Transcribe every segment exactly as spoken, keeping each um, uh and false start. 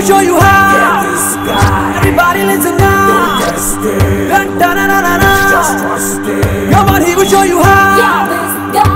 will show you how. Get this guy. Everybody listen now. Don't trust it. Dun, dun, dun, dun, dun, dun. Just trust it. Come on, he will show you how. Get this guy.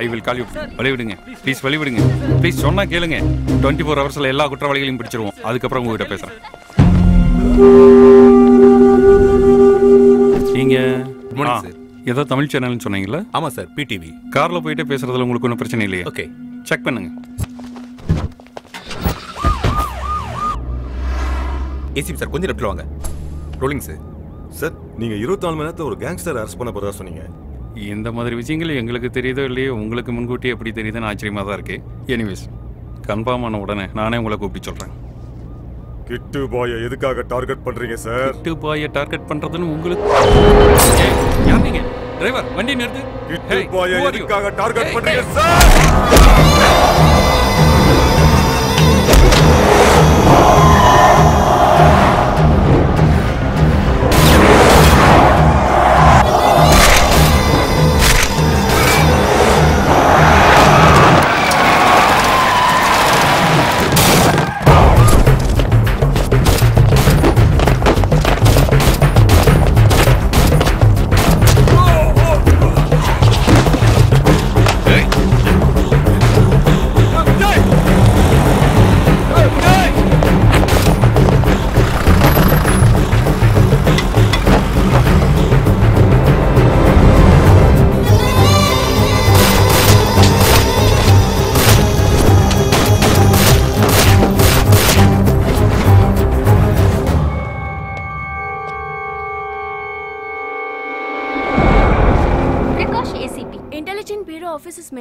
I will call you. Please, please, sonna kelunga. twenty-four hours la ella kuttravaligalayum pidichiruvom. Adukapram ungitta pesuren. Inga. Good morning, sir. Edha Tamil channel nu sonningala? Ama sir, P T V. Car la poite pesuradhula ungalku onnu prachana illaya. Okay. Check pannunga. A C P sir, konjam reply vaanga. Rolling sir. Sir, neenga twenty-four mani netha or gangster arrest panna poradha sonninga. இந்த மாதிரி விஷயங்கள் எங்களுக்கு தெரியுதோ இல்லையோ உங்களுக்கு முன்கூட்டி எப்படி தெரியுதுன்னு ஆச்சரியமாக தான் இருக்கு. எனிவேஸ் கன்ஃபார்ம் ஆன உடனே நானே உங்களை கூப்பிட்டு சொல்கிறேன். கிட்டு பாயை எதுக்காக டார்கெட் பண்ணுறீங்க சார்? கிட்டு பாயை டார்கெட் பண்ணுறதுன்னு உங்களுக்கு யார் நீங்கள்? டிரைவர் வண்டி நிறுத்து. கிட்டு பாயை எதுக்காக டார்கெட் பண்ணுறீங்க சார்?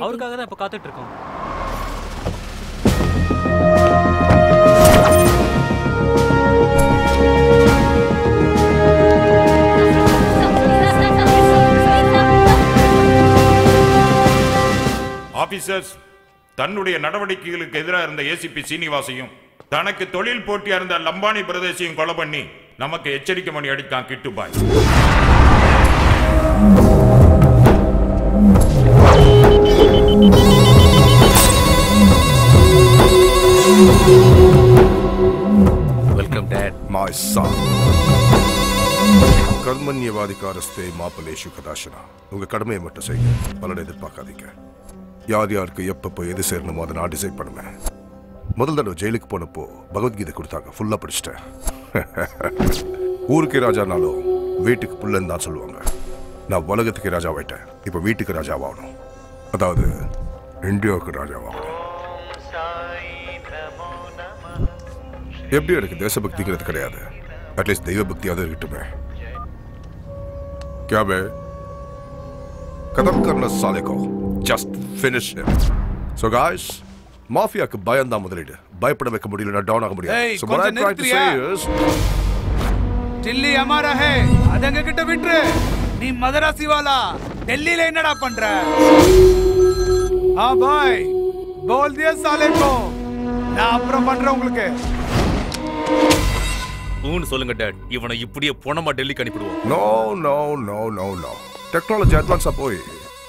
அவருக்காக தான் இப்ப காத்துட்டு இருக்கோம். ஆபீசர்ஸ் தன்னுடைய நடவடிக்கைகளுக்கு எதிராக இருந்த ஏசிபி சீனிவாசையும் தனக்கு தொழில் போட்டியா இருந்த லம்பானி பிரதேசையும் கொலை பண்ணி நமக்கு எச்சரிக்கை மணி அடித்தான் கிட்டு பாய். Welcome, Dad, my son. கர்மண்யவாதிகாரஸ்தே மாபலேஷு கதாசனா. உங்க கடமையை மட்டும் செய்யுங்க. பலனை எதிர்பார்க்காதீங்க. யார் யாருக்கு எப்பப்போ எது சேரணுமோ அதை நான் டிசைட் பண்ணுவேன். முதல் தடவை ஜெயிலுக்கு போனப்போ பகவத்கீதை கொடுத்தாங்க, ஃபுல்லாக படிச்சுட்டேன். ஊருக்கு ராஜானாலும் வீட்டுக்கு புள்ளன்னு தான் சொல்லுவாங்க. நான் உலகத்துக்கு ராஜாவாயிட்டேன், இப்போ வீட்டுக்கு ராஜாவாகணும். அதாவது இந்தியாவுக்கு ராஜாவாகணும். எப்படி எனக்கு தேசபக்திங்கிறது கிடையாது, அட்லீஸ்ட் தெய்வ பக்தியாவது இருக்கட்டுமே. கேபே கதம் கர்ன சாலைக்கோ just finish him. So guys, மாஃபியாக்கு பயந்தான் முதலீடு, பயப்பட வைக்க முடியலன்னா டவுன் ஆக முடியாது. So what I try to say is Delhi हमारा है, அதங்க கிட்ட விட்டு நீ மதராசி வாலா டெல்லில என்னடா பண்ற? ஆ பாய் बोल दिया साले को, நான் அப்புறம் பண்றேன் உங்களுக்கு. ஊன்னு சொல்லுங்க டாட், இவனை இப்படியே போனமா டெல்லிக்கு அனுப்பிடுவோம். No no no no no. Technology அட்வான்ஸா போய்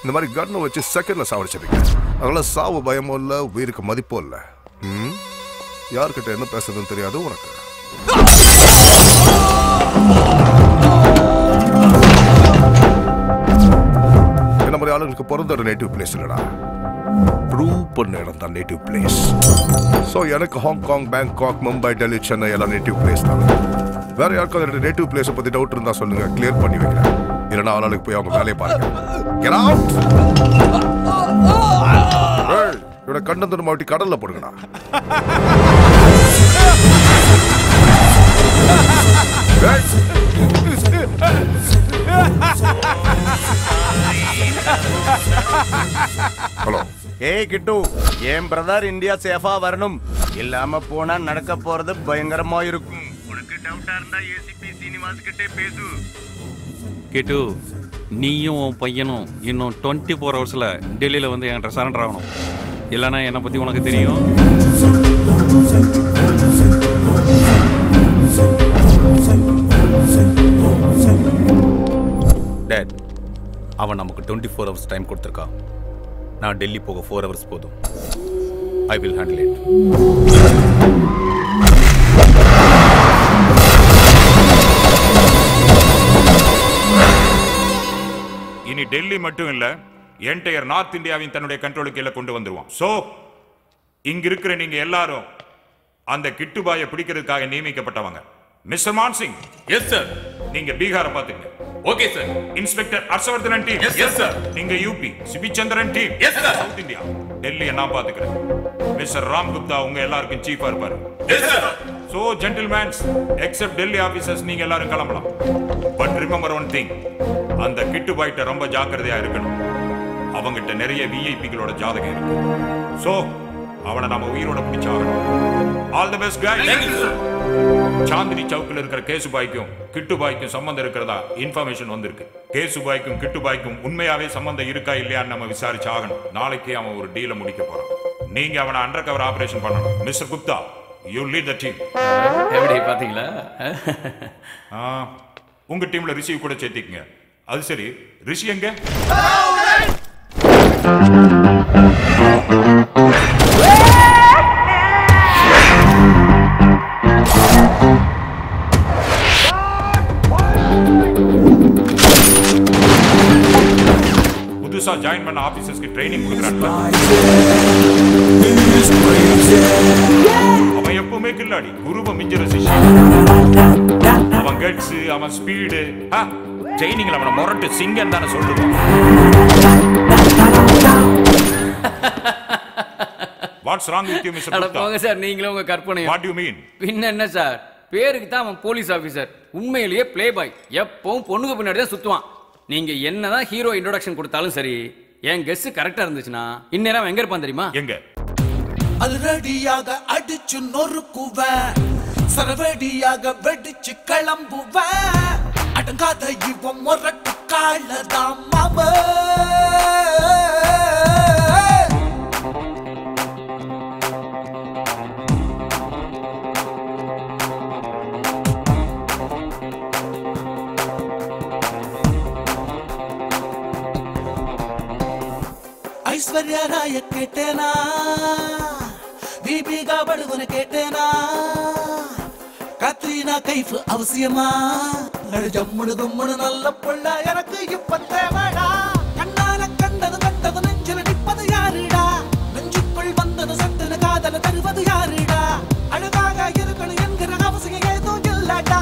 இந்த மாதிரி கன்னை வச்சு செகண்ட்ல சாவடிச்சிருங்க. அதனால சாவு பயமும் இல்லை, உயிருக்கு மதிப்பும் இல்லை. ம், யார்கிட்ட என்ன பேசுறதுன்னு தெரியாது உனக்கு. என்ன மாதிரி ஆளுங்களுக்கு பிறந்த ஒரு நேட்டிவ் பிளேஸ் இல்லடா, ப்ரூவ் பண்ண இடம் தான் நேட்டிவ் பிளேஸ். ஸோ எனக்கு ஹாங்காங், பேங்காக், மும்பை, டெல்லி, சென்னை எல்லாம் நேட்டிவ் பிளேஸ் தான். வேற யாருக்கும் என்னோட நேட்டிவ் பிளேஸை பற்றி டவுட் இருந்தால் சொல்லுங்க, கிளியர் பண்ணி வைக்கிறேன். இல்லைன்னா ஆளாளுக்கு போய் அவங்க வேலையை பாருங்க. என்னோட கண்ணந்தூர் மாவட்டி கடலில் போடுங்கண்ணா. Hey Kittu, yem brother India safe ah varanum. Illama pona nadakka poradhu bayangarama irukum. Unakku doubt ah irundha A C P Srinivas kitte pesu. Kittu, neeyum un paiyanum innum twenty-four hours la Delhi la vandha enga surrender aganum. Illana enna pathi unakku theriyum. Dad, avan namakku twenty-four hours time koduthirka. Now Delhi poga four hours podum. I will handle it. In Delhi mattum illa entire North India avin thannude control kila kondu vanduruvan. So inga irukra neenga ellarum andha Kittu Bhai pidikkiradhukaga neemikkappattavanga. Mister Mansingh. Yes sir. Ninga Bihar paathunga. Okay sir. Inspector Arsavardhan and team. Yes, yes sir. Ninga U P Sibichandar and team. Yes sir. South India. Delhi na paathukuren. Mister Ram Gupta unga ellarkum chief ah irpar. Yes sir. So gentlemen, except Delhi officers ninga ellarum kalambalam. But remember one thing. And the Kittu Bhai ta romba jaakiradaiya irukanum. Avangitta neriya V I P galoda jaadagam irukku. So avana nama uyiroda pidichaaganum. All the best guys. Thank you sir. Chandini Chowkil irukra Kesu Bhaikum Kittu Bhaikum sambandham irukradha information vandirukku. Kesu Bhaikum Kittu Bhaikum unmaiyave sambandham iruka illaya nama visaarichaaganum. Naalaikku avan oru deal mudikka poran. Neenga avana undercover operation pannanum. Mister Gupta, you lead the team. Everybody pathingala ah unga team la Rishi kuda chetikkinga. Adu seri Rishi enga? Join my officers ki training kudukranga ava eppume killadi guruva minjira sishya ava guts ava speed ha training la avana morattu singan dana solluva what's wrong with you Mister Gupta adapanga sir neengala unga karpanai what do you mean pinna enna sir perukku tha avan police officer unmaiyileயே playboy eppavum ponnuga pinnadi da suthuvan. நீங்க என்னதான் hero introduction கொடுத்தாலும் சரி என் guess கரெக்ட்டா இருந்துச்சுனா இன்னேரம் எங்க இருப்பான் தெரியுமா எங்க ஆல்ரெடியாக அடிச்சு நொறுக்குவே சரவடியாக வெடிச்சு கிளம்புவே அடங்காத இவன் மொரட்டு காலதான் மாமா ஐஸ்வர்யாராய கேட்டேனா தீபிகா படுகுன கேட்டேனா கத்ரீனா கைஃப் அவசியமா ஜம்முனு கும்முனு நல்ல பொண்ணா எனக்கு இப்ப தேவைடா கண்ணால கண்டது கண்டது நெஞ்சில் நிற்பது யாருடா நெஞ்சுக்குள் வந்தது சத்துன காதல தருவது யாருடா அழகாக இருக்கணும் என்கிற அவசியம் ஏதும் இல்லாடா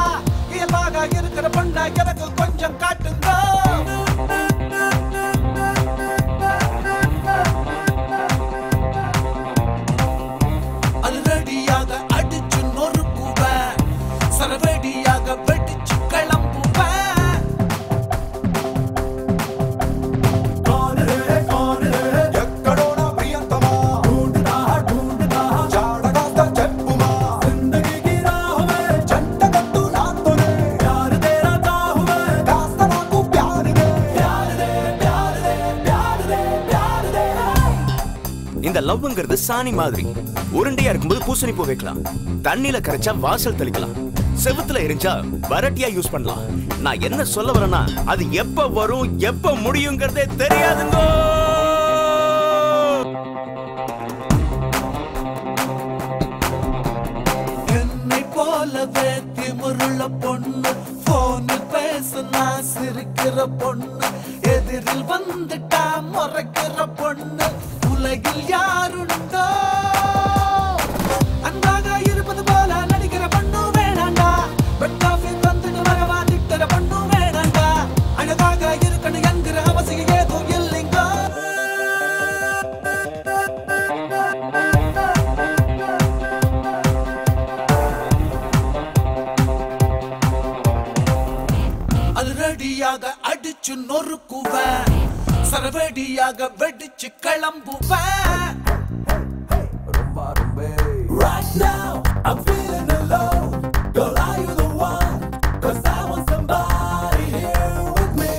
இயல்பாக இருக்கிற பொண்ணா எனக்கு கொஞ்சம் காட்டுங்கோ சாணி மாதிரி உருண்டையா இருக்கும்போது பூசணி பூ வைக்கலாம் தண்ணில கரைச்சா வாசல் தெளிக்கலாம் செவுத்துல எரிஞ்சா வரட்டியா யூஸ் பண்ணலாம் நான் என்ன சொல்ல வரேன்னா அது எப்ப வரும் எப்ப முடியும்ங்கறதே தெரியாதுங்க என்னை போலவே திமுருள்ள பொண்ணு போன் பேசுனா சிரிக்கிற பொண்ணு எதிரில் வந்துட்டா மொறைக்கிற பொண்ணு உலகில் யாரும் சர்வடியாக வெடிச்சு கிளம்புவேன். Right now I'm feeling alone. Girl, are you the one? 'Cause I want somebody here with me.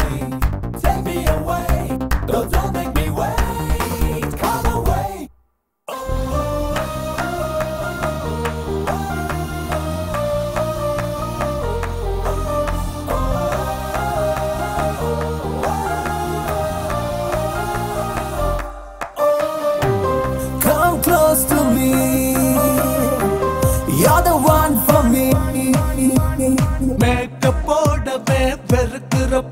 Take me away. Girl, don't make me wait. Come away.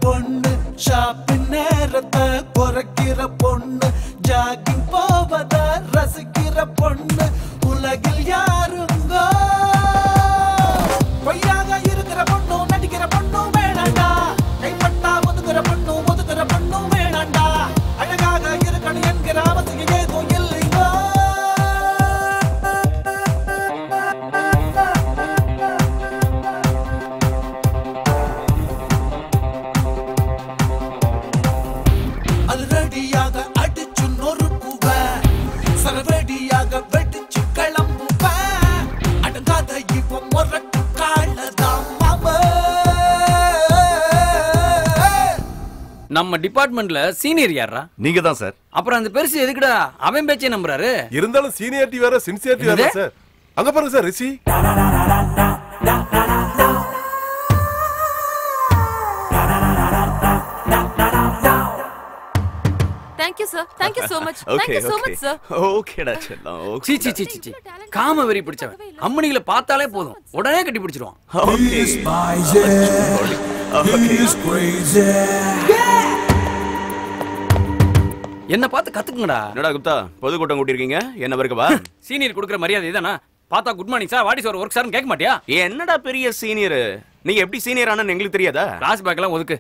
பொண்ணு ஷாப்பிங் நேரத்தை குறைக்கிற பொண்ணு ஜாக்கிங் போவதை ரசிக்கிற பொண்ணு உலகில் யாருங்க பொய்யாக இருக்கிற பொண்ணு நடிக்கிற பொண்ணு வேணாண்டா கைப்பட்டா ஒதுக்குற பொண்ணு ஒதுக்குற பொண்ணு வேணாண்டா அழகாக இருக்கணும் என்கிற அவசியம் ஏதும் இல்லைங்க நம்ம டிபார்ட்மெண்ட்ல சீனியர் யாரா? நீங்க தான் சார். அப்புறம் அந்த பெருசு எதுக்குடா அவன் பேச்சே நம்பறாரு? இருந்தாலும் சீனியாரிட்டி வேற சின்சியாரிட்டி வேற சார். அங்க பாருங்க sir Rishi. Thank you sir. Thank you so much. Thank you so much sir. Okay டா செல்லம். சி சி சி சி. காம வெறி பிடிச்சவன். அம்மணிகளை பார்த்தாலே போதும். உடனே கட்டி பிடிச்சிடுவான். Okay. He's crazy. என்ன பாத்து கத்துக்குங்கடா. என்னடா குப்தா பொது கூட்டம் கூட்டி இருக்கீங்க என்ன வர்க்க வா. சீனியர் கொடுக்கிற மரியாதை இதானா? பார்த்தா good morning sir what is your work சார்னு கேட்க மாட்டியா? என்னடா பெரிய சீனியர். நீங்க எப்படி சீனியர் ஆனான்னு உங்களுக்கு தெரியாதா? கிளாஸ் பேக்லாம் ஒதுக்கு.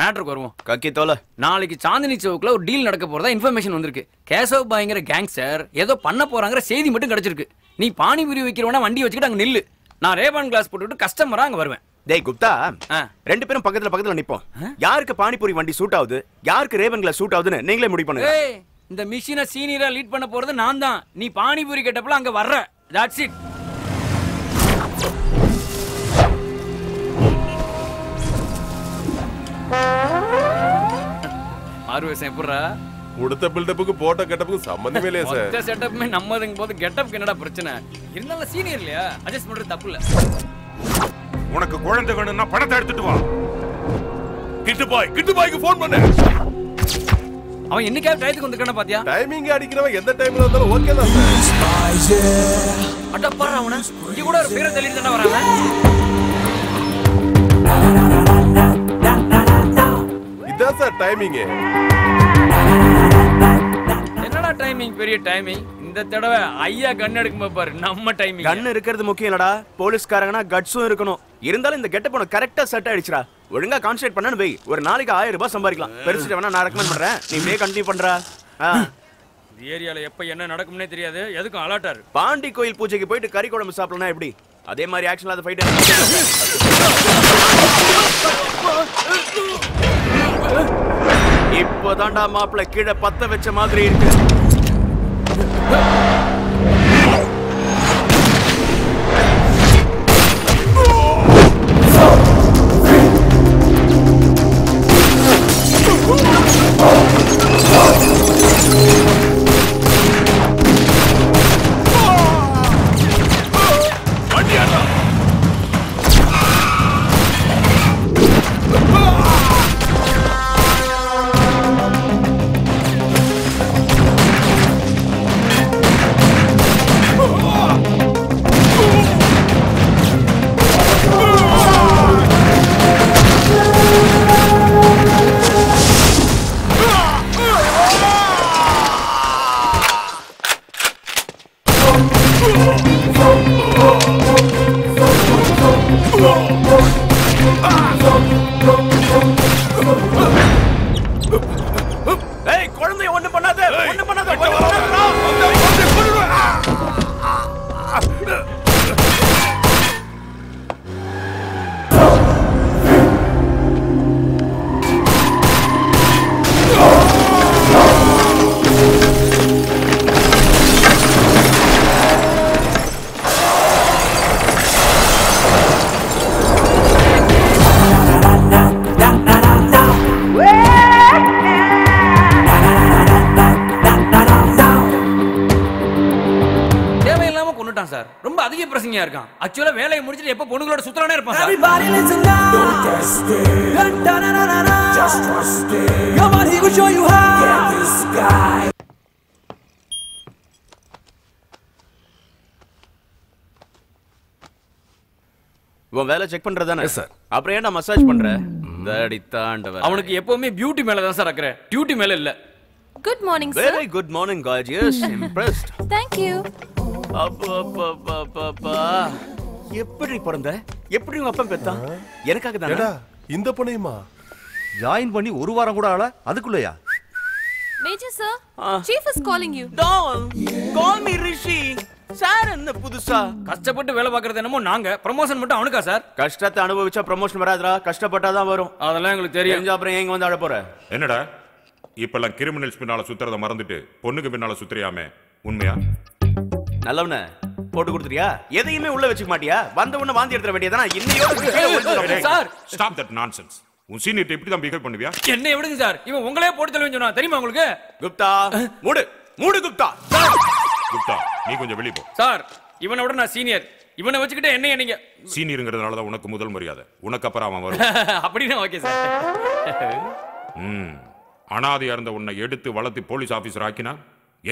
மேட்டருக்கு வருவோம். கக்கி தோல. நாளைக்கு சாந்தினி சவுக்குல ஒரு டீல் நடக்க போறதா இன்ஃபர்மேஷன் வந்திருக்கு. கேசவ் பாய்ங்கற கேங்ஸ்டர் ஏதோ பண்ண போறாங்கற செய்தி மட்டும் கிடைச்சிருக்கு. நீ பானி பூரி விக்கிறவனா வண்டி வச்சிட்டு அங்க நில்லு. நான் ரேபான் கிளாஸ் போட்டுட்டு கஸ்டமரா அங்க வருவேன். டேய் குப்தா ரெண்டு பேரும் பக்கத்துல பக்கத்துல நிப்போம். யாருக்கு பானிபூரி வண்டி சூட் ஆகுது யாருக்கு ரேவன்ல சூட் ஆகுதுன்னு நீங்களே முடிவு பண்ணுங்க. ஏய் இந்த மிஷினை சீனியரா லீட் பண்ண போறது நான் தான். நீ பானிபூரி கேட்டப்பல அங்க வர்ற. That's it. ஆர்வேஸ் எப்பறா உடத்த பில்டப்புக்கு போட்ட கெட்டப்புக்கு சம்பந்தமே இல்லையா சார். இந்த செட்டப்மே நம்மதுங்க போது கெட்டப் என்னடா பிரச்சனை? இருந்தால சீனியர் இல்லையா அட்ஜஸ்ட் பண்றது தப்பு இல்ல. உனக்கு குழந்தை வேணும்னா பணத்தை எடுத்துட்டு வா. கிட்டு பாய் கிட்டு பாய்க்கு ஃபோன் பண்ணு. அவன் என்னைக்கே டைத்துக்கு வந்திருக்கானே பாத்தியா? டைமிங் அடிக்குறவன் எந்த டைம்ல வந்தாலும் ஓகே தான் சார். அட பாரு அவன. இங்க கூட ஒரு பேரை தள்ளிட்டு தான வராங்க. இதான் சார் டைமிங். என்னடா டைமிங் பெரிய டைமிங். இந்த தடவை ஐயா கண் எடுக்குமா பாரு நம்ம டைமிங். கண் இருக்கிறது முக்கியம் இல்லடா. போலீஸ்காரங்கனா கட்ஸும் இருக்கணும். இருந்தாலும் இந்த கெட்டப் உனக்கு கரெக்ட்டா செட் ஆயிடுச்சுடா. ஒழுங்கா கான்சென்ட்ரேட் பண்ணணும் பை. ஒரு நாளைக்கு ஆயிரம் ரூபாய் சம்பாதிக்கலாம். பெருசுட்ட வேணா நான் ரெக்கமெண்ட் பண்றேன். நீ மே கண்டினியூ பண்றா. இந்த ஏரியால எப்ப என்ன நடக்கும்னே தெரியாது. எதுக்கும் அலர்ட்டா இரு. பாண்டி கோயில் பூஜைக்கு போயிட்டு கறி குழம்பு சாப்பிடலனா எப்படி? அதே மாதிரி ஆக்ஷன்ல அந்த ஃபைட். இப்போதான்டா மாப்ள கீழே பத்த வெச்ச மாதிரி இருக்கு. Oh! பொறுமையா இருக்கான். ஆக்சுவலா வேலையை முடிச்சிட்டு எப்ப பொண்ணுங்களோட சுத்தறானே இருப்பான். Everybody listen now. Don't test it. Just trust it. Come on, he will show you how. Get this guy. உன் வேலை செக் பண்றதானே சார்? அப்புறம் ஏன்டா மசாஜ் பண்ற? டேடி தாண்டவர். அவனுக்கு எப்பவுமே பியூட்டி மேல தான் சார் அக்கறை. டியூட்டி மேல இல்ல. Good morning sir. Very good morning gorgeous. Impressed. Thank you. அப்பப்பப்பப்பா. எப்படி பிறந்த? எப்படி உங்க அப்பன் பெத்தா? எனக்காக தானா? ஏடா இந்த பொண்ணையுமா? ஜாயின் பண்ணி ஒரு வாரம் கூட ஆள அதுக்குள்ளயா? Major sir, Chief is calling you. Don't call me Rishi. Sir என்ன புதுசா கஷ்டப்பட்டு வேலை பார்க்கறது என்னமோ நாங்க ப்ரமோஷன் மட்டும் அவனுக்கா சார்? கஷ்டத்தை அனுபவிச்சா ப்ரமோஷன் வராதுடா, கஷ்டப்பட்டா தான் வரும். அதெல்லாம் உங்களுக்கு தெரியும். எங்க அப்புறம் எங்க வந்து அட போற? என்னடா இப்பலாம் கிரிமினல்ஸ் பின்னால சுத்துறத மறந்துட்டு பொண்ணுக்கு பின்னால சுத்துறியாமே, உண்மையா? நல்லவனே போட்டு கொடுத்துறியா? எதையுமே உள்ள வெச்சுக்க மாட்டியா? வந்தவன வாந்தி எடுத்துற வேண்டியதானே. இன்னையோட சார் ஸ்டாப் தட் நான்சென்ஸ். உன் சீனியர் இப்படி தான் பிஹேவ் பண்ணுவியா? என்ன எவடுங்க சார் இவன் உங்களே போட்டு தள்ளி சொன்னா தெரியுமா உங்களுக்கு? குப்தா மூடு மூடு குப்தா. குப்தா நீ கொஞ்சம் வெளிய போ. சார் இவனை விட நான் சீனியர். இவனை வச்சிக்கிட்ட என்ன நீங்க சீனியர்ங்கறதனால தான் உனக்கு முதல் மரியாதை. உனக்கு அப்புறம் அவன் வரும். அப்படினா ஓகே சார். ம் அனாதையா இருந்த உன்னை எடுத்து வளர்த்து போலீஸ் ஆபீசர் ஆக்கினா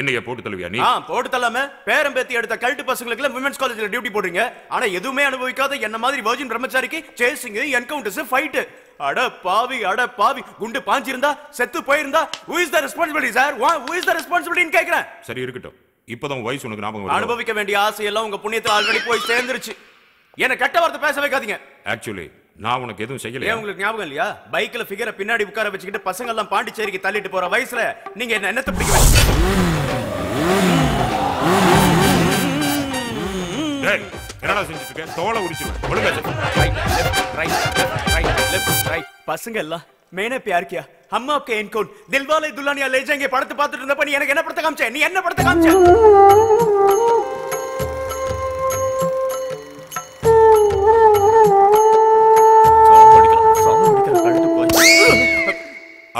என்னைய போட்டு தள்ளுவியா நீ? ஆ போட்டு தள்ளாம பேரம் பேத்தி எடுத்த கல்ட் பசங்களுக்குல விமென்ஸ் காலேஜ்ல டியூட்டி போடுறீங்க. ஆனா எதுமே அனுபவிக்காத என்ன மாதிரி வர்ஜின் பிரம்மச்சாரிக்கு சேசிங், என்கவுண்டர்ஸ், ஃபைட். அட பாவி அட பாவி குண்டு பாஞ்சிருந்தா செத்து போயிருந்தா who is the responsibility sir? who is the responsibility ன்னு கேக்குறேன். சரி இருக்கட்டும். இப்போதான் வயசு உனக்கு ஞாபகம் வருது. அனுபவிக்க வேண்டிய ஆசை எல்லாம் உங்க புண்ணியத்துல ஆல்ரெடி போய் சேர்ந்துருச்சு. என்ன கட்ட வார்த்தை பேச வைக்காதீங்க. ஆக்சுவலி நான் உனக்கு எதுவும் செய்யலையே. உங்களுக்கு ஞாபகம் இல்லையா? பைக்ல ஃபிகரை பின்னாடி உட்கார வச்சிட்டு பசங்க எல்லாம் பாண்டிச்சேரிக்கு தள்ளிட்டு போற வயசுல நீங்க என்ன என்னத்தை பிடிக்கிறீங்க? டேய் என்னடா செஞ்சிட்டு இருக்க? தோளை உரிச்சிடுவேன். ஒழுங்கா செய். Right right right left right. பசங்க எல்லாம் மேனே प्यार किया हम आपके इनको दिल वाले दुल्हनिया ले जाएंगे படுத்து பாத்துட்டு இருந்தப்ப நீ எனக்கு என்ன படுத்து காமிச்ச? நீ என்ன படுத்து காமிச்ச? சாவு அடிக்குற கழுத்து போய்.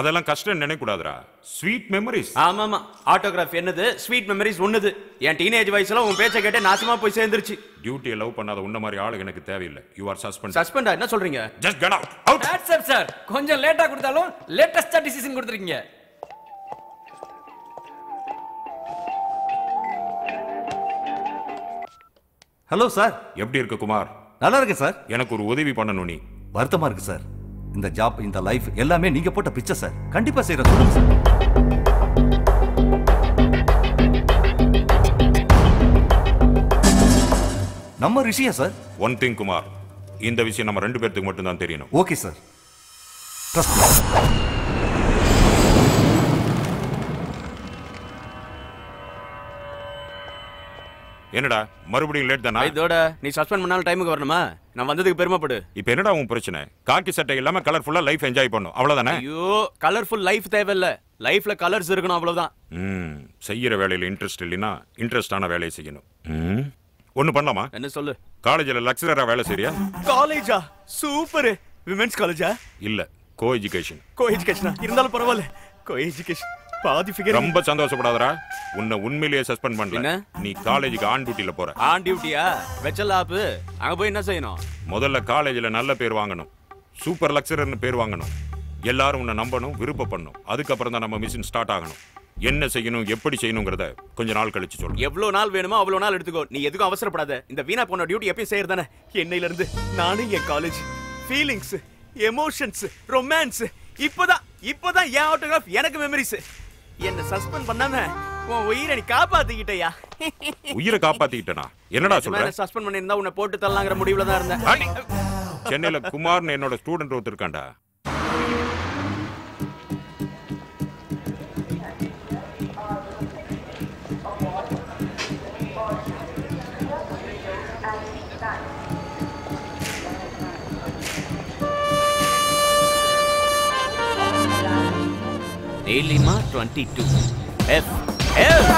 அதெல்லாம் கஷ்டம் நினைக்க கூடாதுடா. Sweet memories. ஆமாமா ஆட்டோகிராஃப் என்னது ஸ்வீட் மெமரிஸ் ஒண்ணுது. என் டீனேஜ் வயசுல உன் பேச்ச கேட்டே நாசமா போய் சேர்ந்துருச்சு. டியூட்டி லவ் பண்ணாத உன்ன மாதிரி ஆளு எனக்கு தேவையில்லை. You are suspend. சஸ்பெண்டா என்ன சொல்றீங்க? Just get out. That's up sir. கொஞ்சம் லேட்டா கொடுத்தாலும் லேட்டஸ்ட் டிசிஷன் கொடுத்துருக்கீங்க. Hello sir. எப்படி இருக்கு குமார்? நல்லா இருக்கு சார். எனக்கு ஒரு உதவி பண்ணணும். நீ வருத்தமா இருக்கு சார். இந்த ஜாப் இந்த லைஃப் எல்லாமே நீங்க போட்ட பிச்சர் சார். கண்டிப்பா செய்யறேன் சொல்லுங்க சார். நம்ம ரிஷியா சார். ஒன் திங் குமார், இந்த விஷயம் நம்ம ரெண்டு பேருக்கு மட்டும் தான் தெரியணும். Okay sir. என்னடா மறுபடியும் லேட் தானா? இதோட நீ சஸ்பெண்ட் பண்ணால டைமுக்கு வரணுமா? நான் வந்ததுக்கு பெருமைப்படு. இப்போ என்னடா உன் பிரச்சனை? காக்கி சட்டை இல்லாம கலர்ஃபுல்லா லைஃப் என்ஜாய் பண்ணு அவ்வளவுதானே? ஐயோ கலர்ஃபுல் லைஃப் தேவையில்ல. லைஃப்ல கலர்ஸ் இருக்கணும் அவ்வளவுதான். ம் செய்யற வேலையில இன்ட்ரஸ்ட் இல்லைனா இன்ட்ரஸ்டான வேலையை செய்யணும். ம் ஒன்னு பண்ணலாமா? என்ன சொல்லு? காலேஜ்ல லெக்சரரா வேலை செய்றியா? காலேஜா? சூப்பர். விமென்ஸ் காலேஜா? இல்ல கோ எஜுகேஷன். கோ எஜுகேஷனா? இருந்தாலும் பரவாயில்லை. கோ எஜுகேஷன் பாதி ஃபிகர். ரொம்ப சந்தோஷப்படாதடா. உன்னை உண்மையிலேயே சஸ்பெண்ட் பண்ணல. நீ காலேஜுக்கு ஆன் டியூட்டில போற. ஆன் டியூட்டியா? வெச்சல் ஆப். அங்க போய் என்ன செய்யணும்? முதல்ல காலேஜ்ல நல்ல பேர் வாங்கணும். சூப்பர் லெக்சரர்னு பேர் வாங்கணும். எல்லாரும் உன்னை நம்பணும், விருப்பப்படணும். அதுக்கு அப்புறம் தான் நம்ம மிஷன் ஸ்டார்ட் ஆகணும். என்ன செய்யணும் எப்படி செய்யணும்ங்கறத கொஞ்ச நாள் கழிச்சு சொல்றேன். எவ்வளவு நாள் வேணுமோ அவ்வளவு நாள் எடுத்துக்கோ. நீ எதுக்கு அவசரப்படாத. இந்த வீணா போன டியூட்டி எப்பவும் செய்யறதானே. என்னையில இருந்து நானும் என் காலேஜ் ஃபீலிங்ஸ், எமோஷன்ஸ், ரொமான்ஸ் இப்போதான் இப்போதான் என் ஆட்டோகிராஃப் எனக்கு மெமரிஸ். என்ன சஸ்பெண்ட் பண்ணாம உன் உயிரை நீ காப்பாத்திக்கிட்டயா? உயிரை காப்பாத்திக்கிட்டனா? என்னடா சொல்ற? நான் சஸ்பெண்ட் பண்ணிருந்தா உன்னை போட்டு தள்ளலாம்ங்கற முடிவுல தான் இருந்தேன். சென்னையில குமார்னு என்னோட ஸ்டூடண்ட் ஒருத்தர் இருக்கான்டா. ஏலிமா இருபத்தி இரண்டு F F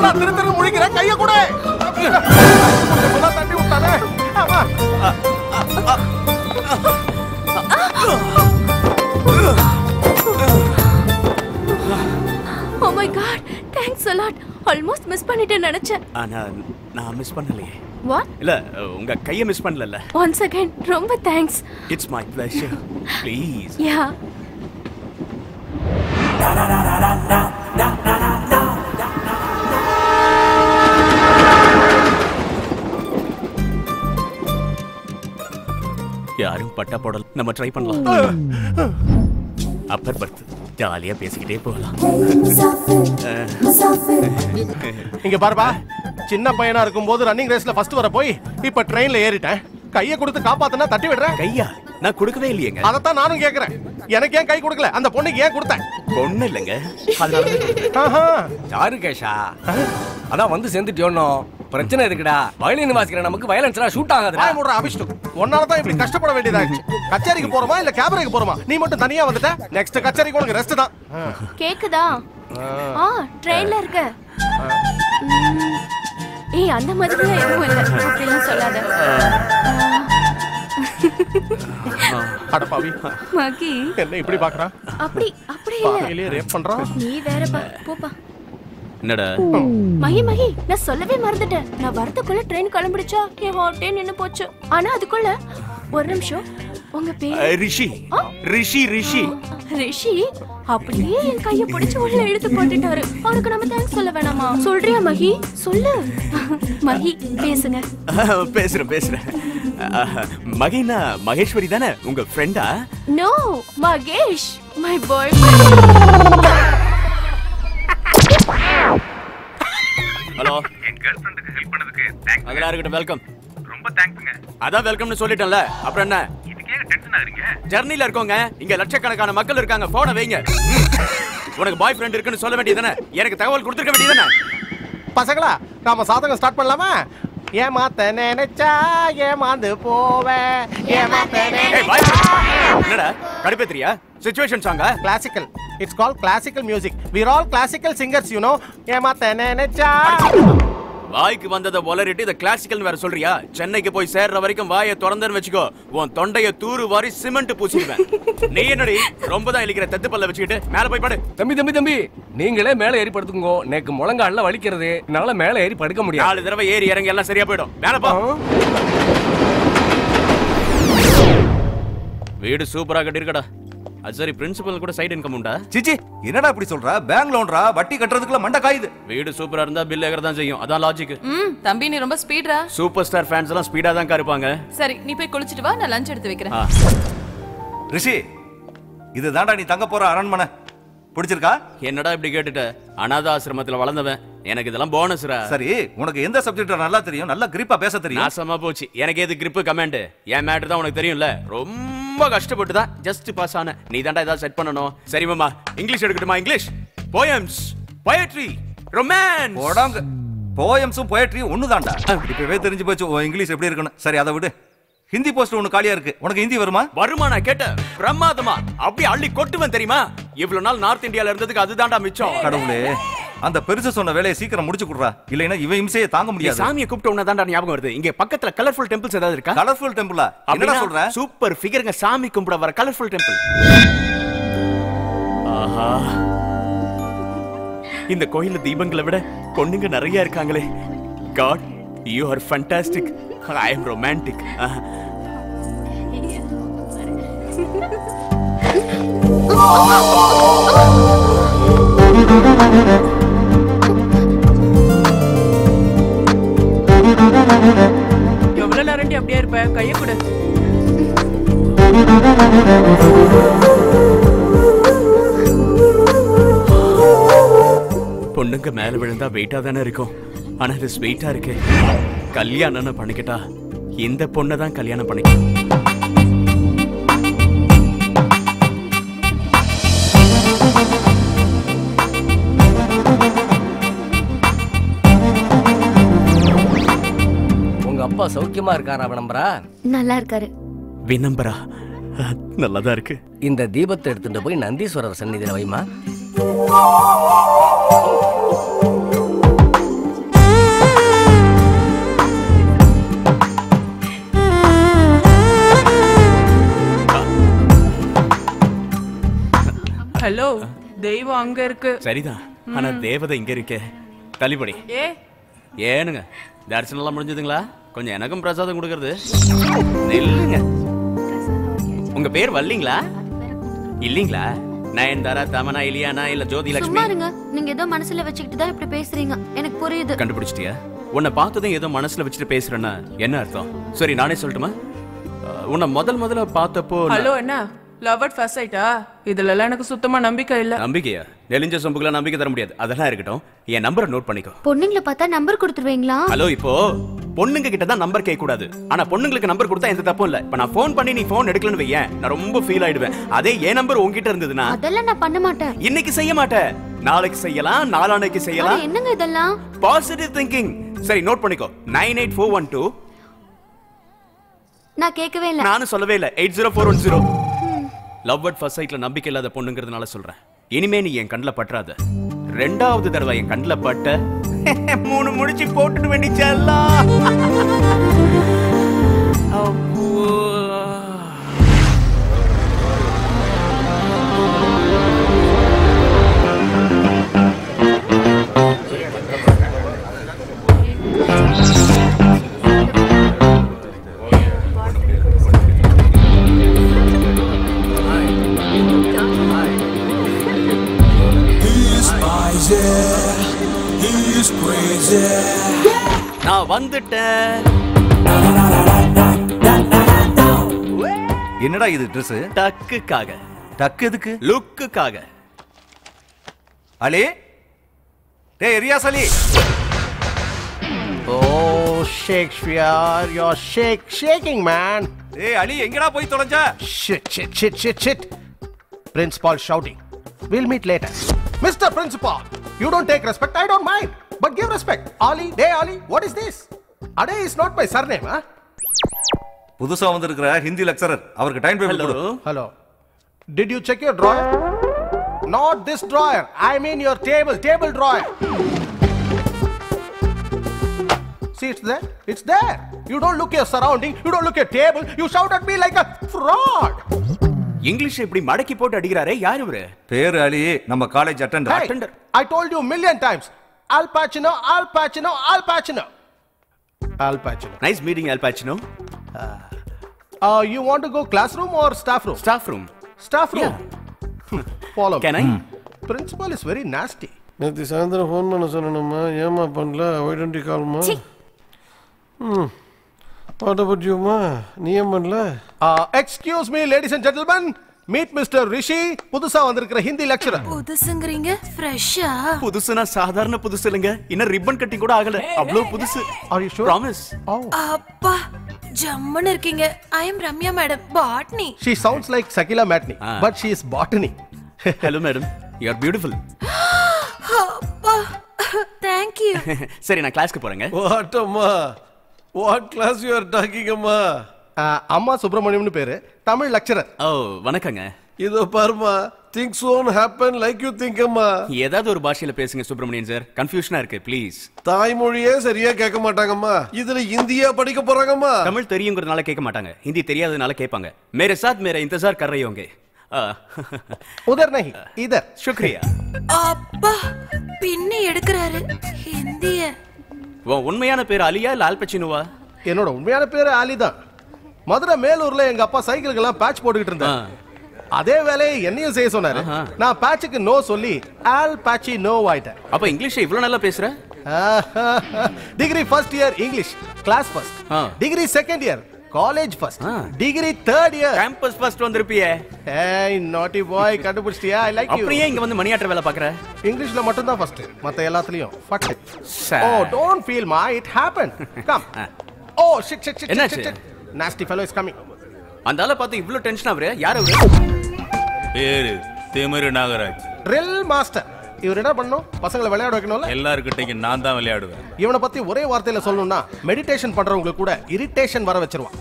Oh my God, thanks a lot. Almost missed பண்ணிட்டேன் நினைச்சேன். ஆனா நான் மிஸ் பண்ணலையே. What? இல்ல உங்க கையை மிஸ் பண்ணலல்ல. Once again, ரொம்ப thanks. It's my pleasure. Please. Yeah. Da da da da da da da da. யாரும் பட்டா போடல. நம்ம ட்ரை பண்ணலாம். Upper berth. ஜாலியா பேசிக்கிட்டே போகலாம். இங்க பாருப்பா, சின்ன பையனா இருக்கும்போது ரன்னிங் ரேஸ்ல ஃபர்ஸ்ட் வர போய் இப்ப ட்ரெயின்ல ஏறிட்டேன். கையை கொடுத்து காப்பாத்தனா தட்டி விடுறேன். கையா நான் கொடுக்கவே இல்லையேங்க. அதத்தான் நானும் கேக்குறேன். எனக்கு ஏன் கை கொடுக்கல? அந்த பொண்ணுக்கு ஏன் கொடுத்தேன்? பொண்ணு இல்லங்க. ஆஹா, சாருகேஷா. அதான் வந்து சேர்ந்துட்டியோனோ. பிரச்சனை இருக்குடா. வயலின் வாசிக்கிற நமக்கு வயலன்ஸ்லாம் ஷூட் ஆகாதுடா. நான் மூடுற அபிஷ்டு. ஒன்னால தான் இப்படி கஷ்டப்பட வேண்டியதாச்சு. கச்சேரிக்கு போறமா இல்ல கேமராக்கு போறமா? நீ மட்டும் தனியா வந்துட்ட. நெக்ஸ்ட் கச்சேரிக்கு உங்களுக்கு ரெஸ்ட் தான். கேக்குதா? ஆ, ட்ரெயின்ல இருக்க. ஏய், அந்த மாதிரி எதுவும் இல்ல. அப்படியே சொல்லாத. அட பாவி. மாகி. என்ன இப்படி பாக்குறா? அப்படி அப்படியே இல்ல. பாவிலே ரேப் பண்றா. நீ வேற பா. போப்பா. என்னடா மகி மகி நான் சொல்லவே மறந்துட்டேன். நான் வரதுக்குள்ள ட்ரெயின் கிளம்பிடுச்சா? கேவாட்டே நின்னு போச்சு. ஆனா அதுக்குள்ள ஒரு நிமிஷம் உங்க பேர் ரிஷி. ரிஷி ரிஷி ரிஷி அப்படியே என் கையை பிடிச்சு உள்ள இழுத்து போட்டுட்டாரு. அவனுக்கு நம்ம தேங்க்ஸ் சொல்ல வேணாமா? சொல்றியா மகி? சொல்லு மகி. பேசுங்க. பேசுறேன் பேசுறேன். மகினா மகேஸ்வரி தானே உங்க ஃப்ரெண்டா? No, Mahesh my boy friend. Hello, என் गर्ल फ्रेंडக்கு ஹெல்ப் பண்ணதுக்கு தேங்க்ஸ். அங்கலாம் இருக்கட்ட வெல்கம். ரொம்ப தேங்க்ஸ்ங்க. அதான் வெல்கம்னு சொல்லிட்டேன்ல, அப்புறம் என்ன? இதுக்கே டென்ஷன் ஆகுறீங்க. ஜர்னில இருக்கோங்க. இங்க லட்சக்கணக்கான மக்கள் இருக்காங்க. போனை வைங்க. உங்களுக்கு பாய் ஃப்ரெண்ட் இருக்குன்னு சொல்ல வேண்டியதானே? எனக்கு தகவல் கொடுத்துக்க வேண்டியதானே? பசங்களா, நாம சாதகம் ஸ்டார்ட் பண்ணலாமா? ஏமாத்த நினைச்சா ஏமாந்து போவே. ஏமாத்த நினைச்சா. என்னடா கடுப்பேத்துறியா? Situation song ah? Classical. It's called classical music. We're all classical singers, you know. ஏமா தனனச்சா. வாய்க்கு வந்தத வளரிட்டி the classical வேற சொல்றியா? சென்னைக்கு போய் சேர்ற வரைக்கும் வாயை திறந்தேன்னு வெச்சுக்கோ. உன் தொண்டைய தூறு வாரி சிமெண்ட் பூசிடுவேன். நீ என்னடி ரொம்ப தான் இழுக்கிற தட்டு பல்ல வெச்சிட்டு மேல போய் படு. தம்பி தம்பி தம்பி நீங்களே மேல ஏறி படுத்துங்க. நேக்கு முழங்கால்ல வலிக்குது. என்னால மேல ஏறி படுக்க முடியாது. நாலு தடவை ஏறி இறங்கி எல்லாம் சரியா போய்டும். மேல போ. வீடு சூப்பரா கட்டி இருக்கடா. அசரி பிரின்சிபல் கூட சைடு இன்கம் உண்டா? சிச்சி என்னடா இப்படி சொல்ற? பேங்க் லோன்ரா, வட்டி கட்டிறதுக்குள்ள மண்ட காயுது. வீடு சூப்பரா இருந்தா பில் ஏகற தான் செய்யும். அதான் லாஜிக். ம் தம்பி நீ ரொம்ப ஸ்பீடா. சூப்பர் ஸ்டார் ஃபேன்ஸ் எல்லாம் ஸ்பீடா தான் காருவாங்க. சரி நீ போய் குளிச்சிட்டு வா, நான் லஞ்ச் எடுத்து வைக்கிறேன். ரிஷி இதுதான்டா நீ தங்க போற அரண்மனை. பிடிச்சிருக்கா? என்னடா இப்படி கேட்டுட்ட? அநாத ஆசிரமத்துல வளர்ந்தவன். எனக்கு இதெல்லாம் போனஸ்ரா. சரி உனக்கு எந்த சப்ஜெக்ட்ரா நல்லா தெரியும்? நல்லா கிரிப்பா பேச தெரியும். நாசமா போச்சு. எனக்கு எது கிரிப் கமாண்ட்? ஏன் மேட்டர் தான் உனக்கு தெரியும்ல. ரொம்ப கஷ்டப்பட்டு தான் ஜஸ்ட் பாஸ் ஆன. நீ தான்டா இதா செட் பண்ணனும். சரி மாமா இங்கிலீஷ் எடுக்கட்டுமா? English poems, poetry, romance. போடாங்க. போயம்ஸும் poetry ஒண்ணுதான்டா. இப்பவே தெரிஞ்சு போச்சு இங்கிலீஷ் எப்படி இருக்குன்னு. சரி அத விடு. ஹிந்தி போஸ்ட் ஒன்னு காலியா இருக்கு. உனக்கு ஹிந்தி வருமா? வருமா? நான் கேட்ட பிரமாதமா அப்படியே அள்ளி கொட்டுவேன் தெரியுமா? இவ்வளவு நாள் நார்த் இந்தியால இருந்ததுக்கு அதுதான்டா மிச்சம். கடவுளே அந்த பெருசு சொன்ன வேலையை சீக்கிரம் முடிச்சு குடுறா. இல்லைனா இவன் இம்சையை தாங்க முடியாது. சாமியை கூப்பிட்ட உடனே தான்டா ஞாபகம் வருது. இங்க பக்கத்துல கலர்ஃபுல் டெம்பிள்ஸ் ஏதாவது இருக்கா? கலர்ஃபுல் டெம்பிளா? என்னடா சொல்ற? சூப்பர் ஃபிகர்ங்க சாமி கும்பிட வர கலர்ஃபுல் டெம்பிள். ஆஹா, இந்த கோயில்ல தீபங்களை விட பொண்ணுங்க நிறைய இருக்காங்களே. God, you are fantastic. I am romantic. எவ்வளவு நேரண்டி அப்படியே இருப்ப? கையை கொடு. பொண்ணுங்க மேல விழுந்தா வெயிட்டா தானே இருக்கும். ஆனா இது ஸ்வீட்டா இருக்கு. கல்யாணம் பண்ணிக்கிட்டா இந்த பொண்ணை தான் கல்யாணம் பண்ணிக்க. உங்க அப்பா சௌக்கியமா இருக்காரா? விளம்பரா நல்லா இருக்காரு. விளம்பரா நல்லாதான் இருக்கு. இந்த தீபத்தை எடுத்துட்டு போய் நந்தீஸ்வரர் சன்னிதியில வைமா. தெய்வம் அங்க இருக்கு. சரிதான். ஆனா தேவதை இங்க இருக்கே. தலிபடி. ஏ ஏனுங்க? தரிசனம் எல்லாம் முடிஞ்சதுங்களா? கொஞ்சம் எனக்கும் பிரசாதம் கொடுக்கிறது. நில்லுங்க. உங்க பேர் வல்லிங்களா? இல்லீங்களா? நயன்தாரா, தமனா, இலியானா இல்ல ஜோதி லட்சுமி? நீங்க ஏதோ மனசுல வச்சிட்டு தான் இப்படி பேசுறீங்க. எனக்கு புரியுது. கண்டுபிடிச்சிட்டியா? உன்னை பார்த்ததும் ஏதோ மனசுல வச்சிட்டு பேசுறேன்னா என்ன அர்த்தம்? சரி நானே சொல்லட்டுமா? உன்னை முதல் முதல்ல பார்த்தப்போ ஹலோ என்ன லவ் அட் ஃபர்ஸ்ட் சைட்டா? இதெல்லாம் எனக்கு சுத்தமா நம்பிக்கை இல்ல. நம்பிக்கையா? நெலிஞ்ச சொம்புக்குலாம் நம்பிக்கை தர முடியாது. அதெல்லாம் இருக்கட்டும். என் நம்பரை நோட் பண்ணிக்கோ. பொண்ணுங்களை பார்த்தா நம்பர் கொடுத்துருவீங்களா? ஹலோ இப்போ பொண்ணுங்க கிட்ட தான் நம்பர் கேட்க கூடாது. ஆனா பொண்ணுங்களுக்கு நம்பர் கொடுத்தா எந்த தப்பும் இல்ல. இப்ப நான் போன் பண்ணி நீ போன் எடுக்கலன்னு வையே, நான் ரொம்ப ஃபீல் ஆயிடுவேன். அதே என் நம்பர் உங்ககிட்ட இருந்ததுன்னா அதெல்லாம் நான் பண்ண மாட்டேன். இன்னைக்கு செய்ய மாட்டேன், நாளைக்கு செய்யலாம், நாளானைக்கு செய்யலாம். என்னங்க இதெல்லாம்? Positive thinking. சரி நோட் பண்ணிக்கோ. Nine eight four one two. நான் கேட்கவே இல்ல. நானும் சொல்லவே இல்ல. Eight zero four one zero. Love at first சைட்ல நம்பிக்கை இல்லாத பொண்ணுங்கிறதுனால சொல்றேன். இனிமே நீ என் கண்ணில் பற்றாத. ரெண்டாவது தடவை என் கண்ணில் பட்ட மூணு முடிச்சு போட்டுட்டு வேண்டிச்சல்லா. நான் வந்துட்டேன். என்னடா இது ட்ரெஸ்? டக்குக்காக. டக்கு எதுக்கு? லுக்குக்காக. அலி டேய் Riyazali. Oh Shakespeare you are shake shaking man. ஏய் அலி எங்கடா போய் தொலைஞ்ச? Shit shit shit shit shit. Principal shouting. We'll meet later. Mister Principal, you don't take respect, I don't mind. But give respect. Ali, Day Ali, what is this? Ade is not my surname, huh? Pudusa vandirukra Hindi lecturer. Avarku time table kodu. Hello. Hello. Did you check your drawer? Not this drawer. I mean your table, table drawer. See, it's there. It's there. You don't look your surrounding. You don't look your table. You shout at me like a fraud. English இப்படி மடக்கி போட்டு அடிக்கிறாரே யார் இவரு? பேர் அலி, நம்ம college attender. Attender. I told you million times. Al Pacino, Al Pacino, Al Pacino. Al Pacino. Nice meeting Al Pacino. Uh, uh you want to go classroom or staff room? Staff room. Staff room. Yeah. Follow. Can I? Hmm. Principal is very nasty. நேத்து சாயந்தரம் phone பண்ண சொன்னேம்மா, ஏமா பண்ணல? Why don't you call me? Hmm. What about you, ma? Niyam manla. Uh, excuse me, ladies and gentlemen. Meet Mister Rishi, புதுசா வந்திருக்கிற Hindi lecturer. புதுசுங்கறீங்க? ஃப்ரெஷ்ஷா? புதுசுனா சாதாரண புதுசு இல்லங்க. இன்ன ரிப்பன் கட்டிங் கூட ஆகல. அவ்ளோ புதுசு. Are you sure? Promise. அப்பா, ஜம்மன் இருக்கீங்க. I am Ramya madam, botany. She sounds like Sakila Matni, ah. but she is botany. Hello madam. You are beautiful. அப்பா, thank you. சரி நான் கிளாஸ்க்கு போறேங்க. What amma? What class you are talking, amma? அம்மா சுப்ரமணியம்னு பேரு, Tamil lecturer. ஓ வணக்கங்க. இதோ பாருமா, things won't happen like you think, amma. ஏதாவது ஒரு பாஷையில பேசுங்க சுப்ரமணியன் சார், கன்ஃபியூஷனா இருக்கு ப்ளீஸ். தாய்மொழியே சரியா கேட்க மாட்டாங்கம்மா. இதுல இந்தியா படிக்க போறாங்கம்மா. தமிழ் தெரியும்ங்கறனால கேட்க மாட்டாங்க, ஹிந்தி தெரியாதனால கேட்பாங்க. मेरे साथ मेरा इंतजार कर रहे होंगे. उधर नहीं, इधर. शुक्रिया. அப்பா பின்ன எடுக்கறாரு ஹிந்தியே. உன் உண்மையான பேர் அலியா இல்ல ஆல் பச்சினோவா? என்னோட உண்மையான பேர் அலி தான். மதுரை மேலூர்ல எங்க அப்பா சைக்கிள்கெல்லாம் பேட்ச் போட்டுக்கிட்டு இருந்தாரு. அதே வேலையை என்னையும் செய்ய சொன்னாரு. நான் பேட்சுக்கு நோ சொல்லி ஆல் பாச்சி நோ ஆயிட்டேன். அப்ப இங்கிலீஷ் இவ்வளவு நல்லா பேசுற? Degree first year English class first, degree second year college first, degree third year campus first வந்திருப்பியே. ஏய் naughty bye, கண்டுபிடிச்சியா? I like you. அப்படியே இங்க வந்து மணி ஆட்டர் வேலை பார்க்கற? இங்கிலீஷ்ல மட்டும் தான் ஃபர்ஸ்ட், மத்த எல்லாத்துலயும் fuck. Oh don't feel my, it happen. Come. Oh shit shit shit. என்ன shit? Nasty fellow is coming. அந்தால பார்த்து இவ்ளோ டென்ஷன் ஆவரே யார் அவரு? பேரு திமிரு நாகராஜ், ட்ரில் மாஸ்டர். இவர் என்ன பண்ணனும்? பசங்களை விளையாட வைக்கணும்ல. எல்லார்கிட்டயே நான் தான் விளையாடுவேன். இவனை பத்தி ஒரே வார்த்தையில சொல்லணும்னா மெடிடேஷன் பண்றவங்க கூட இரிட்டேஷன் வர வச்சிருவான்.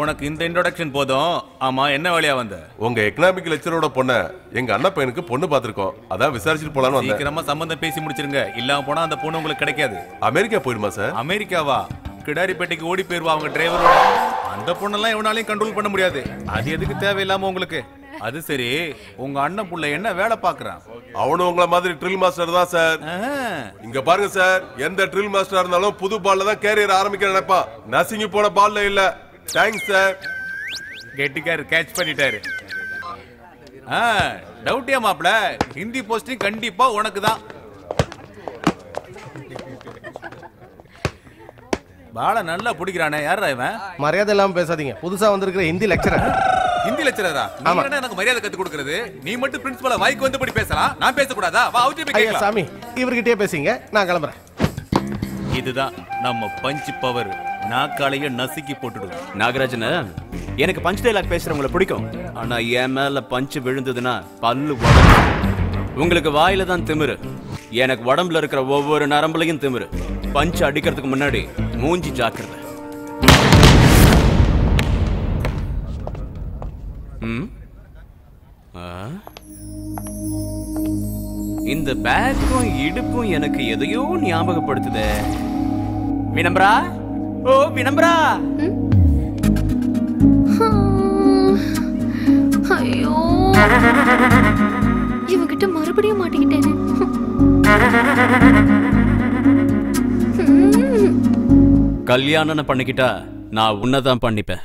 உனக்கு இந்த இன்ட்ரோடக்ஷன் போதும். ஆமா என்ன வேலையா வந்த? உங்க எகனாமிக் லெக்சரோட பொண்ண எங்க அண்ணா பையனுக்கு பொண்ணு பாத்துறோம், அதான் விசாரிச்சிட்டு போலாம்னு வந்தேன். சீக்கிரமா சம்பந்தம் பேசி முடிச்சிருங்க, இல்லாம போனா அந்த பொண்ணு உங்களுக்கு கிடைக்காது. அமெரிக்கா போயிடுமா சார்? அமெரிக்காவா? கிடாரிப்பேட்டைக்கு ஓடி போயிருவா அவங்க டிரைவரோட. அந்த பொண்ணெல்லாம் எவனாலையும் கண்ட்ரோல் பண்ண முடியாது. அது எதுக்கு தேவையில்லாம உங்களுக்கு? அது சரி உங்க அண்ணன் புள்ள என்ன வேலை பார்க்கறான்? அவனும் உங்கள மாதிரி ட்ரில் மாஸ்டர் தான் சார். இங்க பாருங்க சார், எந்த ட்ரில் மாஸ்டரா இருந்தாலும் புது பால்ல தான் கேரியர் ஆரம்பிக்க நினைப்பா. நசிங்கி போன பால்ல இல்ல. Thanks sir. கெட்டிக்கார் கேட்ச் பண்ணிட்டாரு. ஆ டவுட்டியா மாப்ள, ஹிந்தி போஸ்டிங் கண்டிப்பா உனக்கு தான். பாள நல்லா புடிக்குறானே, யாரா இவன்? மரியாதை இல்லாம பேசாதீங்க. புதுசா வந்திருக்கிற ஹிந்தி லெக்சரர். ஹிந்தி லெக்சரரா? நீங்க என்ன எனக்கு மரியாதை கத்து கொடுக்கிறது? நீ மட்டும் பிரின்சிபலா மைக்கு வந்தபடி பேசலாம், நான் பேச கூடாதா? வா அவுட் போய் கேக்கலாம். ஐயா சாமி, இவர்கிட்டயே பேசிங்க, நான் கிளம்பறேன். இதுதான் நம்ம பஞ்ச் பவர். நாக்காளைய நசுக்கி போட்டுடுவோம். நாகராஜன், எனக்கு பஞ்ச் டயலாக் பேசுறவங்கள பிடிக்கும். ஆனா என் மேல பஞ்ச் விழுந்ததுன்னா பல்லு உடையும். உங்களுக்கு வாயில தான் திமிரு, எனக்கு உடம்புல இருக்கிற ஒவ்வொரு நரம்புலயும் திமிரு. பஞ்ச் அடிக்கிறதுக்கு முன்னாடி மூஞ்சி ஜாக்கிரதை. இந்த பேக்கும் இடுப்பும் எனக்கு எதையோ ஞாபகப்படுத்துது. வினம்ரா, ஓ வினம்ரா. ஐயோ, இவகிட்ட மறுபடியும் மாட்டிக்கிட்டேனே. கல்யாணம் பண்ணிக்கிட்டா நான் உன்னதான் பண்ணிப்பேன்.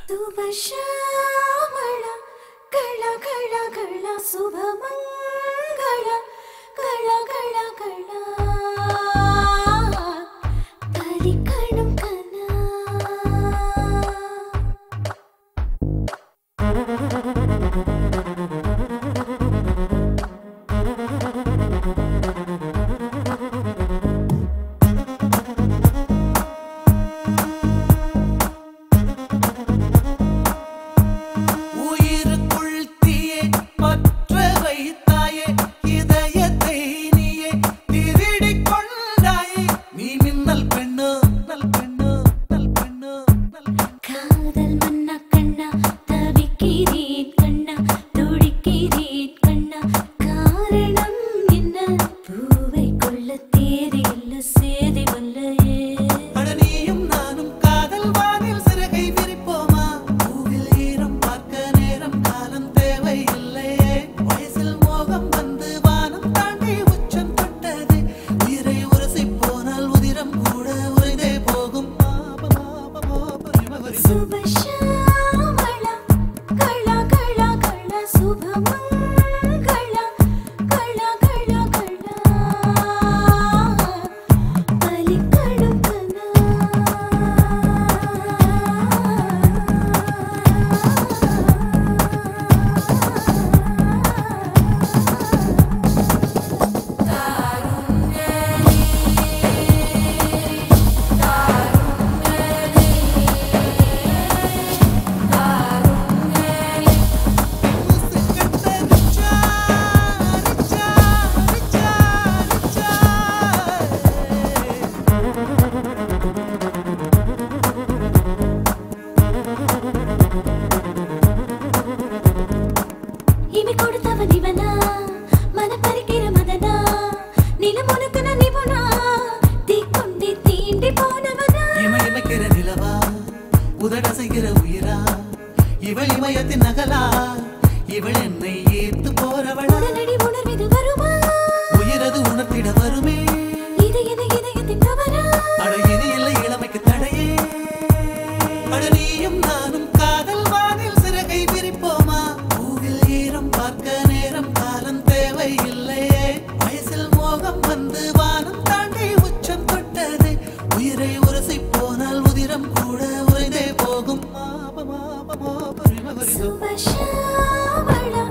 Super Shabada.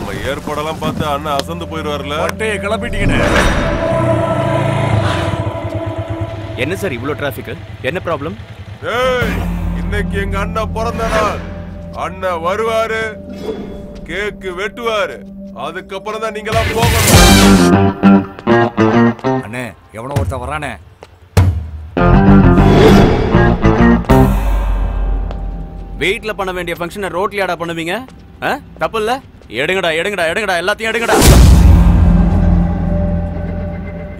நம்ம ஏற்படலாம் பார்த்து அண்ணா அசந்து போயிடுவார்ல. பட்டையை கிளப்பிட்டீங்க. என்ன சார் இவ்ளோ டிராஃபிக்? என்ன ப்ராப்ளம்? ஏய், இன்னைக்கு எங்க அண்ணா பிறந்த நாள். அண்ணா வருவாரு, கேக் வெட்டுவாரு. அதுக்கு அப்புறம் தான் நீங்க எல்லாம் போகணும். அண்ணே, எவனோ ஒருத்த வரானே. வெயிட்ல பண்ண வேண்டிய ஃபங்க்ஷனை ரோட்லயாடா பண்ணுவீங்க? ஆ? தப்புல்ல? எடுங்கடா, எடுங்கடா, எடுங்கடா, எல்லாத்தையும் எடுங்கடா.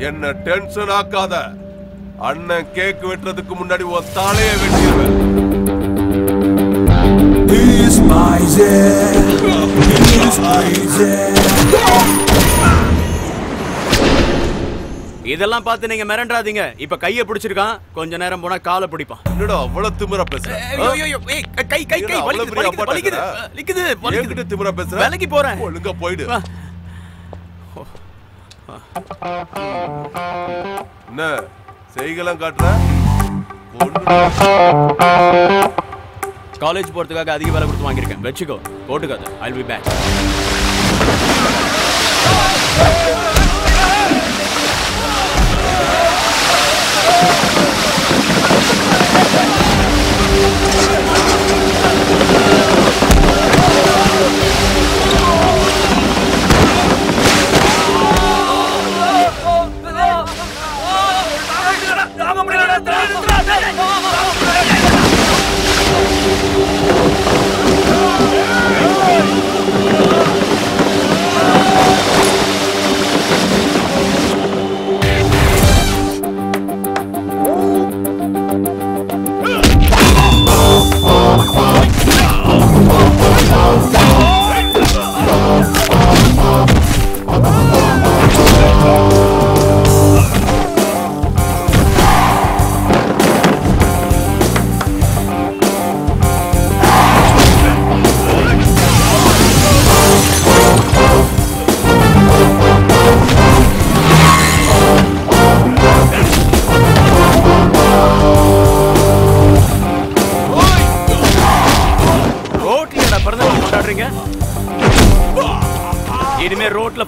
என்ன டென்ஷன் ஆக்காத. அண்ணன் கேக் வெட்றதுக்கு முன்னாடி ஒரு தாளைய வெட்டிடுவேன். This is இதெல்லாம் பார்த்து நீங்க மிரண்டாதீங்க. இப்ப கையை பிடிச்சிருக்கான், கொஞ்ச நேரம் போனா காலை பிடிப்பான். என்னடா அவ்வளவு திமிரா பேசுற? ஐயோ, ஏய் கை கை கை வலிக்குது வலிக்குது லிக்குது வலிக்குது திமிரா பேசுற. வேலைக்கு போறேன். ஒழுங்கா போய்டு. என்ன செய்கலாம் காட்ற? காலேஜ் போறதுக்காக அதிக வேலை கொடுத்து வாங்கியிருக்கேன். வெச்சிக்கோ, போட்டுக்காத. I'll be back.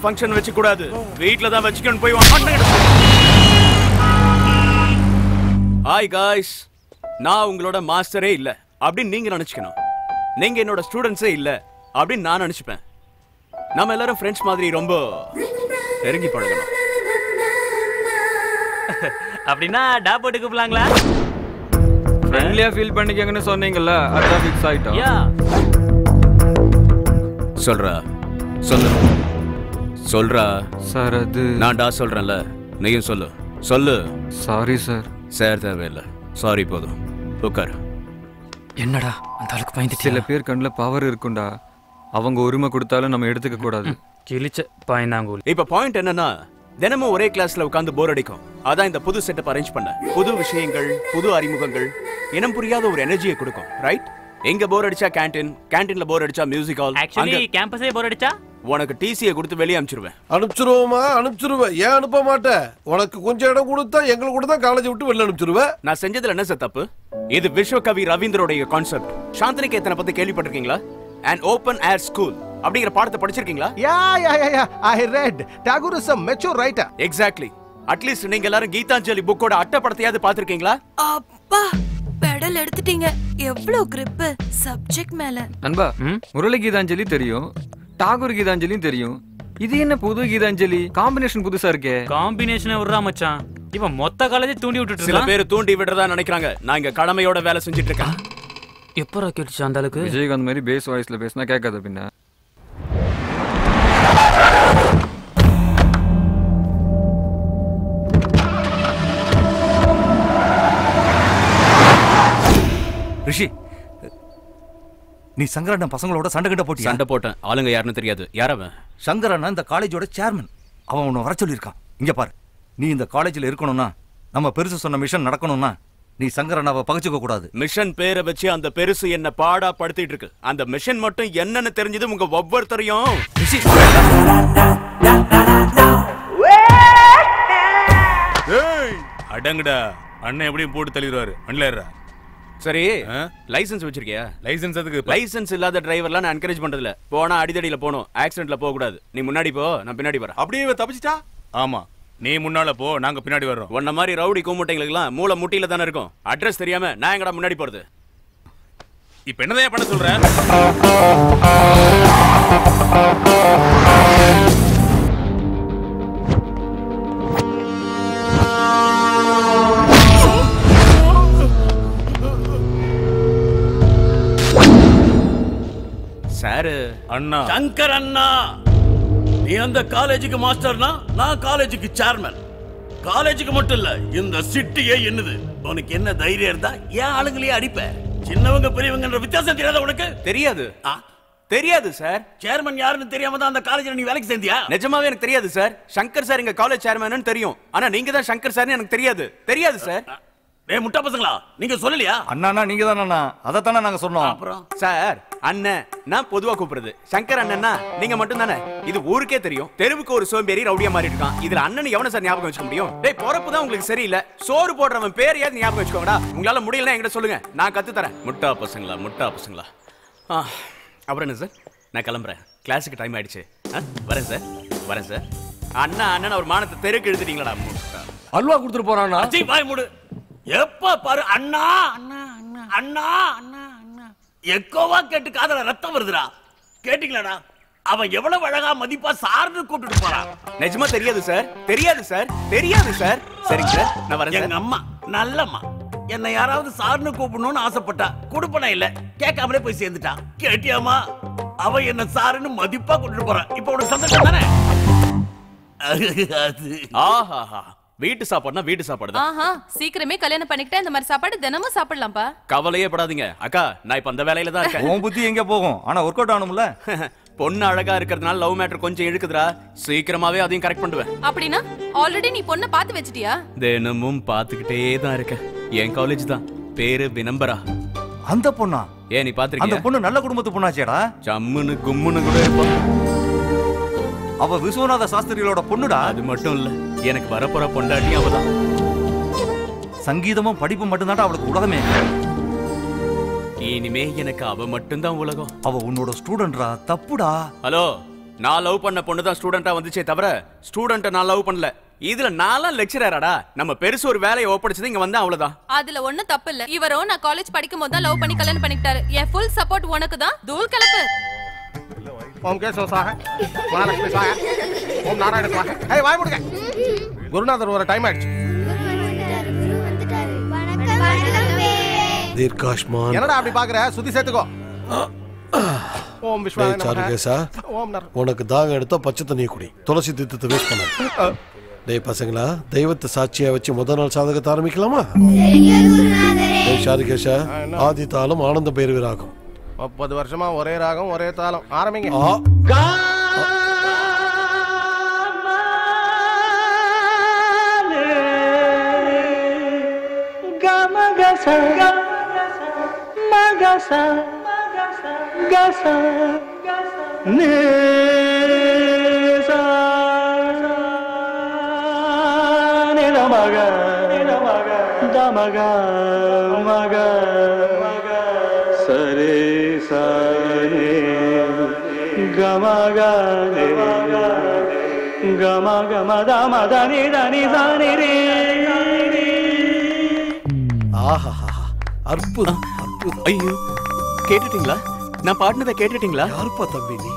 ஃபங்க்ஷன் வெச்சு கூடாது, வீட்ல தான் வெச்சுக்கணும். போய் வாங்க. ஹாய் गाइस, நான் உங்களோட மாஸ்டரே இல்ல அப்படி நீங்க நினைச்சுக்கணும். நீங்க என்னோட ஸ்டூடண்ட்ஸே இல்ல அப்படி நான் நினைச்சுப்பேன். நாம எல்லாரும் ஃப்ரெண்ட்ஸ் மாதிரி ரொம்ப நெருங்கி பழகணும். அப்படினா டாபோட்டுக்கு போலாங்களா? ஃப்ரெண்ட்லியா ஃபீல் பண்ணிக்கங்கன்னு சொன்னீங்கல, அத ஃபிக்ஸ் ஆயிட்டோம். யா சொல்றா சொல்றா சொல்றா சார். அது நான் டா சொல்றேன்ல, நீயும் சொல்லு சொல்லு. Sorry sir. சார் தேவையில்ல, சாரி போதும். உட்கார். என்னடா அந்த ஆளுக்கு பயந்துட்டே? சில பேர் கண்ணில் பவர் இருக்குண்டா, அவங்க உரிமை கொடுத்தாலும் நம்ம எடுத்துக்க கூடாது. கிழிச்ச பயனாங்கூல். இப்போ பாயிண்ட் என்னன்னா, தினமும் ஒரே கிளாஸ்ல உட்காந்து போர் அடிக்கும். அதான் இந்த புது செட்டப் அரேஞ்ச் பண்ண. புது விஷயங்கள், புது அறிமுகங்கள், இனம் புரியாத ஒரு எனர்ஜியை கொடுக்கும். ரைட்? எங்க போர் அடிச்சா கேண்டீன், கேண்டீன்ல போர் அடிச்சா மியூசிக் ஹால். ஆக்சுவலி கேம்பஸே போர் அடிச்சா உனக்கு டிசியை கொடுத்து வெளியே அனுப்பிச்சிருவேன். அனுப்பிச்சிருவோமா? அனுப்பிச்சிருவேன். ஏன் அனுப்ப மாட்டேன்? உனக்கு கொஞ்சம் இடம் கொடுத்தா எங்களை கூட தான் காலேஜ் விட்டு வெளில அனுப்பிச்சிருவேன். நான் செஞ்சதுல என்ன சார் தப்பு? இது விஸ்வகவி ரவீந்திரோடைய கான்செப்ட். சாந்தினிகேத்தனை பத்தி கேள்விப்பட்டிருக்கீங்களா? அண்ட் ஓப்பன் ஏர் ஸ்கூல் அப்படிங்கிற பாடத்தை படிச்சிருக்கீங்களா? Yeah yeah yeah, I read. Tagore is a mature writer. Exactly. At least நீங்க எல்லாரும் கீதாஞ்சலி புக்கோட அட்டை படத்தையாவது பாத்திருக்கீங்களா? அப்பா பெடல் எடுத்துட்டீங்க. எவ்வளவு கிரிப் சப்ஜெக்ட் மேல. நண்பா, முரளி கீதாஞ்சலி தெரியும், டாகூர் கீதாஞ்சலியும் தெரியும். இது என்ன புது கீதாஞ்சலி காம்பினேஷன்? புதுசா இருக்கே. காம்பினேஷனே உறா மச்சான். இவன் மொத்த காலேஜை தூண்டி விட்டுட்டு சில பேர் தூண்டி விடுறதா நினைக்கிறாங்க. நான் இங்க கடமையோட வேலை செஞ்சுட்டு இருக்கேன். எப்போ கேட்டுச்சு அந்த அளவுக்கு? விஜயகாந்த் மாதிரி பேஸ் வாய்ஸ்ல பேசினா கேட்காத பின்ன. ரிஷி, நீ சங்கரண்ண பசங்களோட சண்டை கிட்ட போட்டியா? சண்டை போட்டேன். ஆளுங்க யாருன்னு தெரியாது. யாரவன்? சங்கரண்ணா இந்த காலேஜோட சேர்மன். அவன் உன்னை வர சொல்லியிருக்கான். இங்கே பாரு, நீ இந்த காலேஜில் இருக்கணும்னா, நம்ம பெருசு சொன்ன மிஷன் நடக்கணும்னா, நீ சங்கரண்ணாவை பகிச்சுக்க கூடாது. மிஷன் பேரை வச்சு அந்த பெருசு என்ன பாடா படுத்திட்டு இருக்கு. அந்த மிஷன் மட்டும் என்னன்னு தெரிஞ்சது உங்க ஒவ்வொருத்தரையும். அடங்கடா, அண்ணன் எப்படியும் போட்டு தள்ளிடுவாரு. அண்ணா சரி லைசென்ஸ் வச்சிருக்கியா? லைசென்ஸ் அதுக்கு லைசென்ஸ் இல்லாத டிரைவர்லாம் நான் என்கரேஜ் பண்றது இல்ல. போனா அடிதடியில போணும், ஆக்சிடென்ட்ல போக கூடாது. நீ முன்னாடி போ, நான் பின்னாடி வரேன். அப்படியே தப்பிச்சிட்டா? ஆமா, நீ முன்னால போ, நாங்க பின்னாடி வரோம். உன்ன மாதிரி ரவுடி கூமுட்டைங்களுக்குலாம் மூளை முட்டியில தான இருக்கும். அட்ரஸ் தெரியாம நான் எங்கடா முன்னாடி போறது? இப்ப என்னதே பண்ண சொல்ற? சார் அண்ணா, சங்கர் அண்ணா, நீ அந்த காலேஜுக்கு மாஸ்டர்னா நான் காலேஜுக்கு சேர்மன். காலேஜுக்கு மட்டும் இல்ல, இந்த சிட்டியே என்னது. உனக்கு என்ன தைரியம் இருந்தா ஏன் ஆளுங்களையே அடிப்ப? சின்னவங்க பெரியவங்கன்ற வித்தியாசம் தெரியாத உனக்கு? தெரியாது தெரியாது சார். சேர்மன் யாருன்னு தெரியாம தான் அந்த காலேஜ்ல நீ வேலைக்கு சேர்ந்தியா? நிஜமாவே எனக்கு தெரியாது சார். சங்கர் சார் எங்க காலேஜ் சேர்மன்னு தெரியும், ஆனா நீங்க தான் சங்கர் சார்னு எனக்கு தெரியாது. தெரியாது சார். ஏ முட்டா பசங்களா, நீங்க சொல்லலையா? அண்ணா நீங்க தான் அண்ணா, அத தான நாங்க சொன்னோம். அப்புறம் சார் அண்ணே நான் பொதுவா கூப்பிடுறது சங்கர் அண்ணன்னா நீங்க மட்டும் தானே. இது ஊருக்கே தெரியும், தெருவுக்கு ஒரு சோம்பேறி ரவுடியா மாறி இருக்கான். இதுல அண்ணன் எவன சார் ஞாபகம் வச்சுக்க முடியும்? டேய் பொறப்பு தான் உங்களுக்கு சரியில்லை. சோறு போடுறவன் பேர் ஏதாவது ஞாபகம் வச்சுக்கோங்கடா. உங்களால முடியலன்னா என்கிட்ட சொல்லுங்க, நான் கத்து தரேன். முட்டா பசங்களா முட்டா பசங்களா. அப்புறம் என்ன சார், நான் கிளம்புறேன், கிளாஸுக்கு டைம் ஆயிடுச்சு. வரேன் சார் வரேன் சார். அண்ணா அண்ணன் ஒரு மானத்தை தெருக்கு எழுதிட்டீங்களா? அல்வா கொடுத்துட்டு போறான். அஜய் பாய் மூடு. எப்ப பாரு அண்ணா அண்ணா அண்ணா அண்ணா அண்ணா எக்கோவா கேட்டு காதல ரத்தம் வருதுடா. கேட்டீங்களாடா அவன் எவ்வளவு அழகா மதிப்பா சார்னு கூப்பிட்டு போறான். நிஜமா தெரியாது சார் தெரியாது சார் தெரியாது சார். சரிங்க சார் நான் வரேன். எங்க அம்மா நல்லம்மா, என்ன யாராவது சார்னு கூப்பிடணும்னு ஆசைப்பட்டா கொடுப்பனா இல்ல, கேட்காமலே போய் சேர்ந்துட்டான். கேட்டியாமா அவன் என்ன சாருன்னு மதிப்பா கூப்பிட்டு போறான். இப்ப ஒரு சந்தோஷம் தானே. ஆஹா, வீட்டு சாப்பாடுனா வீட்டு சாப்பாடு தான். ஆஹா, சீக்கிரமே கல்யாணம் பண்ணிக்கிட்டா இந்த மாதிரி சாப்பாடு தினமும் சாப்பிடலாம்பா. கவலையே படாதீங்க அக்கா, நான் இப்ப அந்த வேலையில தான் இருக்கேன். உன் புத்தி எங்க போகும்? ஆனா வொர்க் அவுட் ஆகணும்ல. பொண்ணு அழகா இருக்கிறதுனால லவ் மேட்டர் கொஞ்சம் இழுக்குதுடா, சீக்கிரமாவே அதையும் கரெக்ட் பண்ணுவேன். அப்படினா ஆல்ரெடி நீ பொண்ண பாத்து வெச்சிட்டியா? தினமும் பாத்துக்கிட்டே தான் இருக்கேன். என் காலேஜ் தான், பேரு வினம்பரா. அந்த பொண்ணா? ஏ நீ பாத்துக்கிறியா? அந்த பொண்ணு நல்ல குடும்பத்து பொண்ணாச்சேடா. சம்முன்னு கும்முன்னு கூட இருப்பா. அவ விஸ்வநாத சாஸ்திரியோட பொண்ணுடா. அது மட்டும் இல்ல, எனக்கு வரப்போற பொண்டாட்டி அவதான். சங்கீதமும் படிப்பு மட்டும்தான் அவளுக்கு உலகமே. இனிமே எனக்கு அவ மட்டும்தான் உலகம். அவ உன்னோட ஸ்டூடெண்டா? தப்புடா. ஹலோ, நான் லவ் பண்ண பொண்ணுதான் ஸ்டூடெண்டா வந்துச்சே தவிர ஸ்டூடெண்ட்டை நான் லவ் பண்ணல. இதுல நாளா லெக்சரராடா. நம்ம பெருசு ஒரு வேலையை ஒப்படைச்சது இங்க வந்தா அவ்வளவுதான். அதுல ஒண்ணும் தப்பு இல்ல. இவரோ நான் காலேஜ் படிக்கும் போது தான் லவ் பண்ணி கல்யாணம் பண்ணிட்டாரு. என் ஃபுல் சப்போர்ட் உனக்கு தான். தூள் கலப்பு. ओम केशव साहा, महालक्ष्मी साहा, ओम नारायण साहा. हे वाय मुडके गुरुनाथर ஒரு டைம் ஆயிடுச்சு. குரு வந்துட்டாரு. வணக்கம் வணக்கமே. தீர்காஷ்மான். என்னடா அப்படி பாக்குற? சுத்தி சேத்துக்கோ. ஓம் விஸ்வநாத நமஹ. சருகேசா ஓம் நர். உனக்கு தாகம் எடுத்தா பச்சை தண்ணியை குடி, துளசி தீர்த்தத்தை வேஸ்ட் பண்ணாத. டேய் பசங்களா, தெய்வத்தை சாட்சியா வச்சு முதல் நாள் சாதகத்தை ஆரம்பிக்கலாமா? சரிங்க குருநாதரே. டேய் சருகேசா, ஆதி தாளம் ஆனந்த பேர்விராகம். முப்பது வருஷமா ஒரே ராகம் ஒரே தாளம். ஆரம்பிங்க. மக மக தமக மக சரே gama gane gama gama dama dani dani dani re. ஆஹா அற்புதம் அற்புதம். ஐயோ கேட்டிட்டீங்களா? நான் பாடுனதை கேட்டிட்டீங்களா? யாருப்பா தம்பி நீ?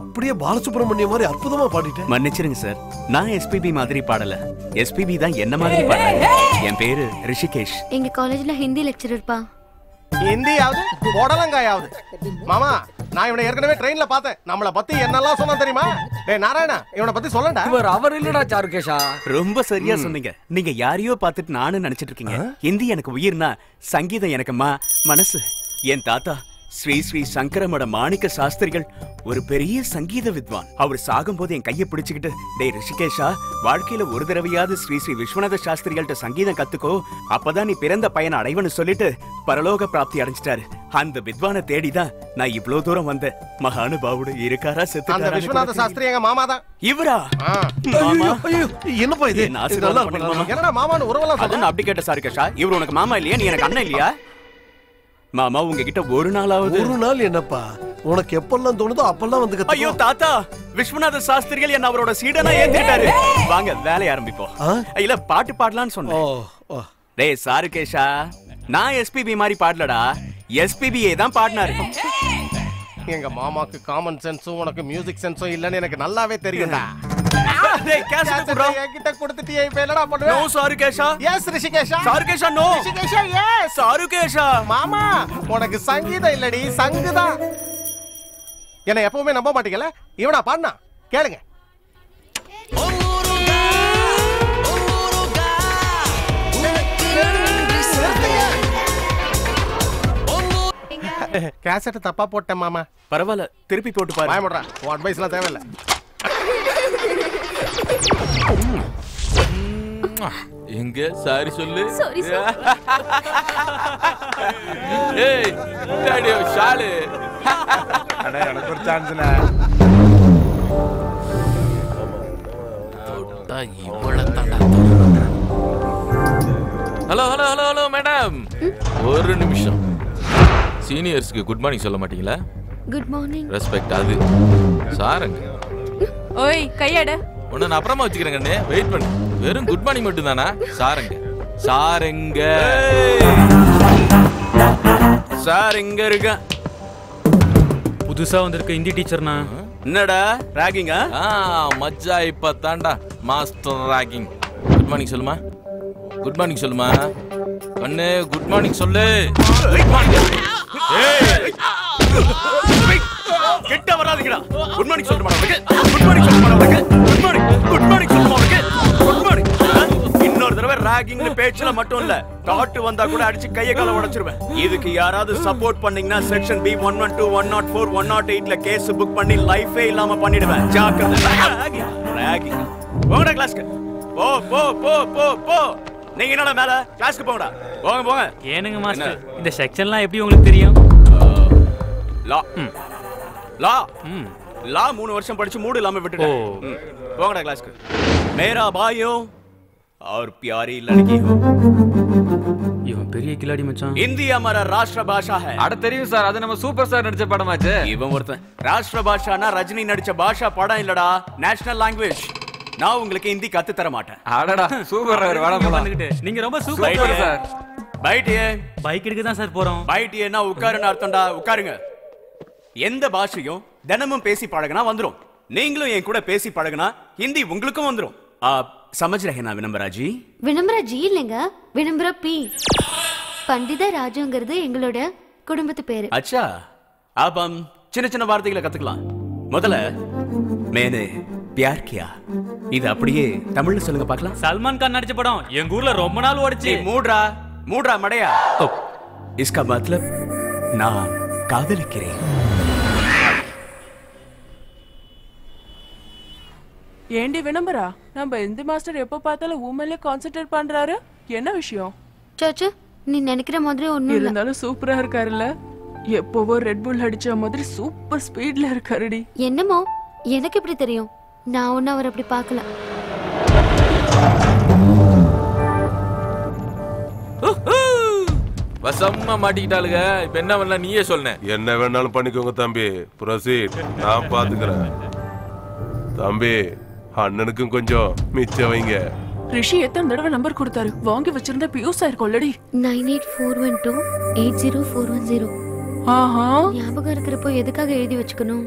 அப்படியே பாலசுப்ரமணியம் மாதிரி அற்புதமா பாடிட்டேன். மன்னிச்சிருங்க சார், நான் எஸ்பிபி மாதிரி பாடல, எஸ்பிபி தான் என்ன மாதிரி பாடுறாங்க. என் பேரு ரிஷிகேஷ். எங்க காலேஜ்ல ஹிந்தி லெக்சரர் பா. ஹிந்தியாவது உடலங்காயாவது. மாமா நான் இவனை ஏற்கனவே ட்ரெயின்ல பார்த்தேன். நம்மளை பத்தி என்னெல்லாம் சொன்னா தெரியுமா? டேய் நாராயணா, இவனை பத்தி சொல்லடா. இவர் அவர் இல்லடா சாருகேஷா. ரொம்ப சரியா சொன்னீங்க. நீங்க யாரையோ பார்த்துட்டு நானும் நினைச்சிட்டு இருக்கீங்க. ஹிந்தி எனக்கு உயிர்னா, சங்கீதம் எனக்கு மா மனசு. என் தாத்தா ஸ்ரீ ஸ்ரீ சங்கரமட மாணிக்க சாஸ்திரிகள் ஒரு பெரிய சங்கீத வித்வான். அவர் சாகும் போது என் கையை பிடிச்சுக்கிட்டு, டேய் ரிஷிகேஷா, வாழ்க்கையில ஒரு தடவையாவது ஸ்ரீ ஸ்ரீ விஸ்வநாத சாஸ்திரிகள்ட்ட சங்கீதம் கத்துக்கோ, அப்பதான் நீ பிறந்த பயனை அடைவன்னு சொல்லிட்டு பரலோக பிராப்தி அடைஞ்சிட்டாரு. அந்த வித்வானை தேடிதான் நான் இவ்வளவு தூரம் வந்த மகானுபாவோடு இருக்காரா செத்து. மாமா இல்லையா? நீ எனக்கு அண்ணன் இல்லையா? மாமா உங்ககிட்ட ஒரு நாளாவது ஒரு நாள் என்னப்பா உனக்கு எப்பெல்லாம் தோணுதோ அப்பெல்லாம் வந்து கத்து ஐயோ தாத்தா விஸ்வநாத சாஸ்திரிகள் என்ன அவரோட சீடனா ஏத்திட்டாரு வாங்க வேலைய ஆரம்பிப்போம் இல்ல பாட்டு பாடலாம்னு சொன்னேன் டேய் சாருகேஷா நான் எஸ்பிபி மாதிரி பாடலடா எஸ்பிபிஏ தான் பாடுனாரு எங்க மாமாக்கு காமன் சென்ஸும் உனக்கு மியூசிக் சென்ஸும் இல்லன்னு எனக்கு நல்லாவே தெரியும்டா டேய் கேஷா குடுறா என்கிட்ட கொடுத்துட்டியே இப்ப என்னடா பண்ணுவ நோ சாருகேஷா எஸ் ரிஷிகேஷா சாருகேஷா நோ ரிஷிகேஷா எஸ் சாருகேஷா மாமா உனக்கு சங்கீதம் இல்லடி சங்குதா என்ன எப்பவுமே நம்ப மாட்டீங்களா இவனா பாடுனா கேளுங்க கேசட் தப்பா போட்டேன் மாமா பரவாயில்ல திருப்பி போட்டு பாரு பயமுடா உன் அட்வைஸ்லாம் தேவையில்லை எங்க சாரி சொல்லு சாரி சார் ஏய் டாடியோ ஷாலு அட எனக்கு ஒரு சான்ஸ்ல டா இவளதாடா hello hello hello hello madam ஒரு நிமிஷம் சீனியர்ஸ்க்கு குட் மார்னிங் சொல்ல மாட்டீங்களா குட் மார்னிங் ரெஸ்பெக்ட் அது சாரங்க ஓய் கையட உன்ன நான் அப்புறமா வச்சிக்கிறேன் கண்ணே வெயிட் பண்ணு வெறும் குட் மார்னிங் மட்டும் தானா சாரங்க சாரங்க சார் எங்க இருக்க புதுசா வந்திருக்க இந்தி டீச்சர்னா என்னடா ராகிங்கா ஆ மச்சா இப்ப தாண்டா மாஸ்டர் ராகிங் குட் மார்னிங் சொல்லுமா குட் மார்னிங் சொல்லுமா கண்ணே குட் மார்னிங் சொல்லு குட் மார்னிங் ஏய் கிட்ட வராதீங்கடா குட் மார்னிங் சொல்லுமா குட் மார்னிங் சொல்லுமா குட் மார்னிங் குட் மார்னிங் சொல்லுமா குட் மார்னிங் இன்னொரு தடவை ராகிங்ல பேச்சல மட்டும் இல்ல டாட் வந்தா கூட அடிச்சு கைய கால உடைச்சிடுவேன் இதுக்கு யாராவது சப்போர்ட் பண்ணீங்கன்னா section B one twelve, one oh four, one oh eight ல கேஸ் புக் பண்ணி லைஃபே இல்லாம பண்ணிடுவேன் ஜாக்கிரதை ராகிங் போங்கடா கிளாஸ்க்கு போ போ போ போ போ நீங்க என்னடா மேல கிளாஸ்க்கு போங்கடா போங்க போங்க ஏனுங்க மாஸ்டர் இந்த செக்ஷன்லாம் எப்படி உங்களுக்கு தெரியும் லா லா லா மூணு வருஷம் படிச்சு மூடு இல்லாம விட்டுட்டேன் போங்கடா கிளாஸ்க்கு மேரா பாயோ और प्यारी लड़की हो இவன் பெரிய கிளாடி மச்சான் இந்தியா हमारा राष्ट्र भाषा है அட தெரியும் சார் அது நம்ம சூப்பர் ஸ்டார் நடிச்ச படமாச்சே இவன் ஒருத்தன் राष्ट्र भाषाனா ரஜினி நடிச்ச பாஷா படம் இல்லடா நேஷனல் லாங்குவேஜ் நான் உங்களுக்கு ஹிந்தி கத்து தர மாட்டேன் அடடா சூப்பர் சார் வர போலாம் நீங்க ரொம்ப சூப்பர் சார் பைட் ஏ பைக் எடுக்க தான் சார் போறோம் பைட் ஏனா உட்காருன்னு அர்த்தம்டா உட்காருங்க எந்த பாஷையும் தினமும் பேசி பழகுனா வந்துரும் நீங்களும் என் கூட பேசி பழகுனா ஹிந்தி உங்களுக்கும் வந்துரும் आप समझ रहे ना विनम्रा जी विनम्रा जी இல்லங்க विनम्रा पी पंडित ராஜுங்கிறது எங்களோட குடும்பத்து பேரு अच्छा अब हम சின்ன சின்ன வார்த்தைகளை கத்துக்கலாம் முதல்ல मैंने प्यार किया இது அப்படியே தமிழ்ல சொல்லுங்க பார்க்கலாம் சல்மான் கான் நடிச்ச படம் எங்க ஊர்ல ரொம்ப நாள் ஓடிச்சு மூட்ரா மூட்ரா மடையா इसका मतलब நான் காதலிக்கிறேன் ஏண்டி வினம்பரா நம்ம இந்த மாஸ்டர் எப்ப பார்த்தாலும் உமன்ல கான்சென்ட்ரேட் பண்றாரு என்ன விஷயம் சச்ச நீ நினைக்கிற மாதிரி ஒண்ணு இல்ல இருந்தாலும் சூப்பரா இருக்காருல எப்பவோ ரெட் புல் அடிச்ச மாதிரி சூப்பர் ஸ்பீட்ல இருக்காருடி என்னமோ எனக்கு எப்படி தெரியும் நான் ஒண்ணு அவரை அப்படி பார்க்கல வசம்மா மாட்டிட்டாளுங்க இப்ப என்ன பண்ணலாம் நீயே சொல்ல என்ன வேணாலும் பண்ணிக்கோங்க தம்பி ப்ரோசீட் நான் பாத்துக்கறேன் தம்பி அண்ணனுக்கும் கொஞ்சம் மிச்ச வைங்க ரிஷி எத்தனை தடவை நம்பர் கொடுத்தாரு வாங்கி வச்சிருந்த பியூஸ் ஆயிருக்கு already nine eight four one two eight zero four one zero ஆஹா ஞாபகம் இருக்குறப்போ எதுக்காக எழுதி வச்சுக்கணும்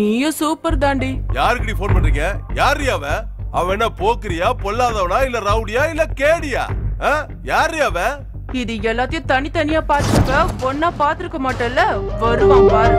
நீயே சூப்பர் தாண்டி யாருக்கு நீ ஃபோன் பண்றீங்க யாரியா அவ அவ என்ன போக்கிரியா பொல்லாதவனா இல்ல ரவுடியா இல்ல கேடியா யாரியா அவ இது எல்லாத்தையும் தனித்தனியா பாத்துக்க ஒண்ணா பாத்துக்க மாட்டல்ல வருவான் பாரு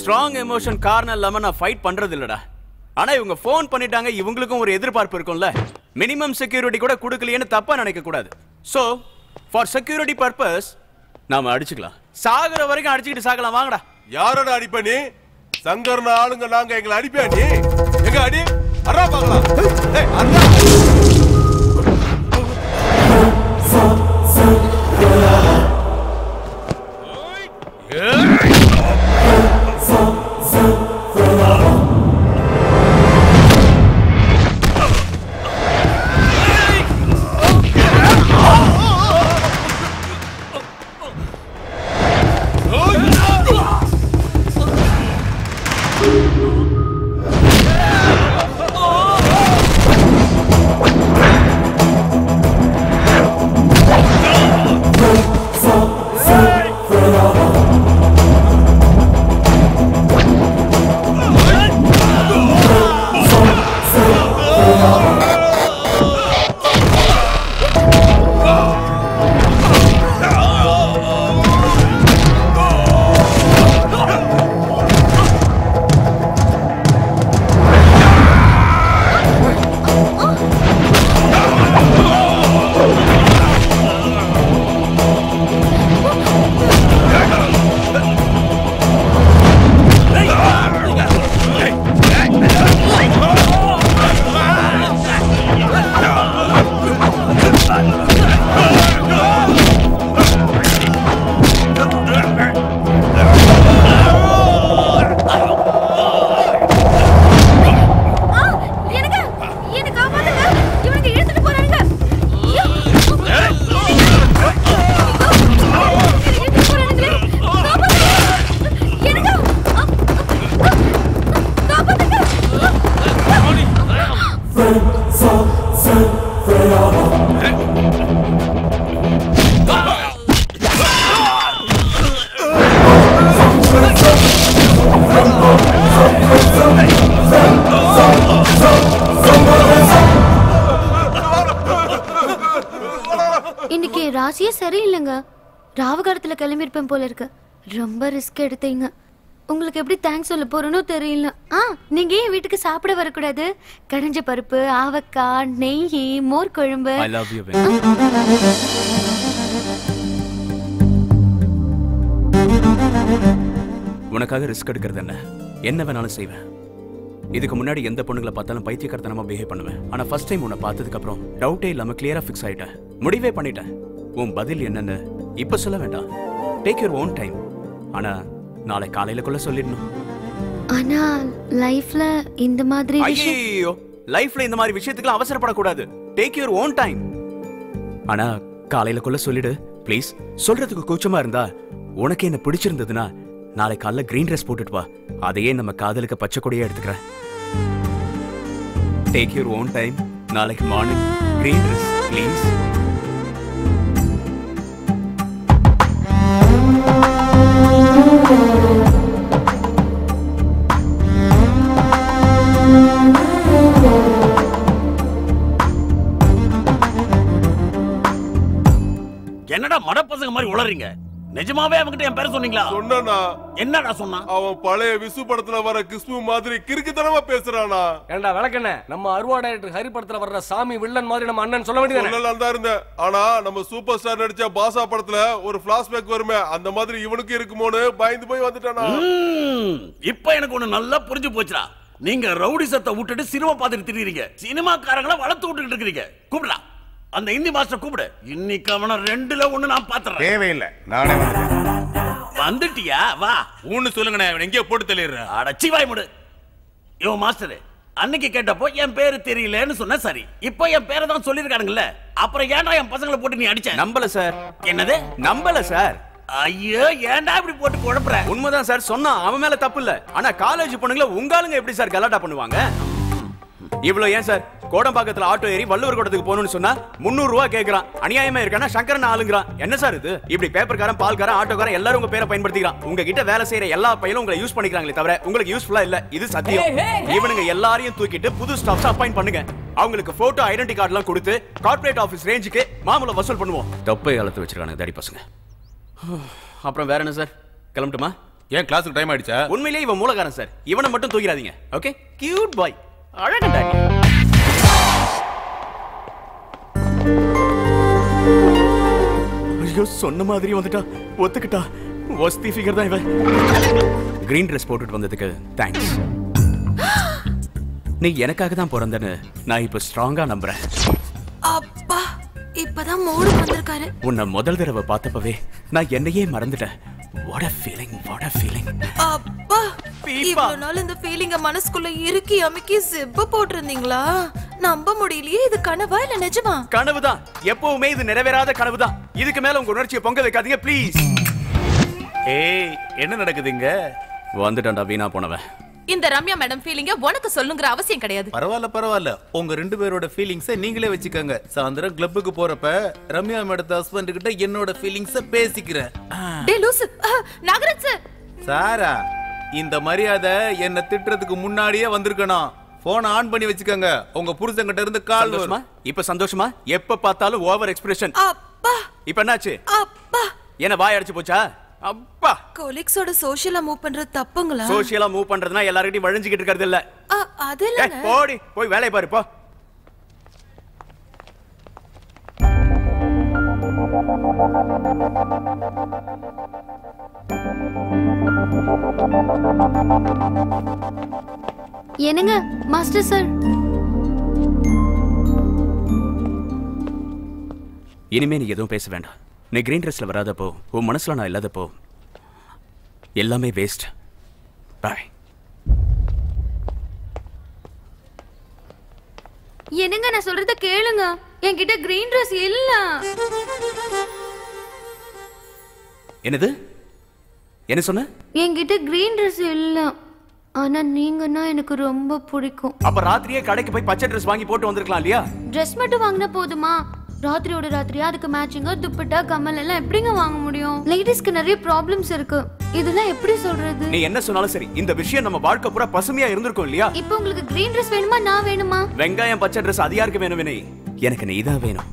Strong emotion car na lamana fight pandradhu illada. Ana ivanga phone pannitaanga ivungalukkum oru edirpaarpu irukumla. Minimum security kuda kudukaliyena thappa nenikakudadu. So for security purpose naama adichikalam. Saagara varaikku adichittu saagalam vaangada. Yaroda adipa nee? Sankarna aalunga naanga engala adipiya nee? Enga adi? Arra paakala. Hey arra. ரொம்ப risk எடுத்தீங்க. உங்களுக்கு எப்படி thanks சொல்ல போறேனோ தெரியல. ஆ நீங்க ஏன் வீட்டுக்கு சாப்பிட வர கூடாது? கடஞ்ச பருப்பு, ஆவக்காய், நெய், மோர் குழம்பு. I love you, Vinny. உனக்காக ரிஸ்க் எடுக்கிறது என்ன? என்ன வேணாலும் செய்வேன். இதுக்கு முன்னாடி எந்த பொண்ணுங்கள பார்த்தாலும் பைத்தியக்காரத்தனமா பிஹேவ் பண்ணுவேன். ஆனா ஃபர்ஸ்ட் டைம் உன்னை பார்த்ததுக்கு அப்புறம் டவுட்டே இல்லாம கிளியரா ஃபிக்ஸ் ஆயிட்டேன். முடிவே பண்ணிட்டேன். உன் பதில் என்னன்னு இப்ப சொல்ல வேண்டாம். Take your own time. ஆனா நாளை காலையிலக்குள்ள சொல்லிடணும். ஆனா லைஃப்ல இந்த மாதிரி விஷயம் ஐயோ லைஃப்ல இந்த மாதிரி விஷயத்துக்கு அவசரப்பட கூடாது. Take your own time. ஆனா காலையிலக்குள்ள சொல்லிடு ப்ளீஸ். சொல்றதுக்கு கூச்சமா இருந்தா உனக்கு என்ன பிடிச்சிருந்ததுனா நாளை காலையில green dress போட்டுட்டு வா. அதையே நம்ம காதலுக்கு பச்சை கொடியா எடுத்துக்கற. Take your own time. நாளைக்கு morning green dress please. என்னடா மடப்பசங்க மாதிரி உளறீங்க? நிஜமாவே அவங்கிட்ட என் பேரை சொன்னீங்களா? சொன்னேனா? என்னடா சொன்னா? அவன் பழைய விசு படத்துல வர கிஸ்மு மாதிரி கிறுக்குத்தனமா பேசுறானா? ஏண்டா விளக்கண்ணே, நம்ம அருவா டைரக்டர் ஹரி படத்துல வர்ற சாமி வில்லன் மாதிரி நம்ம அண்ணன் சொல்ல வேண்டியது தானே? நல்லா தான் இருந்தேன். ஆனா நம்ம சூப்பர் ஸ்டார் நடிச்ச பாசா படத்துல ஒரு ஃபிளாஷ்பேக் வருமே, அந்த மாதிரி இவனுக்கு இருக்குமோன்னு பயந்து போய் வந்துட்டானா? இப்போ எனக்கு ஒன்னு நல்லா புரிஞ்சு போச்சுடா. நீங்க ரவுடி சத்த விட்டுட்டு சினிமா பாத்துட்டு திரிறீங்க. சினிமாக்காரங்கள வளத்து விட்டுட்டு இருக்கீங்க. கூப்பிடா. அந்த இந்தி மாஸ்டர் கூப்பிடு. இன்னைக்கு அவன ரெண்டுல ஒண்ணு நான் பாத்துறேன். தேவையில்லை, நானே வந்துட்டியா? வா ஊன்னு சொல்லுங்கண்ணே, அவன் எங்கேயோ போட்டு தெளிடுறேன். அடச்சி வாய் மூடு. யோ மாஸ்டர், அன்னைக்கு கேட்டப்போ என் பேரு தெரியலன்னு சொன்ன. சரி, இப்போ என் பேரை தான் சொல்லியிருக்கானுங்கல்ல, அப்புறம் ஏன்டா என் பசங்களை போட்டு நீ அடிச்ச? நம்பல சார். என்னது நம்பல சார்? ஐயோ ஏன்டா இப்படி போட்டு குழப்புற? உண்மைதான் சார் சொன்னா, அவன் மேல தப்பு இல்ல. ஆனா காலேஜ் பொண்ணுங்கள உங்காளுங்க எப்படி சார் கலாட்டா பண்ணுவாங்க? இவ்வளோ ஏன் சார்? கோடம்பாக்கத்துல ஆட்டோ ஏறி வள்ளுவர் கோட்டத்துக்கு போகணும்னு சொன்னா முந்நூறு ரூபா கேட்கறான். அநியாயமா இருக்கானா சங்கரன் ஆளுங்கிறான். என்ன சார் இது? இப்படி பேப்பர்காரன், பால்காரன், ஆட்டோக்காரன் எல்லாரும் உங்க பேரை பயன்படுத்திக்கிறான். உங்ககிட்ட வேலை செய்யற எல்லா பையனும் உங்களை யூஸ் பண்ணிக்கிறாங்களே தவிர உங்களுக்கு யூஸ்ஃபுல்லா இல்ல. இது சத்தியம். இவனுங்க எல்லாரையும் தூக்கிட்டு புது ஸ்டாஃப்ஸ் அப்பாயிண்ட் பண்ணுங்க. அவங்களுக்கு போட்டோ ஐடென்டி கார்டு எல்லாம் கொடுத்து கார்பரேட் ஆபீஸ் ரேஞ்சுக்கு மாமூல வசூல் பண்ணுவோம். தப்பை அழுத்து வச்சிருக்கானுங்க தடி பசங்க. அப்புறம் வேற என்ன சார்? கிளம்பட்டுமா? ஏன் கிளாஸுக்கு டைம் ஆயிடுச்சா? உண்மையிலேயே இவன் மூலகாரன் சார். இவனை மட்டும் தூக்கிடாதீங்க. ஓகே? கியூட் பாய். அழகா டாக்கி. ஐயோ சொன்ன மாதிரி வந்துட்டா. ஒத்துக்கிட்டா. வஸ்தி ஃபிகர் தான் இவன். கிரீன் ட்ரெஸ் போட்டுட்டு வந்ததுக்கு தேங்க்ஸ். நீ எனக்காக தான் பிறந்தன்னு நான் இப்ப ஸ்ட்ராங்கா நம்புறேன். அப்பா இப்பதான் மோடு வந்திருக்காரு. உன்னை முதல் தடவை பார்த்தப்பவே நான் என்னையே மறந்துட்டேன். What a feeling, what a feeling. அப்பா இவ்வளவு நாள் இந்த ஃபீலிங்க மனசுக்குள்ள இறுக்கி அமுக்கி செப்பு போட்டுருந்தீங்களா? நம்ப முடியலையே. இது கனவா இல்ல நிஜமா? கனவுதான். எப்பவுமே இது நிறைவேறாத கனவுதான். இதுக்கு மேல உங்க உணர்ச்சியை பொங்க வைக்காதீங்க ப்ளீஸ். ஏய் என்ன நடக்குதுங்க? வந்துட்டான்டா வீணா போனவன். இந்த ரம்யா மேடம் ஃபீலிங்க உனக்கு சொல்லுங்கற அவசியம் கிடையாது. பரவாயில்ல பரவாயில்ல. உங்க ரெண்டு பேரோட ஃபீலிங்ஸை நீங்களே வெச்சுக்கங்க. சாயந்தரம் கிளப்புக்கு போறப்ப ரம்யா மேடத்த ஹஸ்பண்ட் கிட்ட என்னோட ஃபீலிங்ஸை பேசிக்கிறேன். டேய் லூசு நகரத் சார். சாரா இந்த மரியாதை என்ன திட்றதுக்கு முன்னாடியே வந்திருக்கணும். போன் ஆன் பண்ணி வெச்சுக்கங்க. உங்க புருஷன்கிட்ட இருந்து கால் வருமா? இப்ப சந்தோஷமா? எப்ப பார்த்தாலும் ஓவர் எக்ஸ்பிரஷன். அப்பா இப்போ என்னாச்சு? அப்பா என்ன வாய் அடைச்சு போச்சா? அப்பா கோலிக்ஸோட சோஷியலா மூவ் பண்றது தப்புங்களா? சோஷியலா மூவ் பண்றதுனா எல்லாரையும் வளைஞ்சிக்கிட்டு இருக்கறது இல்ல. அது இல்ல. போடி போய் வேலைய பாரு போ. என்னங்க மாஸ்டர் சார்? இனிமே நீ எதுவும் பேச வேண்டாம். நீ கிரீன் ட்ரெஸ்ல வராதப்போ உன் மனசுல நான் இல்லாதப்போ எல்லாமே வேஸ்ட். பாய். என்னங்க நான் சொல்றத கேளுங்க. என்கிட்ட கிரீன் ட்ரெஸ் இல்ல. என்னது? என்ன சொன்ன? என்கிட்ட கிரீன் ட்ரெஸ் இல்ல. ஆனா நீங்கனா எனக்கு ரொம்ப பிடிக்கும். அப்ப ராத்திரியே கடைக்கு போய் பச்சை ட்ரெஸ் வாங்கி போட்டு வந்திருக்கலாம் இல்லையா? ட்ரெஸ் மட்டும் வாங்கினா போதுமா? ராத்திரியோட ராத்திரியா அதுக்கு மேட்சிங்கா துப்பட்டா கமல் எல்லாம் எப்படிங்க வாங்க முடியும்? லேடிஸ்க்கு நிறைய ப்ராப்ளம்ஸ் இருக்கு. இதெல்லாம் எப்படி சொல்றது? நீ என்ன சொன்னாலும் சரி. இந்த விஷயம் நம்ம வாழ்க்கை பூரா பசுமையா இருந்திருக்கோம் இல்லையா? இப்போ உங்களுக்கு கிரீன் ட்ரெஸ் வேணுமா நான் வேணுமா? வெங்காயம் பச்சை ட்ரெஸ் அது யாருக்கு வேணும் வினய்? எனக்கு நீதான் வேணும்.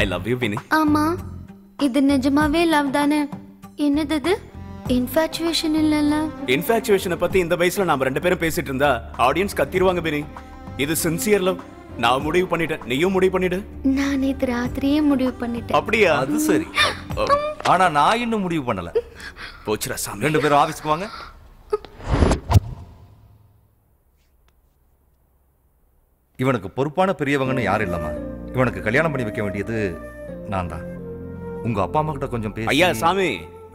I love you Vinay. ஆமா இது நிஜமாவே லவ் தானே? என்னது இது? இன்ஃபாச்சுவேஷன் இல்லல்ல. இன்ஃபாச்சுவேஷனை பத்தி இந்த வயசுல நாம ரெண்டு பேரும் பேசிட்டு இருந்தா ஆடியன்ஸ் கத்திடுவாங்க வினய். இது சின்சியர் லவ். நான் முடிவு பண்ணிட்டேன். நீயும் முடிவு பண்ணிடு. நான் நேத்து ராத்திரியே முடிவு பண்ணிட்டேன். அப்படியே அது சரி. ஆனா நான் இன்னும் முடிவு பண்ணல. போச்சுடா சாமி. ரெண்டு பேரும் ஆபீஸ்க்கு வாங்க. இவனுக்கு பொறுப்பான பெரியவங்கன்னு யாரும் இல்லமா? இவனுக்கு கல்யாணம் பண்ணி வைக்க வேண்டியது நான் தான். உங்க அப்பா அம்மா கிட்ட கொஞ்சம் பேசு. ஐயா சாமி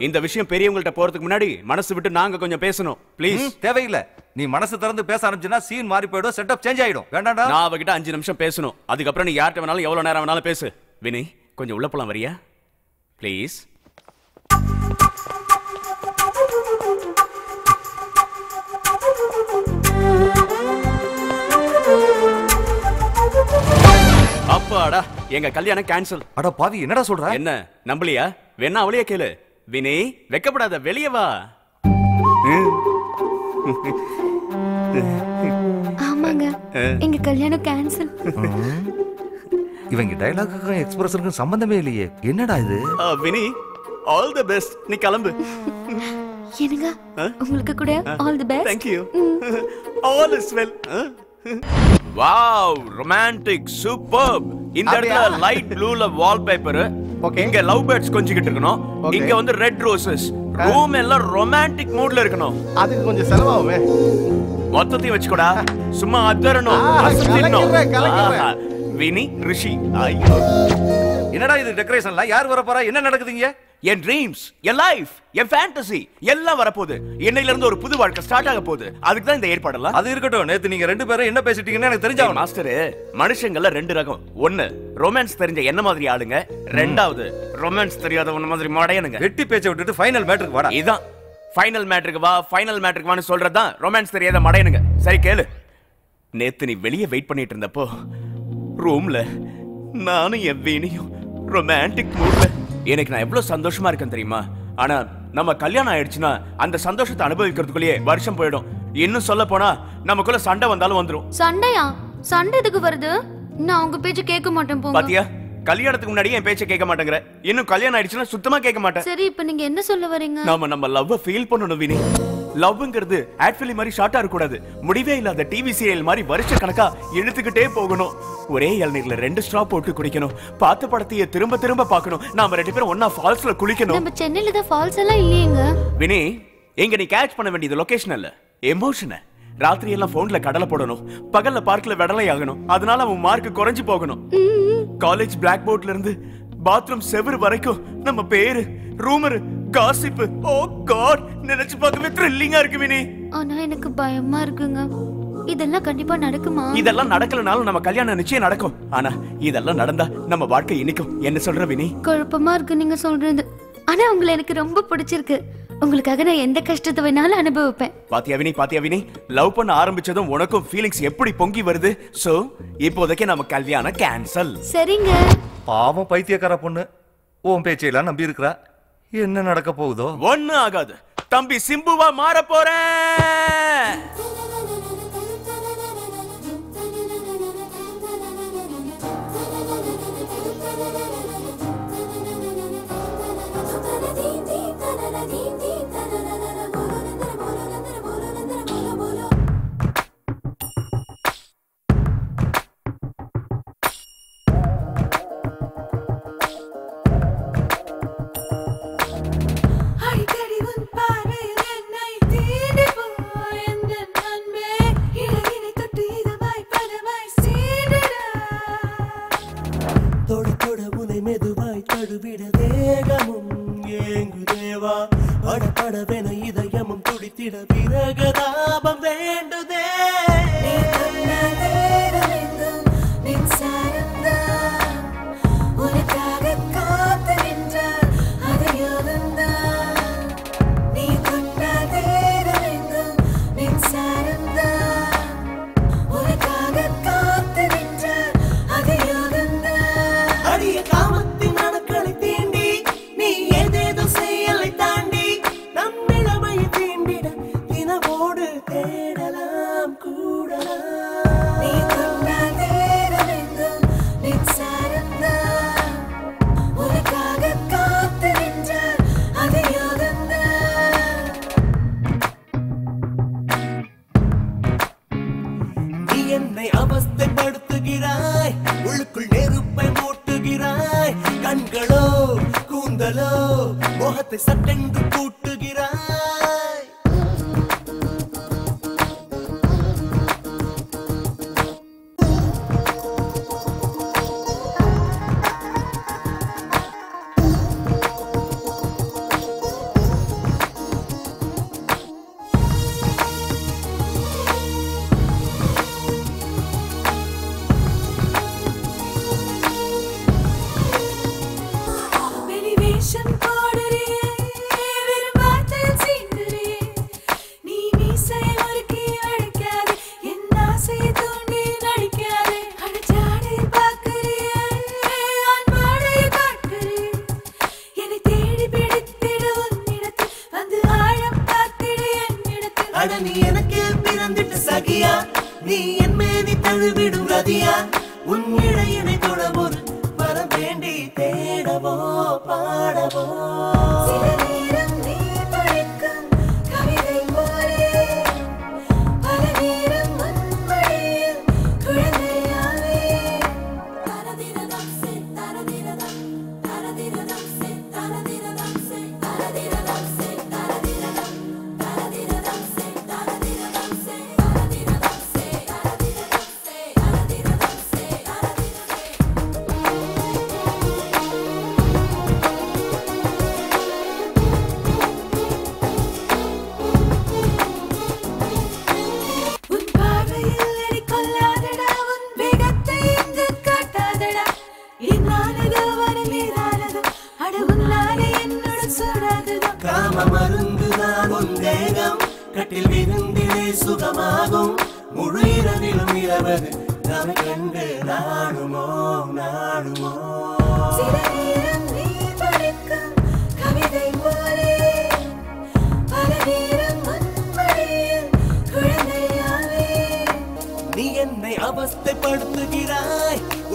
இந்த விஷயம் பெரியவங்கள்ட்ட போறதுக்கு முன்னாடி மனசு விட்டு நாங்க கொஞ்சம் பேசணும் ப்ளீஸ். தேவையில்லை. நீ மனசு திறந்து பேச ஆரம்பிச்சனா சீன் மாறி போய்டும். செட்டப் சேஞ்ச் ஆயிடும். வேண்டாம்டா. நான் அவகிட்ட அஞ்சு நிமிஷம் பேசணும். அதுக்கு அப்புறம் நீ யார்ட்ட வேணாலும் எவ்வளவு நேரம் வேணாலும் பேசு. வினி கொஞ்சம் உள்ள போலாம் வரியா ப்ளீஸ்? அப்பாடா எங்க கல்யாணம் கேன்சல். அட பாவி என்னடா சொல்ற? என்ன நம்பலையா? வேணா அவளையே கேளு. வினி வெக்கப்படாத வெளியே வா. ஆமாங்க எங்க கல்யாணம் கேன்சல். இவங்க டயலாக்குக்கும் எக்ஸ்பிரஷனுக்கும் சம்பந்தமே இல்லையே. என்னடா இது? Vini all the best. நீ கிளம்பு. என்னங்க உங்களுக்கு கூட all the best. Thank you. All is well. Wow romantic superb. இந்த இடத்துல லைட் ப்ளூல வால்பேப்பர். ஓகே இங்க லவ் பேர்ட்ஸ் கொஞ்சிக்கிட்டு இருக்கணும். இங்க வந்து ரெட் ரோசஸ். ரூம் எல்லாம் ரொமான்டிக் மூட்ல இருக்கணும். அதுக்கு கொஞ்சம் செலவாகுமே. மொத்தத்தையும் வெச்சுக்கடா. சும்மா அதறணும். வினி ரிஷி ஐயோ என்னடா இது? டெக்கரேஷன்ல யார் வர போறா? என்ன நடக்குதுங்க? என் ட்ரீம்ஸ், என் லைஃப், என் ஃபேண்டசி எல்லாம் வரப்போகுது. என்னையில இருந்து ஒரு புது வாழ்க்கை ஸ்டார்ட் ஆக போகுது. அதுக்கு தான் இந்த ஏற்பாடெல்லாம். அது இருக்கட்டும். நேத்து நீங்க ரெண்டு பேரும் என்ன பேசிட்டீங்கன்னு எனக்கு தெரிஞ்சாங்க மாஸ்டர். மனுஷங்கள்ல ரெண்டு ரகம். ஒன்னு ரொமான்ஸ் தெரிஞ்ச என்ன மாதிரி ஆளுங்க. ரெண்டாவது ரொமான்ஸ் தெரியாத ஒன்ன மாதிரி மாடையனுங்க. வெட்டி பேச்சை விட்டுட்டு ஃபைனல் மேட்டருக்கு வாடா. இதான் ஃபைனல் மேட்டருக்கு வா ஃபைனல் மேட்டருக்கு வான்னு சொல்றதுதான் ரொமான்ஸ் தெரியாத மாடையனுங்க. சரி கேளு. நேத்து நீ வெளியே வெயிட் பண்ணிட்டு இருந்தப்போ ரூம்ல நானும் என் வீணையும் ரொமான்டிக் மூட்ல. எனக்கு நான் எவ்வளவு சந்தோஷமா இருக்கேன் தெரியுமா? ஆனா நம்ம கல்யாணம் ஆயிடுச்சுன்னா அந்த சந்தோஷத்தை அனுபவிக்கிறதுக்குள்ளேயே வருஷம் போயிடும். இன்னும் சொல்ல போனா நமக்குள்ள சண்டை வந்தாலும் வந்துரும். சண்டையா? சண்டை எதுக்கு வருது? நான் உங்க பேச்சு கேட்க மாட்டேன். பாத்தியா கல்யாணத்துக்கு முன்னாடி என் பேச்சை கேட்க மாட்டேங்கற. இன்னும் கல்யாணம் ஆயிடுச்சுனா சுத்தமா கேட்க மாட்டேன். சரி, இப்போ நீங்க என்ன சொல்ல வரீங்க? நாம நம்ம லவ்வ ஃபீல் பண்ணனும் வினி. லவ்ங்கிறது ஆட் ஃபிலிம் மாதிரி ஷார்ட்டா இருக்க கூடாது. முடிவே இல்லாத டிவி சீரியல் மாதிரி வருஷ கணக்கா இழுத்துக்கிட்டே போகணும். ஒரே இளநீர்ல ரெண்டு ஸ்ட்ரா போட்டு குடிக்கணும். பார்த்த படத்தையே திரும்ப திரும்ப பார்க்கணும். நாம ரெண்டு பேரும் ஒண்ணா ஃபால்ஸ்ல குளிக்கணும். நம்ம சென்னையில தான் ஃபால்ஸ் எல்லாம் இல்லையேங்க. வினி, எங்க நீ கேட்ச் பண்ண வேண்டியது லொகேஷன் இல்ல, எமோஷன். ராத்திரி எல்லாம் போன்ல கடலை போடணும், பகல்ல பார்க்ல விடலை ஆகணும். அதனால அவன் மார்க் குறைஞ்சு போகணும். காலேஜ் பிளாக் போர்ட்ல இருந்து பாத்ரூம் செவர் வரைக்கும் நம்ம பேரு, ரூமர், காசிப். ஓ காட், நினைச்சு பார்க்கவே த்ரில்லிங்கா இருக்கு வினி. ஆனா எனக்கு பயமா இருக்குங்க. இதெல்லாம் கண்டிப்பா நடக்குமா? இதெல்லாம் நடக்கலனாலும் நம்ம கல்யாணம் நிச்சயம் நடக்கும். ஆனா இதெல்லாம் நடந்தா நம்ம வாழ்க்கை இனிக்கும். என்ன சொல்ற வினி? குழப்பமா இருக்கு நீங்க சொல்றது. ஆனா உங்களை எனக்கு ரொம்ப பிடிச்சிருக்கு. உங்களுக்காக நான் எந்த கஷ்டத்தை வேணாலும் அனுபவிப்பேன். பாத்தியா வினி, பாத்தியா வினி, லவ் பண்ண ஆரம்பிச்சதும் உனக்கும் ஃபீலிங்ஸ் எப்படி பொங்கி வருது. சோ இப்போதைக்கு நம்ம கல்யாணம் கேன்சல். சரிங்க. பாவம் பைத்தியக்கார பொண்ணு, ஓம் பேச்சையெல்லாம் நம்பி இருக்கறா. என்ன நடக்க போகுதோ? ஒண்ணு ஆகாது. தம்பி சிம்புவா மாற போறேன்.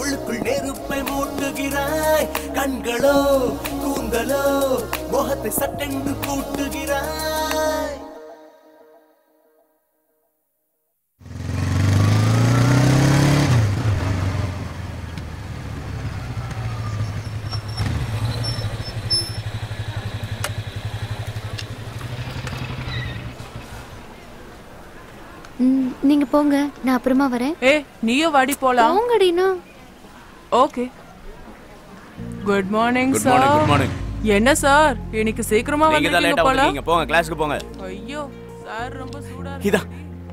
உள்ளுக்குள் நெருப்பை மூட்டுகிறாய். கண்களோ கூந்தலோ முகத்தை சட்டென்று கூட்டுகிறாய். நீங்க போங்க, நான் அப்புறமா வரேன். ஏய், நீயோ வாடி போலாம். போங்கடினா. Okay. Good morning sir. Good morning. என்ன சார், இன்னைக்கு சீக்கிரமா வந்துட்டீங்க போல. நீங்க போங்க, கிளாஸ்க்கு போங்க. ஐயோ, சார் ரொம்ப சூடா இருக்கு. இதா,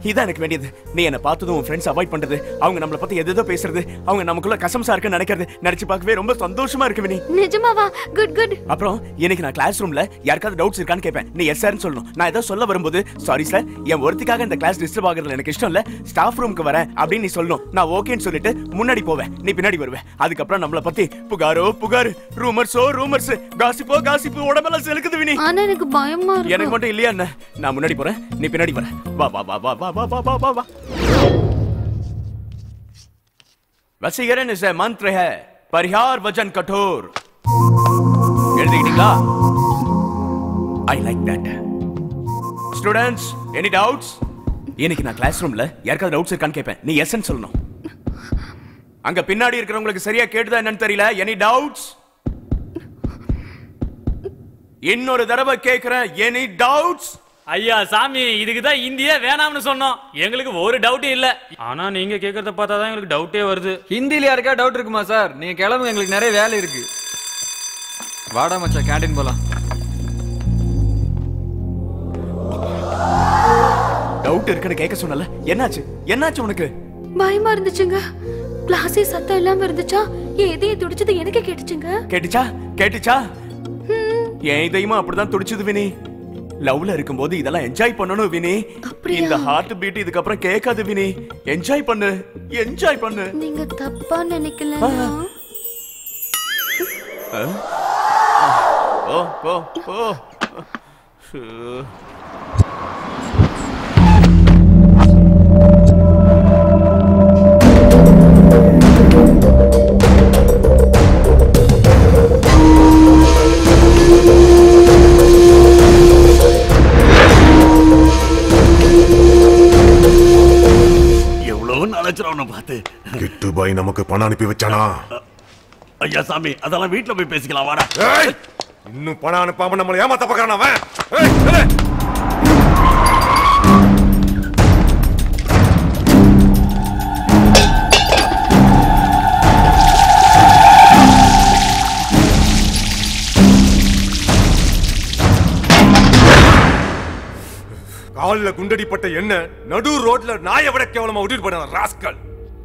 இதா எனக்கு வேண்டியது. நீ என்ன பார்த்ததும் உன் ஃப்ரெண்ட்ஸ் அவாய்ட் பண்றது, அவங்க நம்மள பத்தி எதேதோ பேசுறது, அவங்க நமக்குள்ள கசம்சா இருக்குன்னு நினைக்கிறது, நினைச்சு பார்க்கவே ரொம்ப சந்தோஷமா இருக்கு வினி. நிஜமாவா? Good good. அப்புறம் எனக்கு நான் கிளாஸ் ரூம்ல யாருக்காவது டவுட்ஸ் இருக்கான்னு கேட்பேன். நீ எஸ் சார்னு சொல்லணும். நான் ஏதோ சொல்ல வரும்போது சாரி சார், என் ஒருத்திக்காக இந்த கிளாஸ் டிஸ்டர்ப் ஆகுறதுல எனக்கு இஷ்டம் இல்ல, ஸ்டாஃப் ரூமுக்கு வரேன் அப்படின்னு நீ சொல்லணும். நான் ஓகேன்னு சொல்லிட்டு முன்னாடி போவேன், நீ பின்னாடி வருவேன். அதுக்கப்புறம் நம்மள பத்தி புகாரோ புகார், ரூமர்ஸோ ரூமர்ஸ், காசிப்போ காசிப்பு, உடம்பெல்லாம் செலுக்குது வினி. ஆனா எனக்கு பயமா இருக்கு. எனக்கு மட்டும் இல்லையா என்ன? நான் முன்னாடி போறேன், நீ பின்னாடி வர. வா வா வா வா. वसीकरण से मंत्र है, परिहार वजन कठोर. I like that. Students, any doubts? எனக்கு நான் கிளாஸ் ரூம்ல யாருக்காவது டவுட்ஸ் இருக்கான்னு கேட்பேன், நீ yes ன்னு சொல்லணும். அங்க பின்னாடி இருக்கிறவங்களுக்கு சரியா கேட்டுதா என்னன்னு தெரியல. any doubts? இன்னொரு தடவை கேக்குறேன், any doubts? ஐயா சாமி, இதுக்குதான் இந்தியா வேணாம்னு சொன்னோம். எங்களுக்கு ஒரு டவுட்டும் இல்ல. ஆனா நீங்க கேக்குறத பார்த்தா தான் எங்களுக்கு டவுட்டே வருது. ஹிந்தில யாருக்கா டவுட் இருக்குமா சார்? நீங்க கிளம்புங்க, எங்களுக்கு நிறைய வேலை இருக்கு. வாடா மச்சா, கேண்டீன் போலாம். டவுட் இருக்குன்னு கேட்க சொன்னல, என்னாச்சு என்னாச்சு உனக்கு? பயமா இருந்துச்சுங்க. கிளாஸே சத்தம் இல்லாம இருந்துச்சா, எதையே துடிச்சது எனக்கு கேட்டுச்சுங்க. கேட்டுச்சா கேட்டுச்சா? என் இதயமா அப்படிதான் துடிச்சது வினி. லவ்ல இருக்கும்போது இதெல்லாம் என்ஜாய் பண்ணனும் வினி. இந்த ஹார்ட் பீட் இதுக்கு அப்புறம் கேட்காது வினி. என்ஜாய் பண்ணு, என்ஜாய் பண்ணு. நீங்க தப்பா நினைக்கல. ஓ ஓ ஓ. கிட்டு பாய் நமக்கு பணம் அனுப்பி வச்சானா? ஐயா சாமி, அதெல்லாம் வீட்ல போய் பேசிக்கலாம் வாடா. ஏய், இன்னும் பணம் அனுப்பாம நம்மள ஏமாத்த பார்க்கறானே அவன். ஏய் ஏலே, கால்ல குண்டடிப்பட்ட என்ன நடு ரோட்ல நாயை விட கேவலமா ஓடிட்டு போறான் ராஸ்கல்.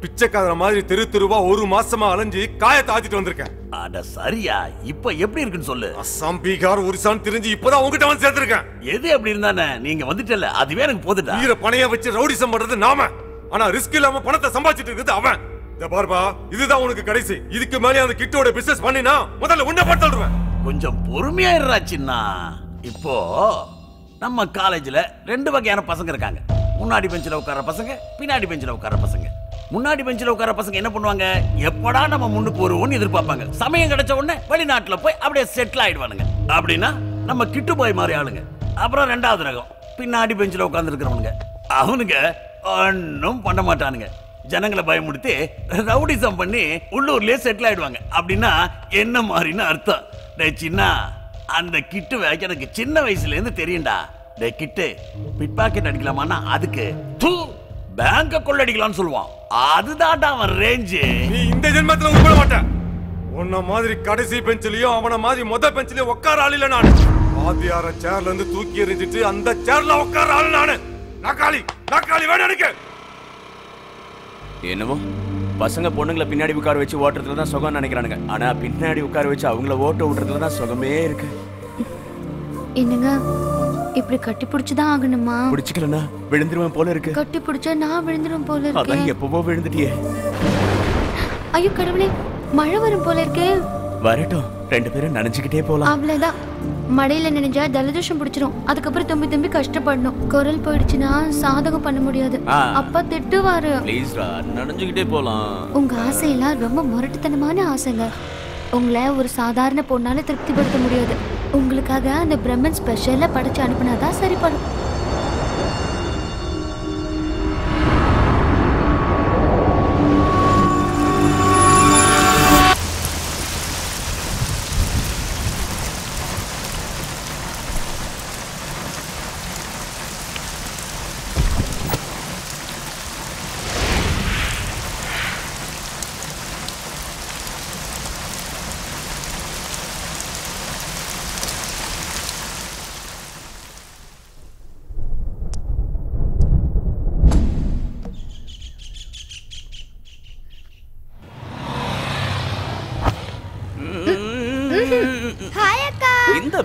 பிச்சைக்காரர மாதிரி தெரு தெருவா ஒரு மாசமா அலைஞ்சி காயத்தை ஆத்திட்டு வந்திருக்கேன். அட சரியா, இப்ப எப்படி இருக்குன்னு சொல்லு. அசாம் பீகார் ஒரிசான் தெரிஞ்சு இப்பதான் உங்ககிட்ட வந்து சேர்த்திருக்கேன். எது அப்படி இருந்தானே, நீங்க வந்துட்டல அதுவே எனக்கு போதுடா. வீர பணைய வச்சு ரவுடிசம் பண்றது நாம, ஆனா ரிஸ்க் இல்லாம பணத்தை சம்பாதிச்சிட்டு இருக்குது அவன். இந்த பார்பா, இதுதான் உனக்கு கடைசி. இதுக்கு மேலே அந்த கிட்டோட பிசினஸ் பண்ணினா முதல்ல உன்னை படுத்துடுவேன். கொஞ்சம் பொறுமையா இருடா சின்னா. இப்போ நம்ம காலேஜ்ல ரெண்டு வகையான பசங்க இருக்காங்க. முன்னாடி பெஞ்சில உட்கார்ற பசங்க, பின்னாடி பெஞ்சில உட்கார்ற பசங்க. முன்னாடி பெஞ்சில உட்கார்ற பசங்க என்ன பண்ணுவாங்க, எப்படா நம்ம முன்னுக்கு வருவோம்னு எதிர்பார்ப்பாங்க. சமயம் கிடைச்ச உடனே வெளிநாட்டுல போய் அப்படியே செட்டில் ஆயிடுவானுங்க. அப்படின்னா நம்ம கிட்டு பாய் மாதிரி ஆளுங்க. அப்புறம் ரெண்டாவது ரகம், பின்னாடி பெஞ்சில உட்கார்ந்து இருக்கிறவனுங்க. அவனுங்க ஒன்னும் பண்ண மாட்டானுங்க. ஜனங்களை பயமுடுத்தி ரவுடிசம் பண்ணி உள்ளூர்லயே செட்டில் ஆயிடுவாங்க. அப்படின்னா என்ன மாதிரின்னு அர்த்தம். சின்னா, அந்த கிட்டு வேக எனக்கு சின்ன வயசுல இருந்து தெரியும்டா. டே கிட்டு, பிட் பாக்கெட் அடிக்கலாமான்னா அதுக்கு தூ பேங்க கொள்ளடிக்கலாம்னு சொல்லுவான். அதுதான்டா அவன் ரேஞ்சு. நீ இந்த ஜென்மத்துல உட்பட மாட்டேன். உன்ன மாதிரி கடைசி பெஞ்சிலயோ அவன மாதிரி முத பெஞ்சிலயோ உட்கார ஆள் இல்ல நானு. ஆதியார சேர்ல இருந்து தூக்கி எறிஞ்சிட்டு அந்த சேர்ல உட்கார ஆள் நானு. நாக்காளி நாக்காளி வேணும் எனக்கு. என்னவோ பசங்க பொண்ணுங்களை பின்னாடி உட்கார வச்சு ஓட்டுறதுல தான் சுகம் நினைக்கிறானுங்க. ஆனா பின்னாடி உட்கார வச்சு அவங்கள ஓட்ட விடுறதுல தான் சுகமே இருக்கு. என்னங்க இப்படி கட்டி பிடிச்சுதான் ஆகணுமா? பிடிச்சிக்கலன்னா விழுந்துருவேன் போல இருக்கு. கட்டி பிடிச்சா நான் விழுந்துருவேன் போல இருக்கு. அதான் எப்பவோ விழுந்துட்டியே. ஐயோ கடவுளே, மழை வரும் போல இருக்கே. வரட்டும். ரெண்டு பேரும் நனைஞ்சிட்டே போலாம். அவ்வளவுதான், மடையில நனைஞ்சா ஜலதோஷம் பிடிச்சிரும். அதுக்கப்புறம் தம்பி தம்பி கஷ்டப்படணும். குரல் போயிடுச்சுன்னா சாதகம் பண்ண முடியாது. அப்பா திட்டுவாரு. ப்ளீஸ்ரா நனைஞ்சிட்டே போலாம். உங்க ஆசையெல்லாம் ரொம்ப முரட்டுத்தனமான ஆசைங்க. உங்களை ஒரு சாதாரண பொண்ணால திருப்திப்படுத்த முடியாது. உங்களுக்காக அந்த பிரம்மன் ஸ்பெஷலா படிச்சு அனுப்புனாதான் சரிப்படும்.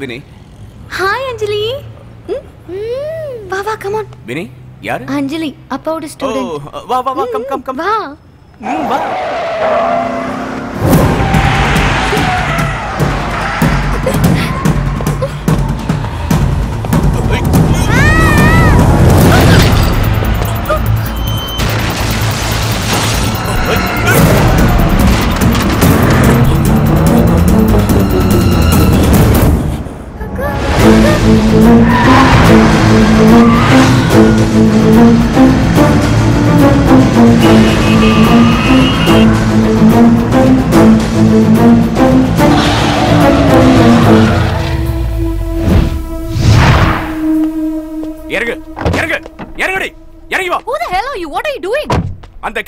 Vinny. Hi Anjali. Hmm. Wow, wow, come on. Vinny, yaar. Anjali, appa's student. Oh, uh, wow, wow, wow, mm. come, come, come. Wow. Hmm, wow.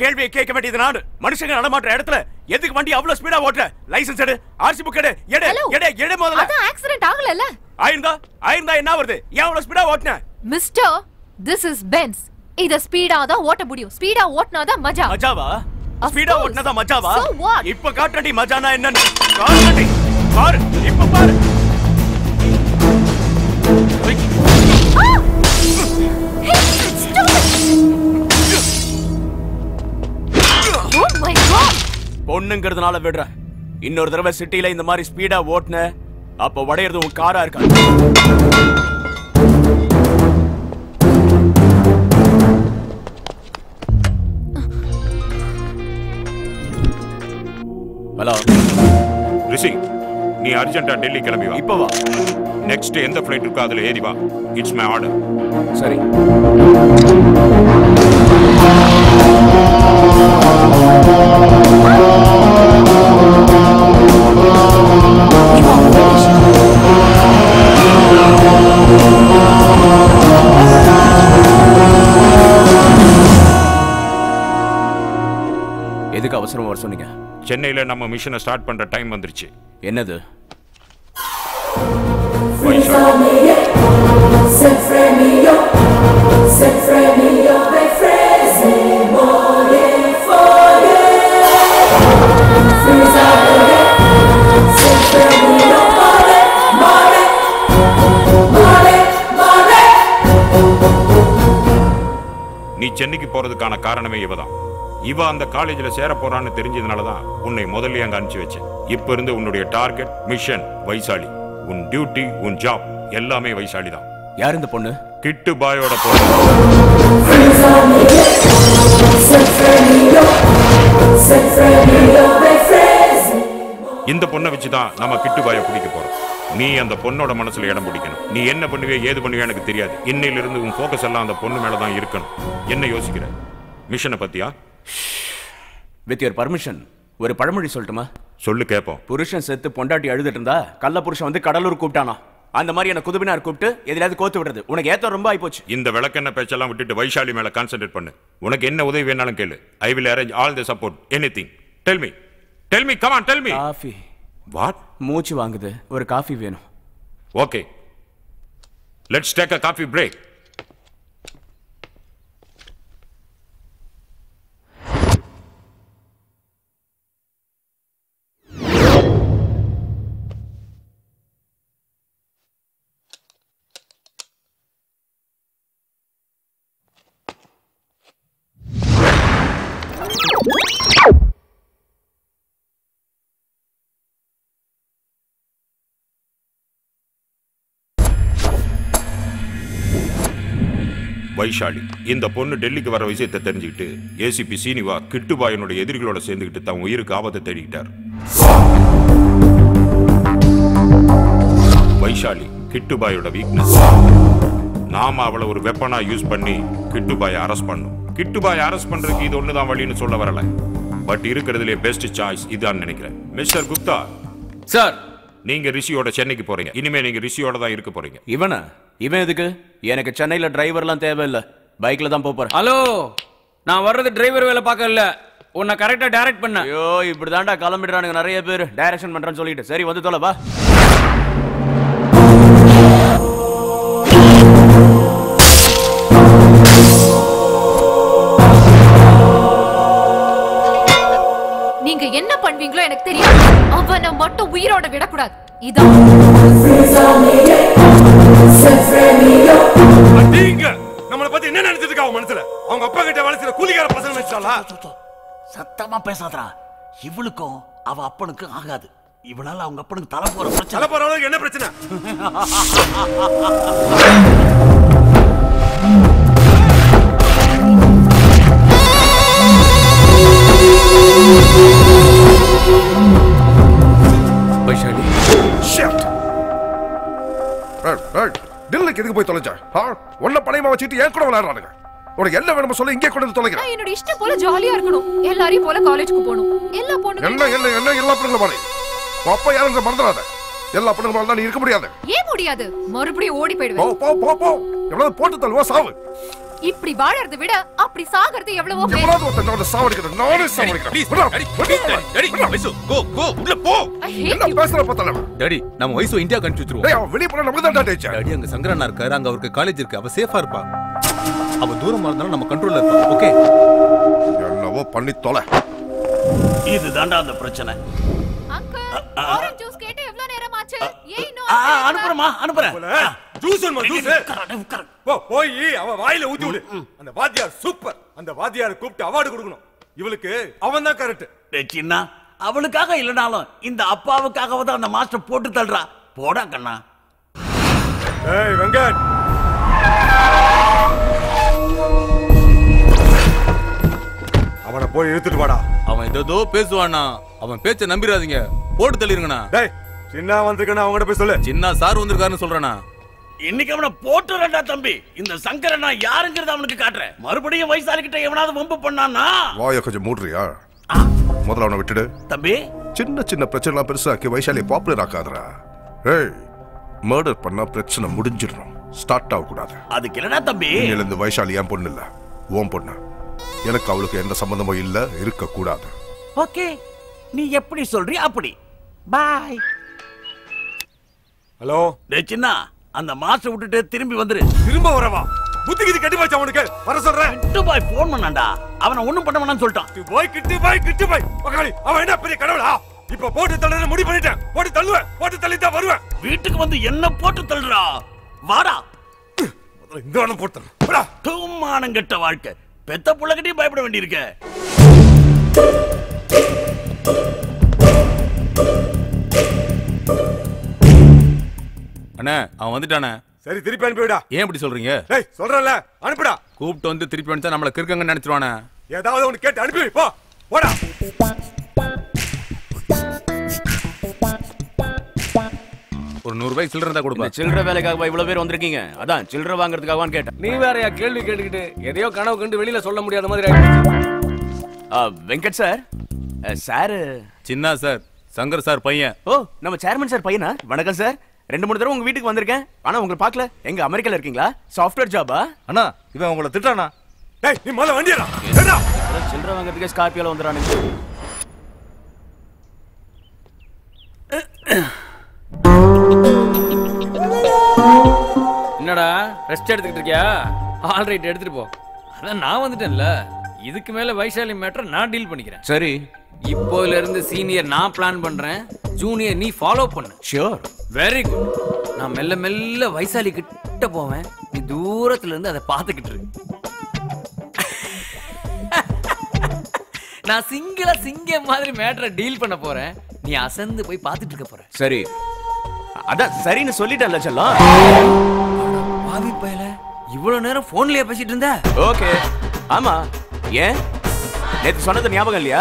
கேள்வியை கேட்க வேண்டியது நாடு. மனுஷங்க நடமாட்ற இடத்துல எதுக்கு வண்டி அவ்வளவு ஸ்பீடா ஓட்ற? லைசென்ஸ் எடு, ஆர்சி புக் எடு, எடு எடு எடு முதல்ல. அது ஆக்சிடென்ட் ஆகலல. ஆயிருந்தா ஆயிருந்தா என்ன வருது? ஏன் அவ்வளவு ஸ்பீடா ஓட்ன? Mister, this is Benz. இத ஸ்பீடா தான் ஓட்ட முடியும். ஸ்பீடா ஓட்னா தான் மஜா. மஜாவா? ஸ்பீடா ஓட்னா தான் மஜாவா? இப்ப காட்டடி மஜானா என்னன்னு காட்டடி. பாரு, இப்ப பாரு. பொண்ணுங்கிறதுனால விடுற. இன்னொரு தடவை சிட்டில இந்த மாதிரி ஸ்பீடா ஓட்டுன அப்ப வடையிறது உன் காரா இருக்கா? ஹலோ ரிஷி, நீ அர்ஜென்ட்டா டெல்லி கிளம்பி வா. இப்ப வா. நெக்ஸ்ட் எந்த ஃப்ளைட் இருக்கோ அதுல ஏறி வா. It's my order. சரி. எதுக்கு அவசரமா வர சொன்னீங்க? சென்னையில நம்ம மிஷனை ஸ்டார்ட் பண்ற டைம் வந்துருச்சு. என்னது? நீ சென்னைக்கு போறதுக்கான காரணமே இவதான். இவ அந்த காலேஜ்ல சேர போறான்னு தெரிஞ்சதுனால தான் உன்னை முதல்ல அங்க அனுப்பிச்சு வச்சேன். இப்ப இருந்து உன்னுடைய டார்கெட் மிஷன் வைசாலி. உன் டியூட்டி, உன் ஜாப் எல்லாமே வைசாலி தான். யார் இந்த பொண்ணு? கிட்டு பாயோட பொண்ணு. இந்த பொண்ணை வச்சுதான் நம்ம கிட்டு பாயை பிடிக்க போறோம். நீ அந்த பொண்ணோட மனசுல இடம் பிடிக்கணும். நீ என்ன பண்ணுவே ஏது பண்ணுவே எனக்கு தெரியாது. இன்னையிலிருந்து உன் ஃபோக்கஸ் எல்லாம் அந்த பொண்ணு மேலதான் இருக்கணும். என்ன யோசிக்கிற மிஷனை பத்தியா? வித் யுவர் பர்மிஷன் ஒரு பழமொழி சொல்லட்டுமா? சொல்லு கேட்போம். புருஷன் செத்து பொண்டாட்டி அழுதுட்டு இருந்தா கள்ள புருஷன் வந்து கடலூர் கூப்பிட்டானா? அந்த மாதிரி என்ன குதுபினார் கூப்பிட்டு எதிலாவது கோத்து விடுறது. உனக்கு ஏத்தம் ரொம்ப ஆயிப்போச்சு. இந்த விளக்கெண்ண பேச்செல்லாம் விட்டுட்டு வைசாலி மேல கான்சென்ட்ரேட் பண்ணு. உனக்கு என்ன உதவி வேணாலும் கேளு. I will arrange all the support. Anything. Tell me. Tell me. Come on tell me. Coffee. What? மூச்சு வாங்குது. ஒரு காஃபி வேணும். Okay. Let's take a coffee break. Vaishali இந்த பொண்ணு டெல்லிக்கு வர விஷயத்தை தெரிஞ்சுக்கிட்டு ஏசிபி சீனிவா கிட்டுபாயனோட எதிரிகளோட சேர்ந்துக்கிட்டு தான் உயிருக்கு ஆபத்தை தேடிட்டார். வைஷாலி கிட்டுபாயோட வீக்னஸ். நாம அவளை ஒரு வெப்பனா யூஸ் பண்ணி கிட்டுபாயை அரெஸ்ட் பண்ணும். கிட்டுபாயை அரெஸ்ட் பண்றதுக்கு இது ஒண்ணுதான் வழின்னு சொல்ல வரல, பட் இருக்கிறதுலே பெஸ்ட் சாய்ஸ் இதுதான் நினைக்கிறேன். மிஸ்டர் குப்தா சார், நீங்க ரிஷியோட சென்னைக்கு போறீங்க. இனிமே நீங்க ரிஷியோட தான் இருக்க போறீங்க. இவனா இவன் எதுக்கு? எனக்கு சென்னையில டிரைவர்லாம் தேவையில்ல, பைக்ல தான் போறேன். ஹலோ, நான் வர்றது டிரைவர் வேலை பார்க்க இல்ல, உன்னை கரெக்டா டைரக்ட் பண்ண. ஐயோ, இப்படிதான்டா கிளம்பிடுறானுங்க நிறைய பேர், டைரக்ஷன் பண்றேன்னு சொல்லிட்டு. சரி வந்து தோல வா. நீங்க என்ன பண்ணுவீங்களோ எனக்கு தெரியும். அவனை மட்டும் உயிரோட விடக்கூடாது. இதான் நம்மளை பத்தி என்ன நினைச்சிருக்கா அவன் மனசுல? அவங்க அப்பா கிட்ட வளர்ச்சியில கூலிகார பசங்க நினைச்சாலா? சத்தமா பேசாதடா, இவளுக்கும் அவ அப்பனுக்கும் ஆகாது. இவனால அவங்க அப்பனுக்கு தலை போற பிரச்சனை. தலை போற அளவுக்கு என்ன பிரச்சனை? Vaishali, shit! Hey, hey, Dillik edhukku poi tholanja? Ha? Onna palaiyama vechitu yen kuda valaaranga? Unak enna venuma solla inge kondu tholikira. Na enoda ishta pola jolly a irkanum. Ellari pola college ku ponum. Ella ponnu ella ella ella ella ponnu mari. Appa yaranga marandradha. Ella ponnu mari dhaan irukka mudiyadhu. Ye mudiyadhu. Marubadi odi poiduva. Po po po po. Evlo pottu thalva saavu. இப்படி வாழறதை விட அப்படி சாகிறது எவ்வளவோ பேர். சாவடிக்கிறது நானே சாவடிக்கிறேன். Juice அம்மா ஜூஸ் கரெக்ட் கரெக்ட் போ போய் அவ வாயில ஊத்தி விடு. அந்த வாத்தியார் சூப்பர். அந்த வாத்தியார் கூப்பிட்டு அவார்ட் கொடுக்கணும். இவளுக்கு அவன் தான் கரெக்ட். டேய் சின்ன, அவளுக்காக இல்லனாலும் இந்த அப்பாவுக்காகவே தான் அந்த மாஸ்டர் போட்டு தள்ளுறா. போடா கண்ணா. ஏய் வெங்கட், அவனை போய் இழுத்துட்டு வாடா. அவன் ஏதோ பேசுவானா, அவன் பேச்சை நம்பிராதீங்க, போட்டு தள்ளிருங்கனா. டேய் சின்ன வந்திருக்கானே, அவங்கட்ட போய் சொல்லு. சின்ன சார் வந்திருக்காருன்னு சொல்றானா? இன்னைக்கு அவனை போட்டுறடா தம்பி. இந்த சங்கரனா யாருங்கறத அவனுக்கு காட்றேன். மறுபடியும் வைசாலி கிட்ட எவனாவது வம்பு பண்ணானா வாயை கொஞ்சம் மூடுறியா? முதல்ல அவனை விட்டுடு தம்பி. சின்ன சின்ன பிரச்சனைலாம் பெருசாக்கி வைசாலி பாப்புலர் ஆகாதடா. ஏய், மர்டர் பண்ணா பிரச்சனை முடிஞ்சிரும், ஸ்டார்ட் ஆக கூடாது. அதுக்கு என்னடா தம்பி? இல்ல, இந்த வைசாலி என் பொண்ணு இல்ல, உன் பொண்ணு. எனக்கு அவளுக்கு எந்த சம்பந்தமும் இல்ல, இருக்க கூடாது. ஓகே, நீ எப்படி சொல்றீ அப்படி. பை. ஹலோ டேய் சின்னா, அந்த மாஸ்டர் விட்டுட்டு திரும்பி வந்துரு. திரும்ப வரவா? புத்தி கிட்டி கட்டி பாய்ச்ச அவனுக்கு வர சொல்றேன். கிட்டு பாய் ஃபோன் பண்ணான்டா, அவன ஒண்ணும் பண்ண வேணாம்னு சொல்லிட்டான். கிட்டு பாய் கிட்டு பாய் கிட்டு பாய் மகாலி, அவன் என்ன பெரிய கடவுளா? இப்ப போட்டு தள்ளற முடி பண்ணிட்டேன். போட்டு தள்ளுவேன், போட்டு தள்ளிட்டா வருவேன். வீட்டுக்கு வந்து என்ன போட்டு தள்ளுறா? வாடா, முதல்ல இந்த ஆன போட்டு வாடா. தூமானம் கெட்ட வாழ்க்கை, பெத்த புள்ள கிட்ட பயப்பட வேண்டியிருக்கே. அண்ணா, அவன் வந்துட்டானே. சரி, திருப்பி அனுப்பிவிடா. ஏன் இப்படி சொல்றீங்க? டேய் சொல்றல, அனுப்பிடா. கூப்ட வந்து திருப்பி அனுப்பிச்சா நம்மள கிறுக்கங்க நினைச்சிடுவானே. ஏதாவது ஒன்னு கேட்டு அனுப்பி வை. போ போடா. ஒரு நூறு ரூபாய் சில்லறை தான் கொடுப்பா. சில்லறை வேலைக்காகவா இவ்வளவு பேர் வந்திருக்கீங்க? அதான் சில்லறை வாங்குறதுக்காகவான்னு கேட்டேன். நீ வேறயா கேள்வி கேட்டுக்கிட்டு எதையோ கனவு கண்டு வெளியில சொல்ல முடியாத மாதிரி ஆயிடுச்சு. வெங்கட் சார் சார் சின்ன சார் சங்கர் சார் பையன். ஓ, நம்ம சேர்மன் சார் பையனா? வணக்கம் சார். ரெண்டு மூணு தடவை உங்க வீட்டுக்கு வந்திருக்கேன், ஆனா உங்களை பார்க்கல. எங்க அமெரிக்கால இருக்கீங்களா? சாஃப்ட்வேர் ஜாபா? அண்ணா, இவன் உங்களை திட்டானா? டேய் நீ முதல்ல வண்டியடா. என்னடா சில்லறை வாங்குறதுக்கு ஸ்கார்பியோல வந்தறானே. என்னடா ரெஸ்ட் எடுத்துக்கிட்டு இருக்கியா? ஆல்ரைட், எடுத்துட்டு போ. அதான் நான் வந்துட்டேன்ல, இதுக்கு மேல வைஷாலி மேட்டர் நான் டீல் பண்ணிக்கிறேன். சரி, இப்போல இருந்து சீனியர் நான் பிளான் பண்றேன், ஜூனியர் நீ ஃபாலோ பண்ணு. Sure, very good. நான் மெல்ல மெல்ல வைசாலி கிட்ட போவேன், நீ தூரத்துல இருந்து அதை பார்த்துக்கிட்டு இரு. நான் சிங்கிளா சிங்க மாதிரி மேட்டரை டீல் பண்ண போறேன், நீ அசந்து போய் பார்த்துட்டு இருக்க போற. சரி, அதான் சரின்னு சொல்லிட்டல்ல செல்லம். பாவி பையல, இவ்வளவு நேரம் போன்லயே பேசிட்டு இருந்த? ஓகே. ஆமா. ஏன்? நேத்து சொன்னது ஞாபகம் இல்லையா?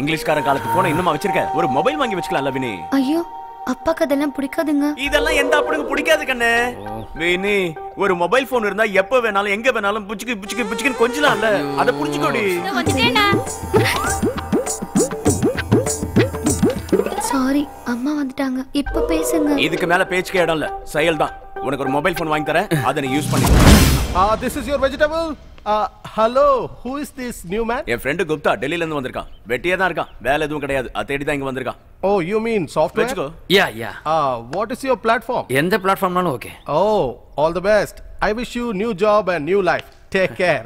இங்கிலீஷ்கார காலத்து போன இன்னும் வச்சிருக்க, ஒரு மொபைல் வாங்கி வச்சுக்கலாம்ல வினி. ஐயோ அப்பாக்கு அதெல்லாம் பிடிக்காதுங்க. இதெல்லாம் எந்த அப்புறம் பிடிக்காது கண்ணு. வினி ஒரு மொபைல் போன் இருந்தா எப்ப வேணாலும் எங்க வேணாலும் புச்சுக்கு புச்சுக்கு புச்சுக்கு கொஞ்சலாம்ல, அத புடிச்சுக்கோடி. சாரி அம்மா வந்துட்டாங்க, இப்ப பேசுங்க. இதுக்கு மேல பேச்சுக்கே இடம் இல்ல, செயல்தான். உனக்கு ஒரு மொபைல் ஃபோன் வாங்கி தரேன், அதை நீ யூஸ் பண்ணு. Ah this is your vegetable. Hello who is this new man? என் ஃப்ரெண்ட் குப்தா, டெல்லில இருந்து வந்திருக்கான். வெட்டியா தான் இருக்கான், வேலை எதுவும் கிடையாது, அத தேடி தான் இங்க வந்திருக்கான். Oh you mean software? Yeah yeah. Ah what is your platform? எந்த பிளாட்ஃபார்ம்னாலும் okay. Oh all the best. I wish you new job and new life. Take care.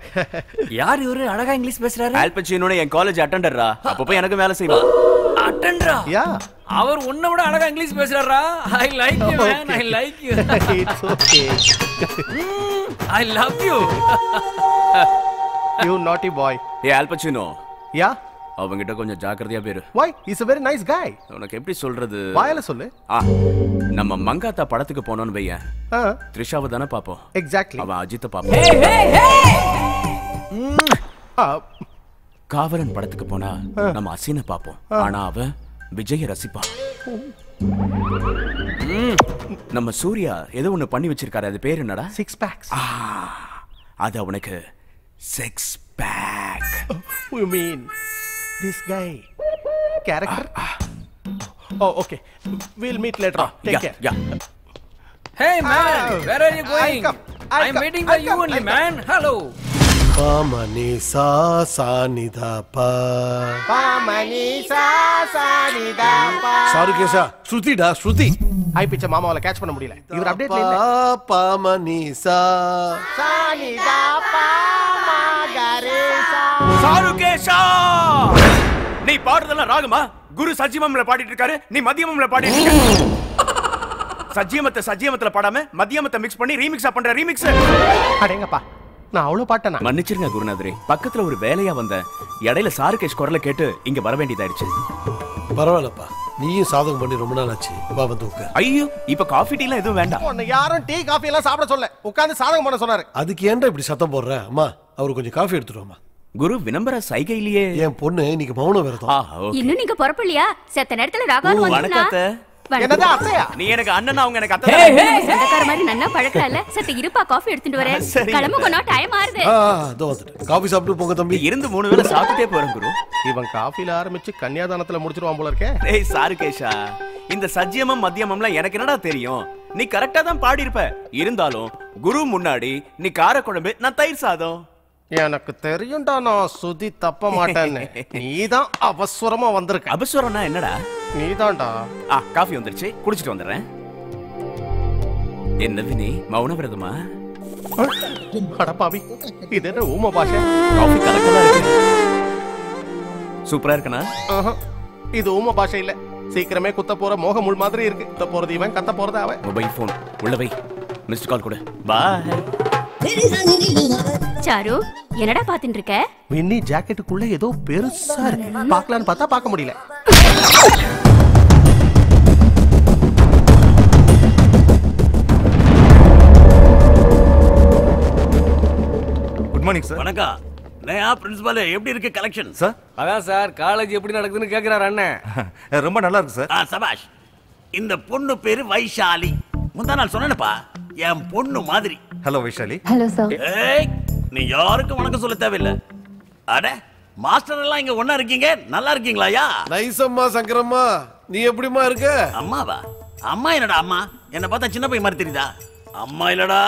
யார் இவரு அழகா இங்கிலீஷ் பேசுறாரு? ஆல்பச்சினோட என் காலேஜ் அட்டெண்டர்ரா, அப்பப்ப எனக்கு வேலை செய்வா. அட்டெண்டரா? யா. அவர் உன்ன விட அழகா இங்கிலீஷ் பேசுறாரா? I like you man, I like you. It's okay. I love you. You naughty boy. ஏ ஆல்பச்சினோ. யா. அவங்கிட்ட கொஞ்சம் ஜாக்கிரதையா பேரு. Why is a very nice guy. உனக்கு எப்படி சொல்றது? வாயால சொல்லு. நம்ம மங்காத்தா படத்துக்கு போனோம்னு வையேன். த்ரிஷாவை தான பாப்போம். எக்ஸாக்ட்லி. அவ அஜித்தை பாப்போம். ஹே ஹே ஹே. காவலன் படத்துக்கு போனா நம்ம அசீனை பாப்போம். ஆனா அவ விஜய ரசிப்பா. நம்ம சூர்யா ஏதோ ஒண்ணு பண்ணி வச்சிருக்காரு, அது பேர் என்னடா? Six packs. அது அவனுக்கு six pack. You mean this guy character? Oh okay, we'll meet later. Take care. Hey man, where are you going? I'm waiting for you only man. Hello. Pamani sa sa ni da pa. Pamani sa sa ni da pa. Sarukesha, Shruti da Shruti. I pitch mama wala catch panna mudiyala. Ivar update le illa. Pamani sa sa ni da pa magaresa. Sarukesha, nee paadradala raagama guru sajjimamla paadittu irukkaru, nee madhiyamamla paadittu irukka. Sajjimathai sajjimathila paadama madhiyamathai mix panni remix pandra remix. Adengappa. நான் அவ்ளோ பாட்டனா? மன்னிச்சிருங்க குருநாதரே, பக்கத்துல ஒரு வேலையா வந்தேன். இடையில சாருகேஷ் குரலை கேட்டு இங்க வர வேண்டியதாயிருச்சு. பரவாயில்லப்பா, நீயும் சாதகம் பண்ணி ரொம்ப நாள் ஆச்சு. வா வந்து உட்கார். ஐயோ இப்ப காபி டீ எல்லாம் எதுவும் வேண்டாம். உன்னை யாரும் டீ காபி எல்லாம் சாப்பிட சொல்ல, உட்கார்ந்து சாதகம் பண்ண சொன்னாரு. அதுக்கு ஏன்டா இப்படி சத்தம் போடுற? அம்மா அவரு கொஞ்சம் காபி எடுத்துடுவாமா. குரு வினம்பர சைகையிலேயே என் பொண்ணு இன்னைக்கு மௌனம் விரதம். இன்னும் நீங்க பொறுப்பில்லையா? செத்த நேரத்துல ராகவன் வந்தானா? என்னடா அத்தையா? நீ எனக்கு அண்ணனா, அவங்க எனக்கு அத்தை. சந்தக்கார மாதிரி நன்னா பழக்கல. சத்த இருப்பா, காபி எடுத்துட்டு வரேன். கிளம்புகோனா டைம் ஆறுது. ஆ அதோ வந்துட்டு. காபி சாப்பிட்டு போங்க தம்பி. இருந்து மூணு வேளை சாப்பிட்டுட்டே போறேன் குரு. இவன் காபில ஆரம்பிச்சு கன்னியாதானத்துல முடிச்சிடுவான் போல இருக்கே. டேய் சாருகேஷா, இந்த சத்தியமம் மத்தியமம்ல எனக்கு என்னடா தெரியும்? நீ கரெக்ட்டா தான் பாடி இருப்ப. இருந்தாலும் குரு முன்னாடி நீ கார குழம்பு, நான் தயிர் சாதம். எனக்கு தெரியும்டா நான் சுதி தப்ப மாட்டேன்னு. நீதான் அவசரமா வந்திருக்க. அவசரம்னா என்னடா? நீதான்டா. ஆ காபி வந்துருச்சு, குடிச்சிட்டு வந்துடுறேன். என்ன வினி மௌன விரதமா? அடப்பாவி, இது என்ன ஊம பாஷை? காபி கலக்கலா இருக்கு. சூப்பரா இருக்கனா? இது ஊம பாஷை இல்ல, சீக்கிரமே குத்த போற மோக முள் மாதிரி இருக்கு. குத்த போறது இவன், கத்த போறது அவன். மொபைல் போன் உள்ள வை, மிஸ்ட் கால் கொடு. பாய். சாரு என்னடா பாத்துட்டு இருக்க? மின்னி ஜாக்கெட்டுக்குள்ள ஏதோ பெருசா இருக்கு, பார்க்கலாம்னு பார்த்தா பார்க்க முடியல. Good morning sir. வணக்கம். நயா பிரின்சிபல், எப்படி இருக்கு கலெக்ஷன்? சார் அதான் சார் காலேஜ் எப்படி நடக்குதுன்னு கேக்குறாரு அண்ணன். ரொம்ப நல்லா இருக்கு சார். ஆ சபாஷ். இந்த பொண்ணு பேரு வைஷாலி, முந்தா நாள் சொன்னேனப்பா, என் பொண்ணு மாதிரி. ஹலோ வைஷாலி. Hello sir. ஏய் நீ யாருக்கும் வணக்கம் சொல்ல தேவையில்ல. அட மாஸ்டர் எல்லாம் இங்க ஒண்ணா இருக்கீங்க, நல்லா இருக்கீங்களா? யா நைஸ் அம்மா. சங்கரம்மா நீ எப்படிமா இருக்க? அம்மாவா? அம்மா என்னடா அம்மா? என்ன பார்த்தா சின்ன பையன் மாதிரி தெரியுதா? அம்மா இல்லடா,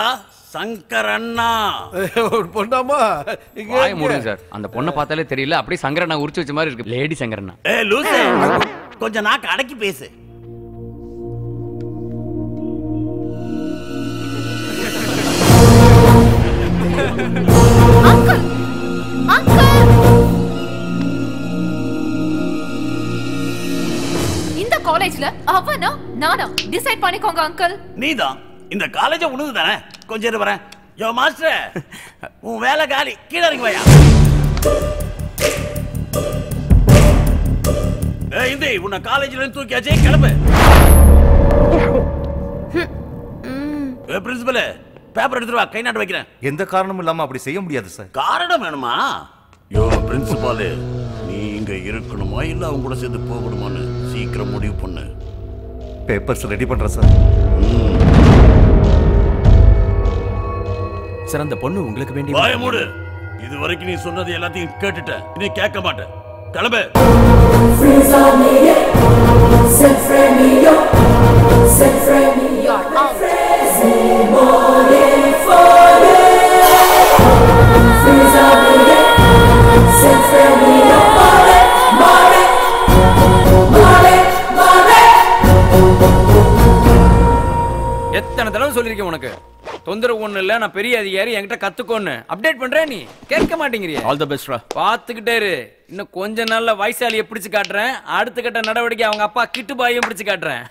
சங்கர் அண்ணா. ஒரு பொண்ணாமா இங்க வாய் மூடுங்க சார். அந்த பொண்ணை பார்த்தாலே தெரியல, அப்படியே சங்கர் அண்ணா உரிச்சு வச்ச மாதிரி இருக்கு. லேடி சங்கர் அண்ணா. ஏய் லூசு, கொஞ்சம் நாக்கு அடக்கி பேசு. Uncle! Uncle! காலேஜ்ல அவனா நானா டிசைட் பண்ணிக்கோங்க அங்கிள். நீதான் இந்த காலேஜ உனது தானே. கொஞ்ச நேரம் வரேன். யோ மாஸ்டர் உன் வேலை காலி கீழ இறங்கி வாயா. ஏய் இந்த உன்னை காலேஜ்ல இருந்து தூக்கியாச்சே கிளம்பு. ஏ பிரின்சிபல் பேப்பர் எடுத்துட்டு வா கை நாட்டு வைக்கிறேன். எந்த காரணமும் இல்லாம அப்படி செய்ய முடியாது சார். காரணம் வேணுமா? யோ பிரின்சிபல் நீங்க இருக்கணுமா இல்ல அவங்க கூட சேர்ந்து போகணுமான்னு சீக்கிரம் முடிவு பண்ணு. பேப்பர்ஸ் ரெடி பண்ற சார். சார் அந்த பொண்ணு உங்களுக்கு வேண்டிய வாய் மூடு. இது வரைக்கும் நீ சொன்னது எல்லாத்தையும் கேட்டுட்டேன். நீ கேட்க மாட்டேன். கிளம்பு. எத்தனை தடவை சொல்லிருக்கேன் உனக்கு தொந்தரவு ஒண்ணு இல்ல நான் பெரிய அதிகாரி என்கிட்ட கத்துக்கோன்னு அப்டேட் பண்றேன் நீ கேட்க மாட்டேங்கிறீங்க. ஆல் தி பெஸ்ட்ரா பாத்துக்கிட்டே இரு. இன்னும் கொஞ்ச நாள்ல வைசாலியை பிடிச்சு காட்டுறேன். அடுத்த கட்ட நடவடிக்கை அவங்க அப்பா கிட்டு பாயையும் பிடிச்சு காட்டுறேன்.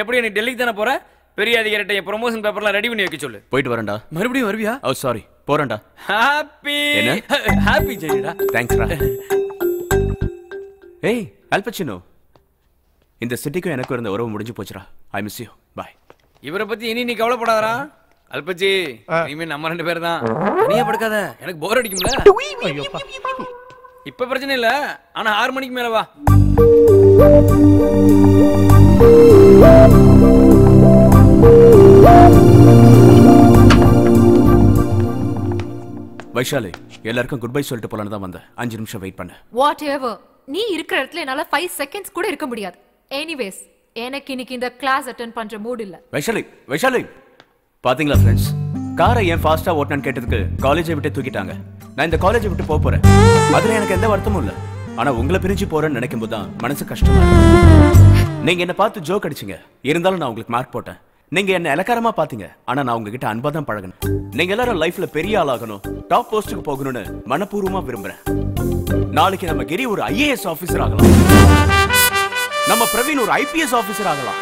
எப்படி நீ டெல்லிக்கு தானே போற பெரிய அதிகாரிட்ட ப்ரமோஷன் பேப்பர்லாம் ரெடி பண்ணி வைக்க சொல்லு. போயிட்டு வரேன்டா. மறுபடியும் வருவியா? ஓ சாரி போறேன்டா. ஹாப்பி ஹாப்பி ஜெயடா. தேங்க்ஸ்டா. ஏய் அல்பச்சினோ இந்த சிட்டிக்கு எனக்கு இருந்த உறவு முடிஞ்சு போச்சுடா. I miss you bye. இவரை பத்தி இனி நீ கவலைப்படாதடா அல்பஜி. இனிமே நம்ம ரெண்டு பேர் தான். நீயே படுக்காத எனக்கு போர் அடிக்கும்ல. இப்ப பிரச்சனை இல்ல ஆனா ஆறு மணிக்கு மேல வா. வைஷாலி எல்லாருக்கும் குட் பை சொல்லிட்டு போலான்னு தான் வந்தேன். அஞ்சு நிமிஷம் வெயிட் பண்ணு. வாட் எவர் நீ இருக்கிற இடத்துல என்னால ஃபைவ் செகண்ட்ஸ் கூட இருக்க முடியாது. எனிவேஸ் எனக்கு இன்னைக்கு இந்த கிளாஸ் அட்டெண்ட் பண்ற மூட் இல்ல. வைஷாலி வைஷாலி பாத்தீங்களா फ्रेंड्स காரை ஏன் ஃபாஸ்டா ஓட்டணும் கேட்டதுக்கு காலேஜை விட்டு தூக்கிட்டாங்க. நான் இந்த காலேஜை விட்டு போக போறேன். அதுல எனக்கு எந்த வருத்தமும் இல்ல. ஆனா உங்களை பிரிஞ்சு போறேன்னு நினைக்கும் போது தான் மனசு கஷ்டமா இருக்கு. நீங்க என்ன பார்த்து ஜோக் அடிச்சீங்க. இருந்தாலும் நான் உங்களுக்கு மார்க் போட்டேன். நீங்க என்ன இலக்காரமா பாத்தீங்க. ஆனா நான் உங்ககிட்ட அன்பா தான் பழகணும். நீங்க எல்லாரும் லைஃப்ல பெரிய ஆளாகணும் டாப் போஸ்டுக்கு போகணும்னு மனப்பூர்வமா விரும்புறேன். நாளைக்கு நம்ம கிரி ஒரு ஐஏஎஸ் ஆபீசர் ஆகலாம். நம்ம பிரவீன் ஒரு ஐபிஎஸ் ஆபீசர் ஆகலாம்.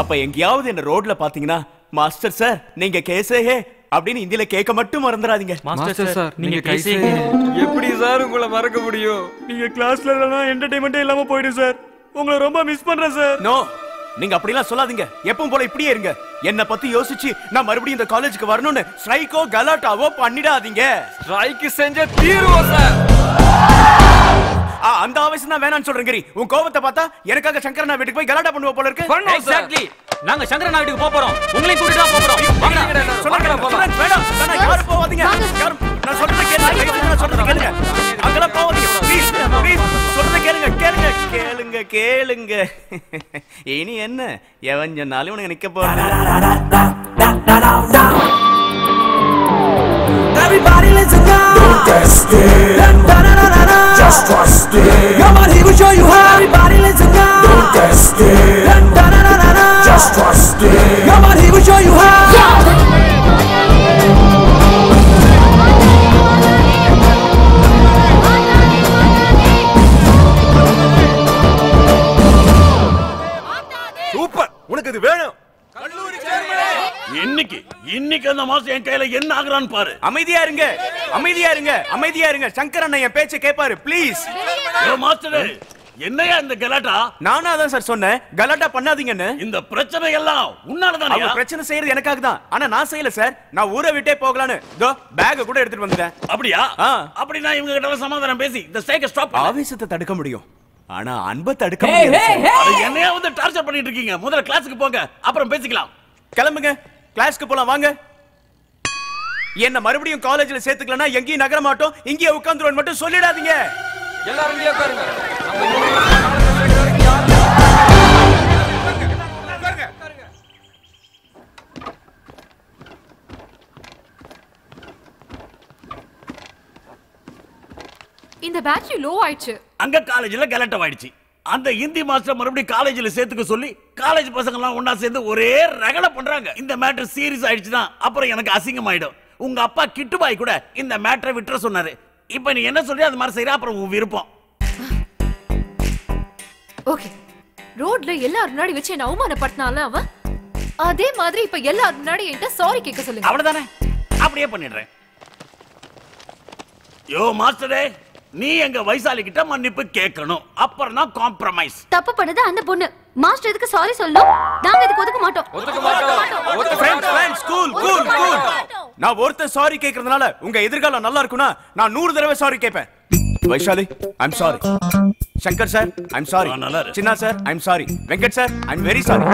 அப்ப எங்கயாவது என்ன ரோட்ல பாத்தீங்கன்னா மாஸ்டர் சார் நீங்க கேசே ஹே அப்படின்னு இந்தியில கேட்க மட்டும் மறந்துடாதீங்க. மாஸ்டர் சார் நீங்க கேசே ஹே. எப்படி சார் உங்களை மறக்க முடியும்? நீங்க கிளாஸ்ல இல்லனா என்டர்டெயின்மென்ட்டே இல்லாம போயிடும் சார். உங்களை ரொம்ப மிஸ் பண்றேன் சார். நோ நீங்க அப்படிலாம் சொல்லாதீங்க. எப்பவும் போல இப்படியே இருங்க. என்ன பத்தி யோசிச்சு நான் மறுபடியும் இந்த காலேஜுக்கு வரணும்னு ஸ்ட்ரைக்கோ கலாட்டாவோ பண்ணிடாதீங்க. ஸ்ட்ரைக் செஞ்ச தீர்வோம் சார். அந்த ஆவேசம் நான் வேணான்னு சொல்றேன் கிரி. உன் கோபத்தை பார்த்தா எனக்காக சங்கரனா வீட்டுக்கு போய் கலாட்டா பண்ணுவ போல இருக்கு. எக்ஸாக்ட்லி நாங்க சங்கரனா வீட்டுக்கு போக போறோம். உங்களை கூட்டிட்டு தான் போக போறோம். வாங்க சொல்லுங்க போலாம். வேணாம் வேணாம் யாரும் போவாதீங்க. நான் சொல்றத கேளுங்க. நான் சொல்றத கேளுங்க. அங்கல போவாதீங்க. ப்ளீஸ் ப்ளீஸ் சொல்றத கேளுங்க. கேளுங்க கேளுங்க கேளுங்க. இனி என்ன எவன் சொன்னாலும் உனக்கு நிக்க போறேன். Everybody listen now. Don't test it. Da da da da da. Just trust it. Come on, he will show you how. Everybody listen now. Don't test it. Da da da da da. Just trust it. Come on, he will show you how. Yeah. இன்னைக்கு இன்னைக்கு அந்த மாசம் என் கையில என்ன ஆகுறான்னு பாரு. அமைதியா இருங்க அமைதியா இருங்க அமைதியா இருங்க. சங்கர் அண்ணா என் பேச்சை கேட்பாரு ப்ளீஸ். மாஸ்டர் என்னையா இந்த கலாட்டா? நானா தான் சார் சொன்னேன் கலாட்டா பண்ணாதீங்கன்னு. இந்த பிரச்சனை எல்லாம் உன்னால தானே. அவ பிரச்சனை செய்யறது எனக்காக தான். ஆனா நான் செய்யல சார். நான் ஊரை விட்டே போகலான்னு இதோ பேக் கூட எடுத்துட்டு வந்துட்டேன். அப்படியா? அப்படி நான் இவங்க கிட்ட சமாதானம் பேசி இந்த ஸ்ட்ரைக்க ஸ்டாப் பண்ண. ஆவேசத்தை தடுக்க முடியும் ஆனா அன்பை தடுக்க முடியாது. என்னையா வந்து டார்ச்சர் பண்ணிட்டு இருக்கீங்க. முதல்ல கிளாஸ்க்கு போங்க அப்புறம் பேசிக்கலாம். கிளம்புங்க கிளாஸ்க்கு போலாம் வாங்க. என்ன மறுபடியும் காலேஜ்ல சேர்த்துக்கலனா எங்கேயும் நகர மாட்டோம். இங்கேயே உட்கார்ந்துறேன் மட்டும் சொல்லிடாதீங்க. எல்லாரும் இங்கே உட்காருங்க. இந்த பேட்டரி லோ ஆயிடுச்சு. அங்க காலேஜ்ல கலட்ட ஆயிடுச்சு. அந்த ஹிந்தி மாஸ்டர் மறுபடியும் காலேஜ்ல சேர்த்துக்க சொல்லி காலேஜ் பசங்க எல்லாம் ஒண்ணா சேர்ந்து ஒரே ரகல பண்றாங்க. இந்த மேட்டர் சீரியஸ் ஆயிடுச்சுன்னா அப்புறம் எனக்கு அசிங்கமாயிடும். உங்க அப்பா கிட்டு பாய் கூட இந்த மேட்டரை விட்டுற சொன்னாரு. இப்ப நீ என்ன சொல்றீ அது மாதிரி செய்யற அப்புறம் உன் விருப்பம். Okay. Road la ellar munadi vechi na avumana pattanaala avan adhe maadhiri ipa ellar munadi enta sorry kekka solunga avladana அப்படியே பண்ணிடுறேன் யோ மாஸ்டரே நீ எங்க வைசாலி கிட்ட மன்னிப்பு கேட்கணும் அப்புறம் தான் காம்ப்ரமைஸ் தப்பு பண்ணது அந்த பொண்ணு மாஸ்டர் எதுக்கு சாரி சொல்லணும் நாங்க இதுக்கு ஒதுக்க மாட்டோம் ஒதுக்க மாட்டோம் ஒதுக்க friends friends cool cool cool நான் ஒருத்த சாரி கேக்குறதுனால உங்க எதிர்காலம் நல்லா இருக்கும்னா நான் நூறு தடவை சாரி கேப்பேன் Vaishali, I'm sorry. Shankar sir, I'm sorry. Chinna sir, I'm sorry. Venkat sir, I'm very sorry.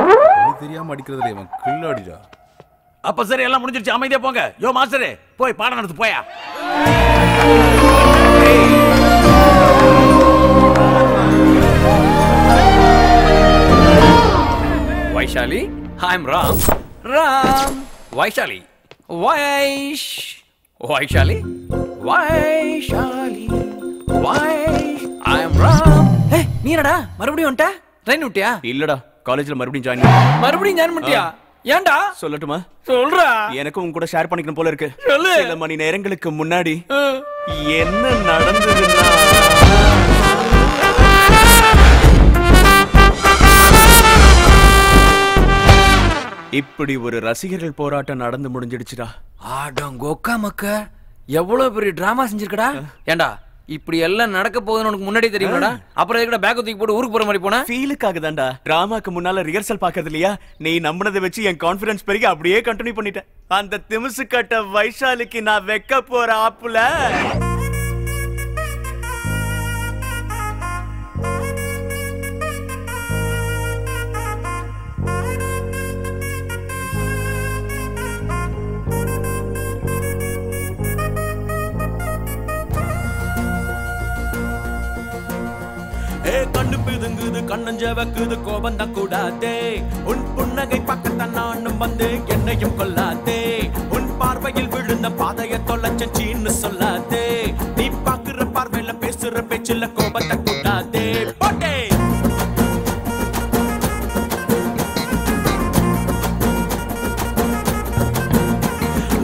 எனக்கு தெரியாம அடிக்கிறதுல இவன் கில்லடிடா. அப்ப சரி எல்லாம் முடிஞ்சிருச்சு அமைதியா போங்க. யோ மாஸ்டரே, போய் பாடம் நடத்து போயா. Vaishali, I'm Ram. Ram. Vaishali. Vaish. Vaishali. Vaishali. Why I am Ram. Hey, நீடா மறுபடியும் வந்துட்ட? ட்ரெயின் விட்டியா? இல்லடா, காலேஜ்ல மறுபடியும் ஜாயின் பண்ண. மறுபடியும் ஜாயின் பண்ணிட்டியா? ஏன்டா? சொல்லட்டுமா? சொல்றா. எனக்கு உன் கூட ஷேர் பண்ணிக்கணும் போல இருக்கு. சொல்லு. சில மணி நேரங்களுக்கு முன்னாடி என்ன நடந்துதுன்னா இப்படி ஒரு ரசிகர்கள் போராட்டம் நடந்து முடிஞ்சிடுச்சுடா. ஆடம் கோக்கா மக்க எவ்வளவு பெரிய டிராமா செஞ்சிருக்கடா. ஏன்டா? இப்படி எல்லாம் நடக்க போகுதுன்னு உனக்கு முன்னாடி தெரியுமாடா அப்புறம் எதுக்குடா பேக் தூக்கி போட்டு ஊருக்கு போற மாதிரி போனா ஃபீலுக்காக தான்டா டிராமாக்கு முன்னால ரிஹர்சல் பார்க்கறது இல்லையா நீ நம்பனத வெச்சு என் கான்ஃபிடன்ஸ் பெருகி அப்படியே கண்டினியூ பண்ணிட்டேன் அந்த திமிசு கட்ட வைஷாலிக்கு நான் வெக்க போற ஆப்புல கண்டுபிடுங்குது கண்ணஞ்ச வைக்குது கோபம் தான் கூடாதே உன் புன்னகை பக்கத்தான் நானும் வந்து என்னையும் கொள்ளாதே உன் பார்வையில் விழுந்த பாதையை தொலைச்சின்னு சொல்லாதே நீ பார்க்குற பார்வையில பேசுற பேச்சுல கோபத்தை கூடாதே போட்டே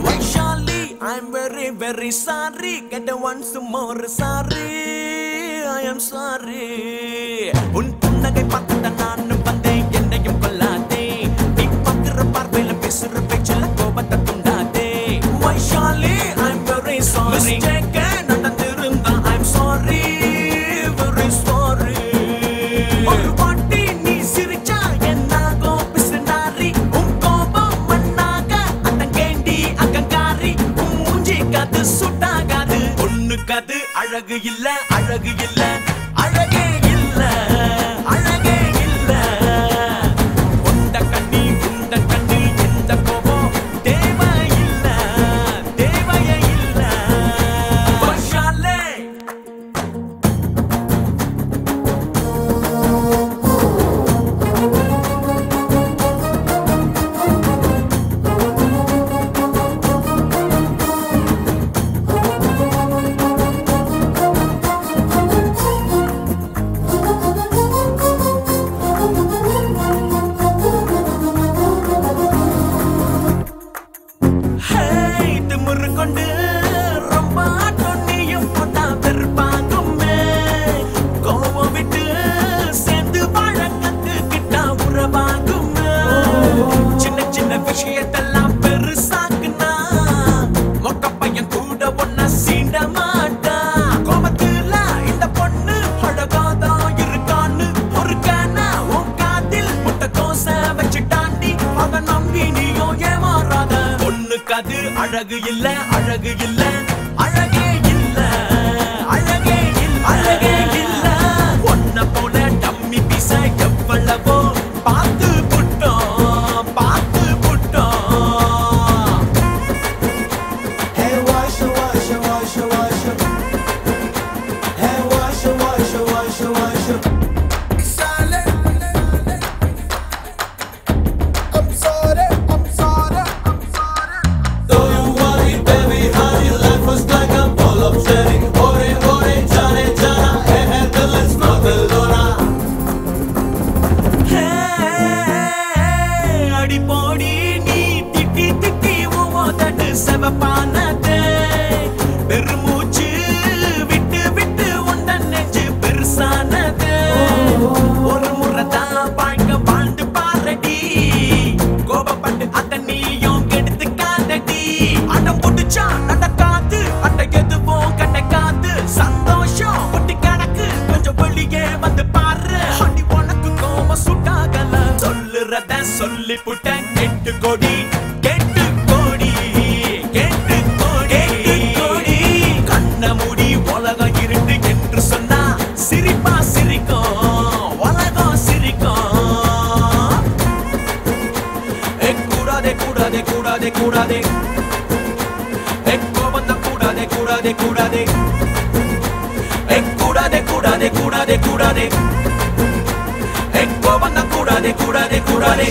Vaishali I'm very very sorry get once more sorry I am sorry. Un punagai patta naanu vandey ennaiyum kollade. Nee pakkira parvela pesura pechila kobatha thundade. Vaishali I am very sorry. Mistake nadandirundha I am sorry. Very sorry. Oru vaatti nee siricha ennago pisnari. Un kobam mannaga adangendi agangari. Un munji kadu sudagadu. Onnu kadu alagu illa alagu illa. செவப்பானதே பெருமூச்சு de, ekko banda kuda de, kuda de, kuda de, ekko de, kuda de, kuda de, kuda de, ekko banda kuda de, kuda de, kuda de.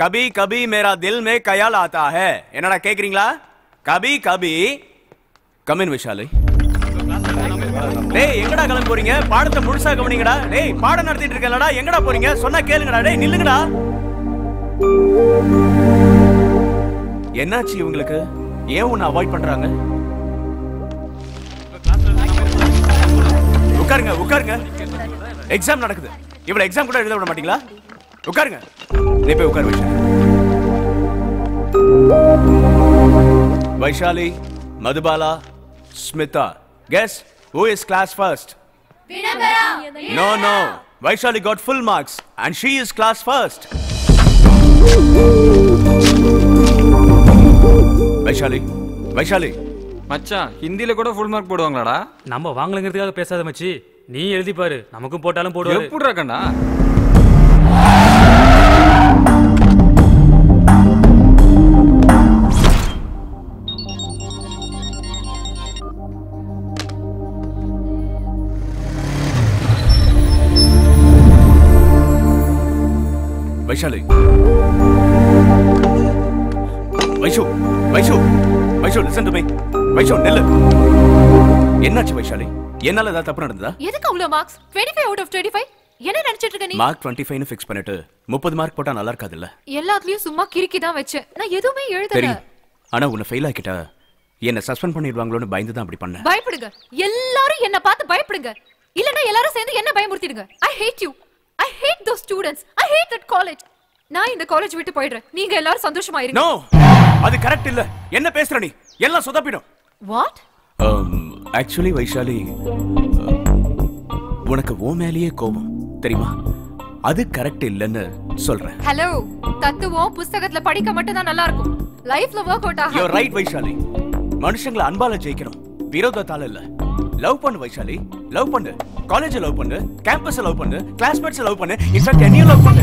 कभी कभी मेरा दिल में ख्याल आता है एनडा केक्रींगला कभी कभी कम इन वैशाली டேய் எங்கடா கிளம்ப போறீங்க பாடத்தை முழுசா கவனிங்கடா டேய் பாடம் நடத்திட்டு இருக்கலடா எங்கடா போறீங்க சொன்னா கேளுங்கடா டேய் நில்லுங்கடா என்னாச்சு இவங்களுக்கு ஏன் உன்னை அவாய்ட் பண்றாங்க உட்காருங்க உட்காருங்க எக்ஸாம் நடக்குது இவள எக்ஸாம் கூட எழுத விட மாட்டீங்களா உட்காருங்க நீ போய் உட்கார் Vaishali Vaishali Madhubala Smitha guess who is class first vinabara no no Vaishali got full marks and she is class first Vaishali Vaishali மச்சான் ஹிந்தில கூட full mark போடுவாங்களாடா நம்ம வாங்கலங்கிறதுக்காக பேசாத மச்சி நீ எழுதி பாரு நமக்கு போட்டாலும் போடுவாரு எப்படிடா கண்ணா Vaishali Vaishu Vaishu Vaishu listen to me Vaishu nillu ennachu Vaishali ennala da thappu nadandha edhukku avlo marks twenty-five out of twenty-five enna nenichittirukka nee mark twenty-five nu fix pannittu thirty mark potta nalla irukadilla ellathiliyum summa kiriki da veche na eduvume eludala ana unna fail aakita enna suspend panniduvangalo nu bayindha da apdi panna bayapidunga ellaru enna paathu bayapidunga illana ellaru sendu enna bayamurthidunga I hate you I hate those students. I hate that college. நான் இந்த college விட்டு போயிடுறேன். நீங்க எல்லாரும் சந்தோஷமா இருங்க. No. அது correct இல்ல. என்ன பேசுற நீ? எல்லாம் சொதப்பிடும். What? Um actually Vaishali உனக்கு ஓ மேலயே கோபம் தெரியுமா? அது கரெக்ட் இல்லன்னு சொல்றேன். Hello. தத்துவம் புத்தகத்துல படிக்க மட்டும் தான் நல்லா இருக்கும். லைஃப்ல வொர்க் அவுட் ஆகும். You are right Vaishali. மனுஷங்களை அன்பால ஜெயிக்கணும். விரோதத்தால இல்ல. லவ் பண்ணு வைஷாலி லவ் பண்ணு காலேஜ் லவ் பண்ணு கேம்பஸ் லவ் பண்ணு கிளாஸ்மேட்ஸ் லவ் பண்ணு இன்ஃபேக்ட் என்னையும் லவ் பண்ணு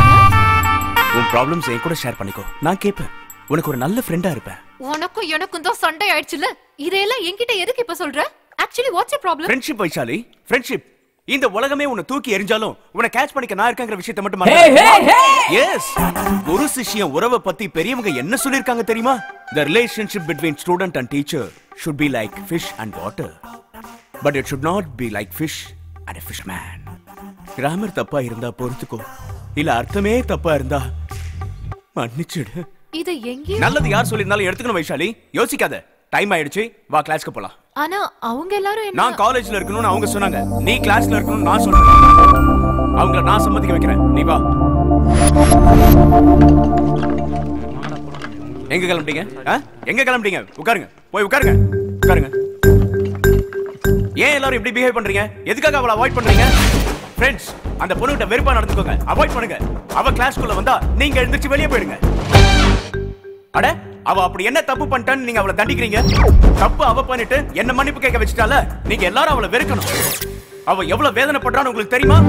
உன் ப்ராப்ளம்ஸ் என் கூட ஷேர் பண்ணிக்கோ நான் கேப்பேன் உனக்கு ஒரு நல்ல ஃப்ரெண்டா இருப்பேன் உனக்கும் எனக்கும் தான் சண்டை ஆயிடுச்சுல இதெல்லாம் என்கிட்ட எதுக்கு இப்ப சொல்ற actually what's your problem friendship Vaishali friendship இந்த உலகமே உன்னை தூக்கி எறிஞ்சாலும் உன்னை கேட்ச் பண்ணிக்க நான் இருக்கேங்கற விஷயத்தை மட்டும் மறக்காத எஸ் குரு சிஷ்ய உறவை பத்தி பெரியவங்க என்ன சொல்லிருக்காங்க தெரியுமா the relationship between student and teacher should be like fish and water but it should not be like fish and a fish man grammar தப்பா இருந்தா பொறுத்துக்கோ இல்ல அர்த்தமே தப்பா இருந்தா மன்னிச்சிடு இது எங்க நல்லது யார் சொல்லிருந்தாலும் எடுத்துக்கணும் வைஷாலி யோசிக்காத டைம் ஆயிடுச்சு வா கிளாஸ்க்கு போலாம் ஆனா அவங்க எல்லாரும் என்ன நான் காலேஜ்ல இருக்கணும்னு அவங்க சொன்னாங்க நீ கிளாஸ்ல இருக்கணும்னு நான் சொல்றேன் அவங்கள நான் சம்மதிக்க வைக்கிறேன் நீ வா எங்க கிளம்பிட்டீங்க எங்க கிளம்பிட்டீங்க உட்காருங்க போய் உட்காருங்க உட்காருங்க ஏன் எல்லாரும் இப்படி பிஹேவ் பண்றீங்க எதுக்காக அவளை அவாய்ட் பண்றீங்க ஃப்ரெண்ட்ஸ் அந்த பொண்ணுகிட்ட வெறுப்பா நடந்துக்கோங்க அவாய்ட் பண்ணுங்க அவ கிளாஸ்க்குள்ள வந்தா நீங்க எழுந்திருச்சு வெளியே போயிடுங்க அட அவ அப்படி என்ன தப்பு பண்ணிட்டான்னு நீங்க அவளை தண்டிக்கிறீங்க தப்பு அவ பண்ணிட்டு என்ன மன்னிப்பு கேட்க வச்சிட்டால நீங்க எல்லாரும் அவளை வெறுக்கணும் அவ எவ்வளவு வேதனை பண்றான்னு உங்களுக்கு தெரியுமா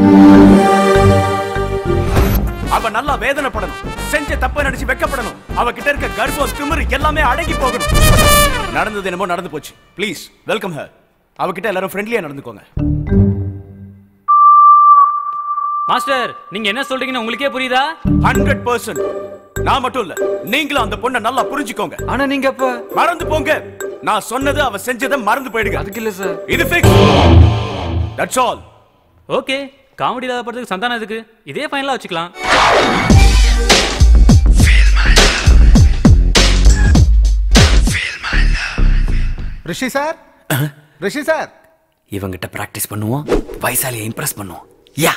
அவ நல்லா வேதனைப்படணும் செஞ்ச தப்பை நினைச்சு வெட்கப்படணும் அவ கிட்ட இருக்க கர்வம் திமிரு எல்லாமே அடங்கி போகணும் நடந்தது என்னமோ நடந்து போச்சு ப்ளீஸ் வெல்கம் ஹர் அவகிட்ட எல்லாரும் ஃப்ரெண்ட்லியா நடந்துக்கோங்க மாஸ்டர் நீங்க என்ன சொல்றீங்கன்னு உங்களுக்கே புரியுதா நூறு சதவீதம் நான் மட்டும் இல்ல நீங்களும் அந்த பொண்ணை நல்லா புரிஞ்சுக்கோங்க ஆனா நீங்க அப்ப மறந்து போங்க நான் சொன்னது அவ செஞ்சதை மறந்து போயிடுங்க அதுக்கு இல்ல சார் இது fix that's all okay comedy love பண்றதுக்கு சந்தானம் எதுக்கு இதே ஃபைனலா வச்சுக்கலாம் feel my love Rishi sir Rishi sir இவங்கிட்ட பிராக்டீஸ் பண்ணுவோம் வைசாலியை இம்ப்ரஸ் பண்ணுவோம் யா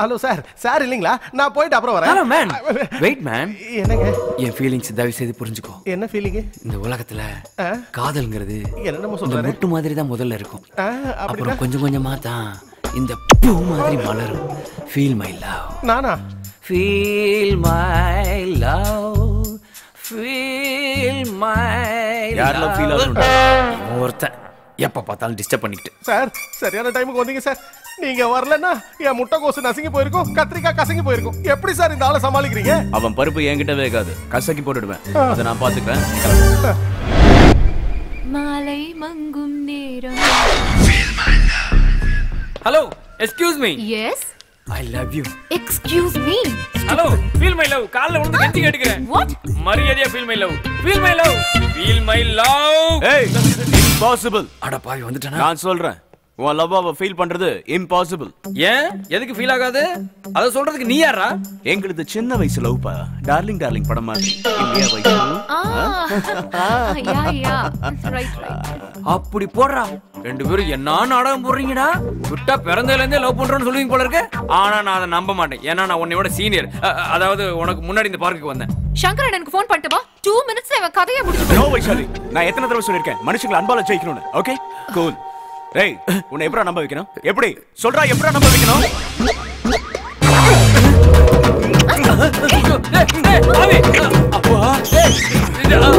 ஹலோ சார் சார் இல்லீங்களா நான் போய்ட்டு அப்புறம் வரேன் ஹலோ மேன் வெயிட் மேன் என்னங்க என் ஃபீலிங்ஸ் தயவு செய்து புரிஞ்சுக்கோ என்ன ஃபீலிங் இந்த உலகத்துல காதல்ங்கிறது என்னன்னு சொல்றாரு முட்டு மாதிரி தான் முதல்ல இருக்கும் அப்புறம் கொஞ்சம் கொஞ்சமா தான் இந்த பூ மாதிரி மலரும் ஃபீல் மை லவ் நானா feel my love feel my யார் லவ் ஃபீல் ஆகுது ஒருத்த எப்ப பார்த்தாலும் டிஸ்டர்ப் பண்ணிட்டு சார் சரியான டைமுக்கு வந்தீங்க சார் நீங்க வரலனா என் முட்டகோசு நசுங்கி போயிருக்கும், கத்திரிக்கா கசங்கி போயிருக்கும். எப்படி சார் இந்த ஆளை சமாளிக்கிறீங்க? அவன் பருப்பு என்கிட்ட வேகாது, கசக்கி போட்டுடுவேன். அத நான் பாத்துக்கிறேன். மாலை மங்கும் நேரம். Hello, excuse me. Yes. I love you. Excuse me. Hello, feel my love. கால்ல வந்து கெஞ்சி கேட்கிறேன். What? மரியாதையா feel my love. Feel my love. Feel my love. Hey, impossible. அட பாவி வந்துட்டானே. நான் சொல்றேன். உன் லவ் அவ ஃபீல் பண்றது impossible. ஏன்? எதுக்கு ஃபீல் ஆகாது? அத சொல்றதுக்கு நீ யாரா? எங்களுது சின்ன வயசு லவ் பா. டார்லிங் டார்லிங் படம் மாதிரி. India wise. Ah yeah yeah. Right right. அப்படி போறா. ரெண்டு பேரும் என்ன நாடகம் போடுறீங்கடா? விட்டா பிறந்தல இருந்தே லவ் பண்றேன்னு சொல்லுவீங்க போல இருக்கு. ஆனா நான் அத நம்ப மாட்டேன். ஏன்னா நான் உன்னையோட சீனியர். அதாவது உனக்கு முன்னாடி இந்த பார்க்குக்கு வந்தேன். சங்கர் எனக்கு ஃபோன் பண்ணிட்டப்பா. two minutes அவ கதையை முடிச்சிட்டேன். நோ வைஷாலி. நான் எத்தனை தடவை சொல்லிருக்கேன்? மனுஷங்களை அன்பால ஜெயிக்கணும்னு. ஓகே? கூல். ஏய், உன்னை எப்பறா நம்ப வைக்கணும்? எப்படி? சொல்றா எப்பறா நம்ப வைக்கணும்? ஏய், பாவி. அப்பா, ஏய். இந்த அப்பா.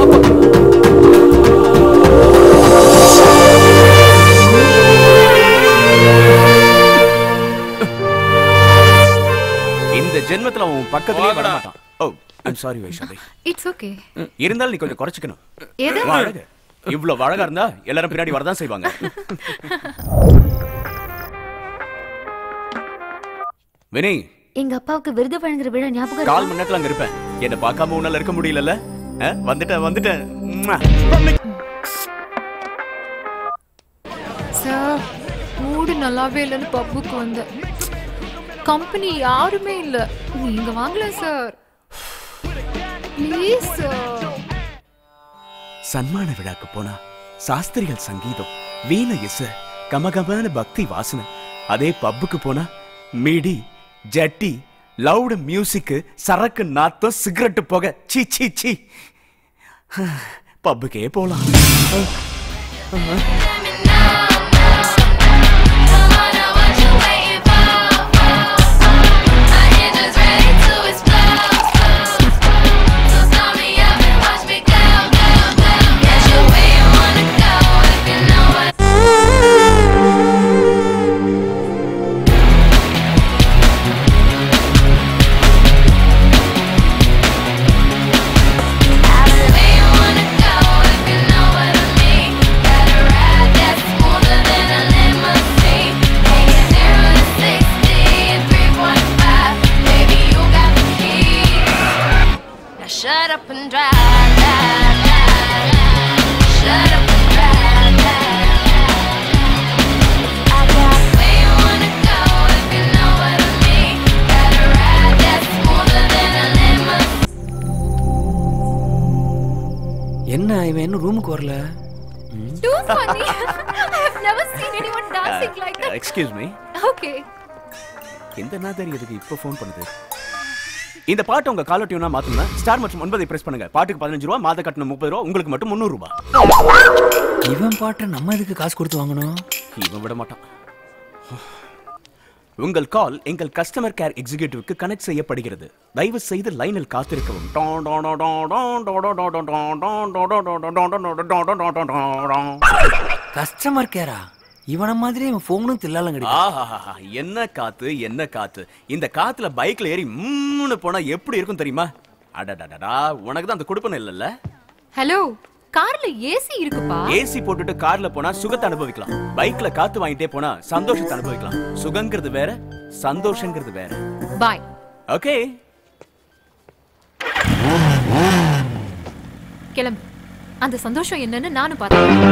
இந்த ஜென்மத்துல அவன் பக்கத்துலயே வர மாட்டான். ஓ, I'm sorry Vaishali. It's okay. இருந்தால நீ கொஞ்சம் குறச்சிக்கணும். ஏதோ இவ்வளவு அழகா இருந்தா எல்லாரும் பின்னாடி வரதான் செய்வாங்க. வினி, எங்க அப்பாவுக்கு விருது வழங்குற விழா ஞாபகம் கால் மணிக்கல அங்க இருப்பேன். என்ன பார்க்காம உன்னால இருக்க முடியலல. வந்துட்ட வந்துட்ட. சார், மூடு நல்லாவே இல்லன்னு பப்புக்கு வந்த. கம்பெனி யாருமே இல்ல. நீங்க வாங்கல சார். Please sir. சன்மான விழாக்கு போனா சாஸ்திரிகள் சங்கீதம், வீண இசை, கமகமான பக்தி வாசனை. அதே பப்புக்கு போனா மீடி, ஜட்டி, லவுடு மியூசிக்கு, சரக்கு நாத்தம், சிகரெட்டு போக. சீ சீ சீ. பப்புக்கே போலாம். என்ன இவன் என்ன ரூமுக்கு வரல? Too funny. I have never seen anyone dancing uh, like that. Excuse me. Okay. இந்த நாதர் எதுக்கு இப்ப ஃபோன் பண்ணுது? இந்த பாட்டு உங்க காலர் டியூனா மாத்துனா ஸ்டார் மற்றும் ஒன்பதை பிரஸ் பண்ணுங்க. பாட்டுக்கு பதினஞ்சு ரூபாய், மாத கட்டணம் முப்பது ரூபாய், உங்களுக்கு மட்டும் முந்நூறு ரூபாய். இவன் பாட்டை நம்ம எதுக்கு காசு கொடுத்து வாங்கணும்? இவன் விட மாட்டான். உங்கள் கால் எங்கள் கஸ்டமர் கேர் எக்ஸிகியூட்டிவ்க்கு கனெக்ட் செய்யப்படுகிறது. தயவு செய்து லைனில் காத்திருக்கவும். கஸ்டமர் கேரா? இவன மாதிரி இவன் ஃபோனும் தில்லாலும் கிடையாது. என்ன காத்து என்ன காத்து. இந்த காத்துல பைக்ல ஏறி மூணு போனா எப்படி இருக்கும் தெரியுமா? அடடடா, உனக்கு தான் அந்த கொடுப்பன இல்லல்ல. ஹலோ, கார்ல ஏசி இருக்குப்பா. ஏசி போட்டுட்டு கார்ல போனா சுகத்தை அனுபவிக்கலாம். பைக்ல காத்து வாங்கிட்டே போனா சந்தோஷத்தை அனுபவிக்கலாம். சுகங்கிறது வேற, சந்தோஷங்கிறது வேற. பை. ஓகே. கிளம்பு. அந்த சந்தோஷம் என்னன்னு நானும் பார்த்தேன்.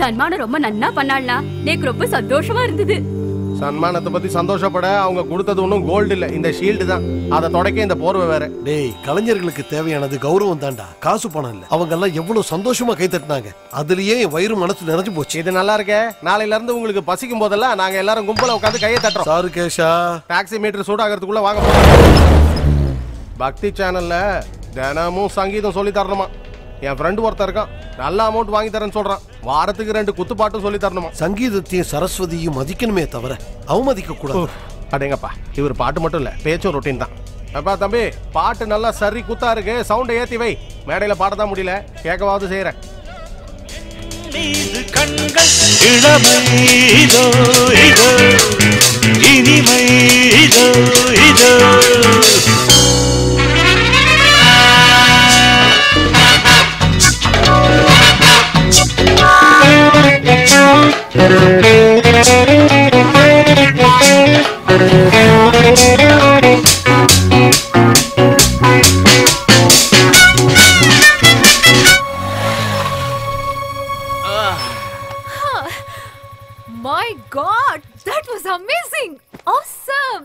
சன்மானம் ரொம்ப நன்னா பண்ணாள்னா எனக்கு ரொம்ப சந்தோஷமா இருந்தது. சன்மானத்தை பத்தி சந்தோஷப்பட அவங்க கொடுத்தது ஒன்றும் கோல்டு இல்லை, இந்த ஷீல்டு தான். அதை தொடக்க இந்த போர்வை வேற. டேய், கலைஞர்களுக்கு தேவையானது கௌரவம் தான்டா, காசு பணம் இல்லை. அவங்க எல்லாம் எவ்வளவு சந்தோஷமா கை தட்டினாங்க, அதுலயே வயிறு மனசு நிறைஞ்சு போச்சு. இது நல்லா இருக்க. நாளையில இருந்து உங்களுக்கு பசிக்கும் போதெல்லாம் நாங்க எல்லாரும் கும்பல உட்காந்து கையை தட்டுறோம். சாருகேஷா, டாக்ஸி மீட்டர் சூடாகிறதுக்குள்ள வாங்க போறோம். பக்தி சேனல்ல தினமும் சங்கீதம் சொல்லி தரணுமா? என் ஃப்ரெண்டு ஒருத்தர் இருக்கான், நல்ல அமௌண்ட் வாங்கி தரேன்னு சொல்றான். வாரத்துக்கு ரெண்டு குத்து பாட்டும் சொல்லி தரணுமா? சங்கீதத்தையும் சரஸ்வதியும் மதிக்கணுமே தவிர அவமதிக்க கூடாது. அடேங்கப்பா, இவர் பாட்டு மட்டும் இல்ல, பேச்சும் ரொட்டீன் தான். அப்பா தம்பி பாட்டு நல்லா சரி குத்தா இருக்கு சவுண்ட் ஏத்தி வை மேடையில பாட தான் முடியல கேட்கவாவது செய்றேன் My God, that was amazing! Awesome!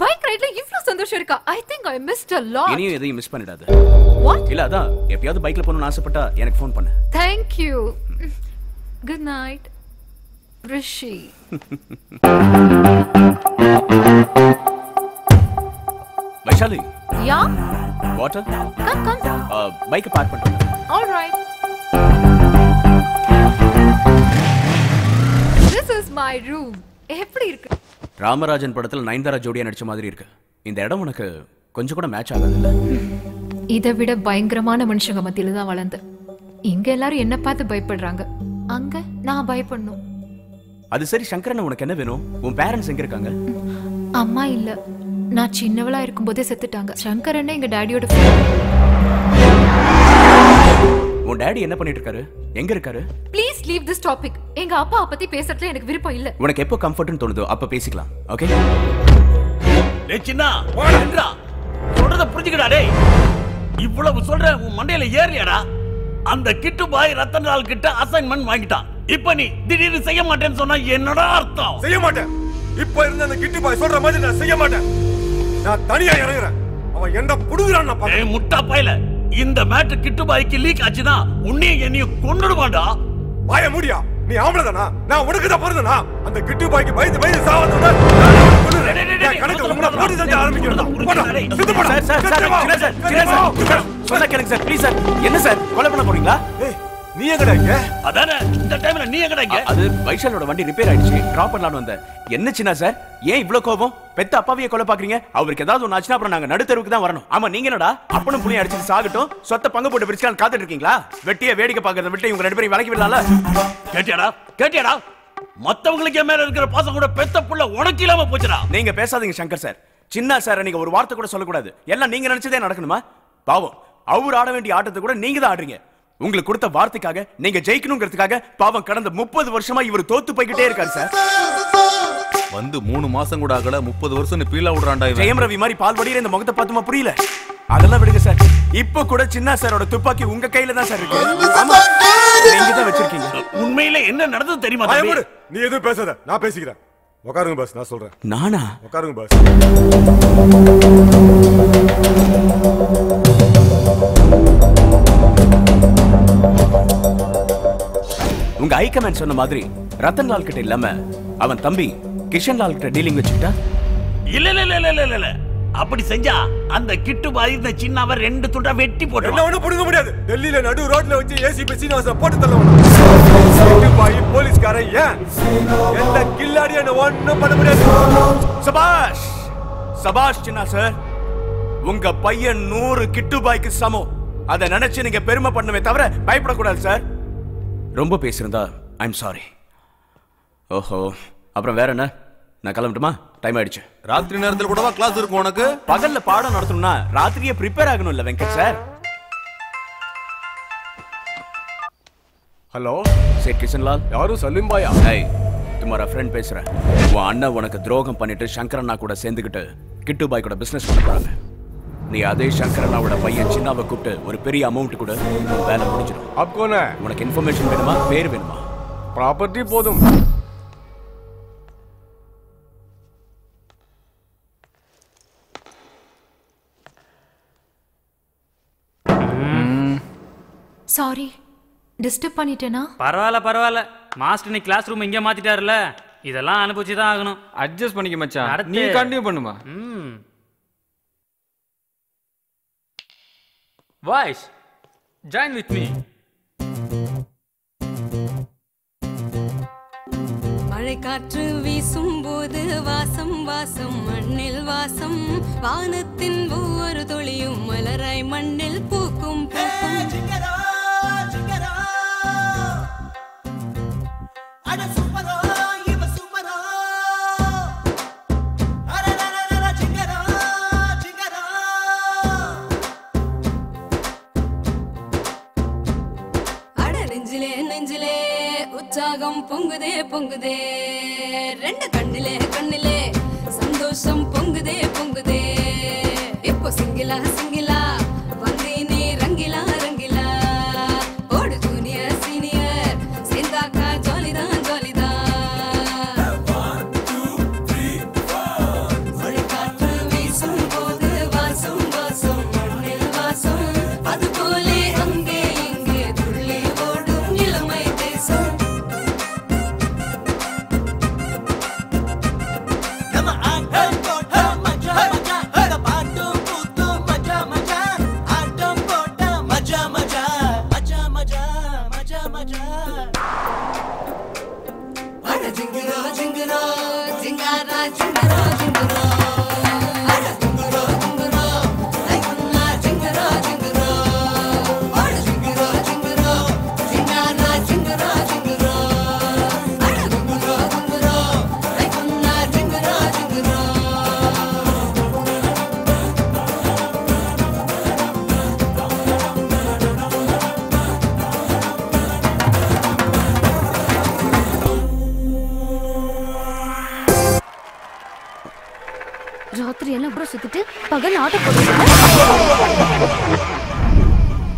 Bike ride la ivlo sandosham iruka. I think I missed a lot. Eniyu edhayum miss pannidada. What? Illa adha eppiyadu bike la ponnu aasapatta enak phone panna. Thank you. Good night. Rishi. Vaishali. Yeah? Water? Come, come. Uh, bike park pannu. All right. This is my room. எப்படி இருக்கு? ராமராஜன் படத்துல நயன்தாரா ஜோடியா நடிச்ச மாதிரி இருக்கு. இந்த இடம் உனக்கு கொஞ்சம் கூட மேட்ச் ஆகாது இல்ல? இத விட பயங்கரமான மனுஷங்க மத்தியில தான் வளந்து. இங்க எல்லாரும் என்ன பார்த்து பயப்படுறாங்க. அங்க நான் பயப்படணும். அது சரி சங்கரன் உனக்கு என்ன வேணும்? உன் பேரண்ட்ஸ் எங்க இருக்காங்க? அம்மா இல்ல. நான் சின்னவளா இருக்கும்போதே செத்துட்டாங்க. சங்கரனே எங்க டாடியோட ஃப்ரெண்ட். உன் டாடி என்ன பண்ணிட்டு இருக்காரு? எங்க இருக்காரு? Please leave this topic. எங்க அப்பா அப்பத்தி பேசறதுல எனக்கு விருப்பம் இல்ல. உனக்கு எப்போ கம்ஃபர்ட்னு தோணுதோ அப்ப பேசிக்கலாம். ஓகே? டேய் சின்னா, போடா. சொல்றத புரிஞ்சுக்கடா டேய். இவ்வளவு சொல்ற உன் மண்டையில ஏறியாடா. அந்த கிட்டு பாய் ரத்தன்லால் கிட்ட அசைன்மென்ட் வாங்கிட்டான். இப்ப நீ திடீர்னு செய்ய மாட்டேன்னு சொன்னா என்னடா அர்த்தம்? செய்ய மாட்டேன். இப்ப இருந்த அந்த கிட்டு பாய் சொல்ற மாதிரி நான் செய்ய மாட்டேன். நான் தனியா இறங்குறேன். அவன் என்ன புடுங்குறான்னு நான் பாக்க. டேய் முட்டா பையல. இந்த மேட் கிட்டு பாய்க்கு லீக் ஆச்சுனா உன்னை என்னைய கொன்னுடுவாடா. வாய மூடியா. நீ ஆம்பளதானா? நான் உனக்கு தான் போறதானா? அந்த கிட்டு பாய்க்கு பயந்து பயந்து சாவதுடா. நான் கணக்கு உன்ன போட்டு செஞ்ச ஆரம்பிக்கிறேன்டா. சித்து போடா. Sir sir sir sir. சொன்னா கேளுங்க சார் ப்ளீஸ் சார். என்ன சார் கொலை பண்ண போறீங்களா? ஏய் நீ எங்கடா இங்க? அதானே இந்த டைம்ல நீ எங்கடா இங்க? அது வைஷாலோட வண்டி ரிப்பேர் ஆயிடுச்சு. டிராப் பண்ணலாம்னு வந்தேன். என்ன சின்ன சார்? ஏன் இவ்ளோ கோபம்? பெத்த அப்பாவியே கொலை பாக்குறீங்க. அவருக்கு ஏதாவது ஒண்ணு ஆச்சுனா அப்புறம் நாங்க நடுத்தெருவுக்கு தான் வரணும். ஆமா நீங்க என்னடா அப்பனும் புள்ளையும் அடிச்சு சாகட்டும். சொத்த பங்கு போட்டு பிரிச்சான் காத்துட்டு இருக்கீங்களா? வெட்டியே வேடிக்கை பாக்குறத விட்டு இவங்க ரெண்டு பேரும் வளைக்கி விடலாம்ல. கேட்டியாடா? கேட்டியாடா? மத்தவங்களுக்கு மேல இருக்கிற பாசம் கூட பெத்த புள்ள உனக்கு இல்லாம போச்சுடா. நீங்க பேசாதீங்க சங்கர் சார். சின்ன சார் நீங்க ஒரு வார்த்தை கூட சொல்ல கூடாது. எல்லாம் நீங்க நினைச்சதே நடக்கணுமா? பாவம் அவர் ஆட வேண்டிய ஆட்டத்தை கூட நீங்க தான் ஆடுறீங்க. உங்களுக்கு கொடுத்த வார்த்தைக்காக நீங்க ஜெயிக்கணும்ங்கிறதுக்காக பாவம் கடந்த முப்பது வருஷமா இவர் தோத்து போய்கிட்டே இருக்காரு சார். வந்து மூணு மாசம் கூட ஆகல முப்பது வருஷம் பீலா விடுறான்டா இவன். ஜெயம் ரவி மாதிரி பால் வடிற இந்த முகத்தை பார்த்துமா புரியல. அதெல்லாம் விடுங்க சார். இப்ப கூட சின்ன சாரோட துப்பாக்கி உங்க கையில தான் சார் இருக்கு. நீங்க தான் வச்சிருக்கீங்க. உண்மையில என்ன நடந்தது தெரியுமா? நீ எதுவும் பேசாத நான் பேசிக்கிறேன். உட்காருங்க பாஸ் நான் சொல்றேன். நானா? உட்காருங்க பாஸ். உங்க ஹை கமாண்ட் சொன்ன மாதிரி ரத்தன்லால் கிட்ட இல்லாம அவன் தம்பி கிஷன்லால் கிட்ட டீலிங் வச்சுக்கிட்டா? இல்ல இல்ல இல்ல இல்ல இல்ல அப்படி செஞ்சா அந்த கிட்டு பாய் இந்த சின்னவ ரெண்டு துண்டா வெட்டி போடுறான். என்ன ஒண்ணு புடுங்க முடியாது. டெல்லியில நடு ரோட்ல வச்சு ஏசிபி சீனிவாச போட்டு தள்ளவணும். கிட்டு பாய் போலீஸ்காரன் ஏன் என்ன கில்லாடி என்ன ஒண்ணு பண்ண முடியாது. சபாஷ் சபாஷ் சின்ன சார். உங்க பையன் நூறு கிட்டு பாய்க்கு சமம். அத நினைச்சு நீங்க பெருமை பண்ணவே தவிர பயப்படக்கூடாது சார். ரொம்ப பேசியிருந்தா ஐம் சாரி. ஓஹோ அப்புறம் வேற என்ன? நான் கிளம்பட்டுமா? டைம் ஆயிடுச்சு. ராத்திரி நேரத்தில் கூடவா கிளாஸ் இருக்கும் உனக்கு? பகல்ல பாடம் நடத்தணும்னா ராத்திரியே ப்ரிப்பேர் ஆகணும் இல்ல வெங்கட் சார்? ஹலோ சே கிஷன்லால். யாரும் சலீம் பாயா? ஹாய் துமாரா ஃப்ரெண்ட் பேசுறேன். உன் அண்ணன் உனக்கு துரோகம் பண்ணிட்டு சங்கரண்ணா கூட சேர்ந்துக்கிட்டு கிட்டு பாய் கூட பிசினஸ் பண்றாங்க. நீ அதே சங்கரனாவோட பையன் சின்னாவை கூப்பிட்டு ஒரு பெரிய அமௌண்ட் கூட வேலை முடிஞ்சிடும். அப்போன உனக்கு இன்ஃபர்மேஷன் வேணுமா? பேர் வேணுமா? ப்ராப்பர்ட்டி போதும். சாரி டிஸ்டர்ப் பண்ணிட்டேனா? பரவாயில்ல பரவாயில்ல. மாஸ்டர் நீ கிளாஸ் ரூம் இங்கே மாத்திட்டாருல. இதெல்லாம் அனுபவிச்சு தான் ஆகணும். அட்ஜஸ்ட் பண்ணிக்க மச்சான். நீ கண்டினியூ பண்ணுமா? ம் Vaish, join with me. மழை காற்று வீசும்போது வாசம் வாசம் மண்ணில் வாசம் வானத்தின் ஒவ்வொரு துளியும் மலராய் மண்ணில் பூக்கும் பூக்கும் பொங்குதே பொங்குதே ரெண்டு கண்ணிலே கண்ணிலே சந்தோஷம் பொங்குதே பொங்குதே இப்போ சிங்கிளா சிங்கிளா வந்து நீ ரங்கிலா ரங்கிலா ஓடு ஜூனியர் சீனியர் சேர்ந்தாக்கா ஜாலிதான் ஜாலிதான் ஒரு காற்று வீசும் போது வாசம் வாசம் மண்ணில் வாசம் அது போலே அங்கே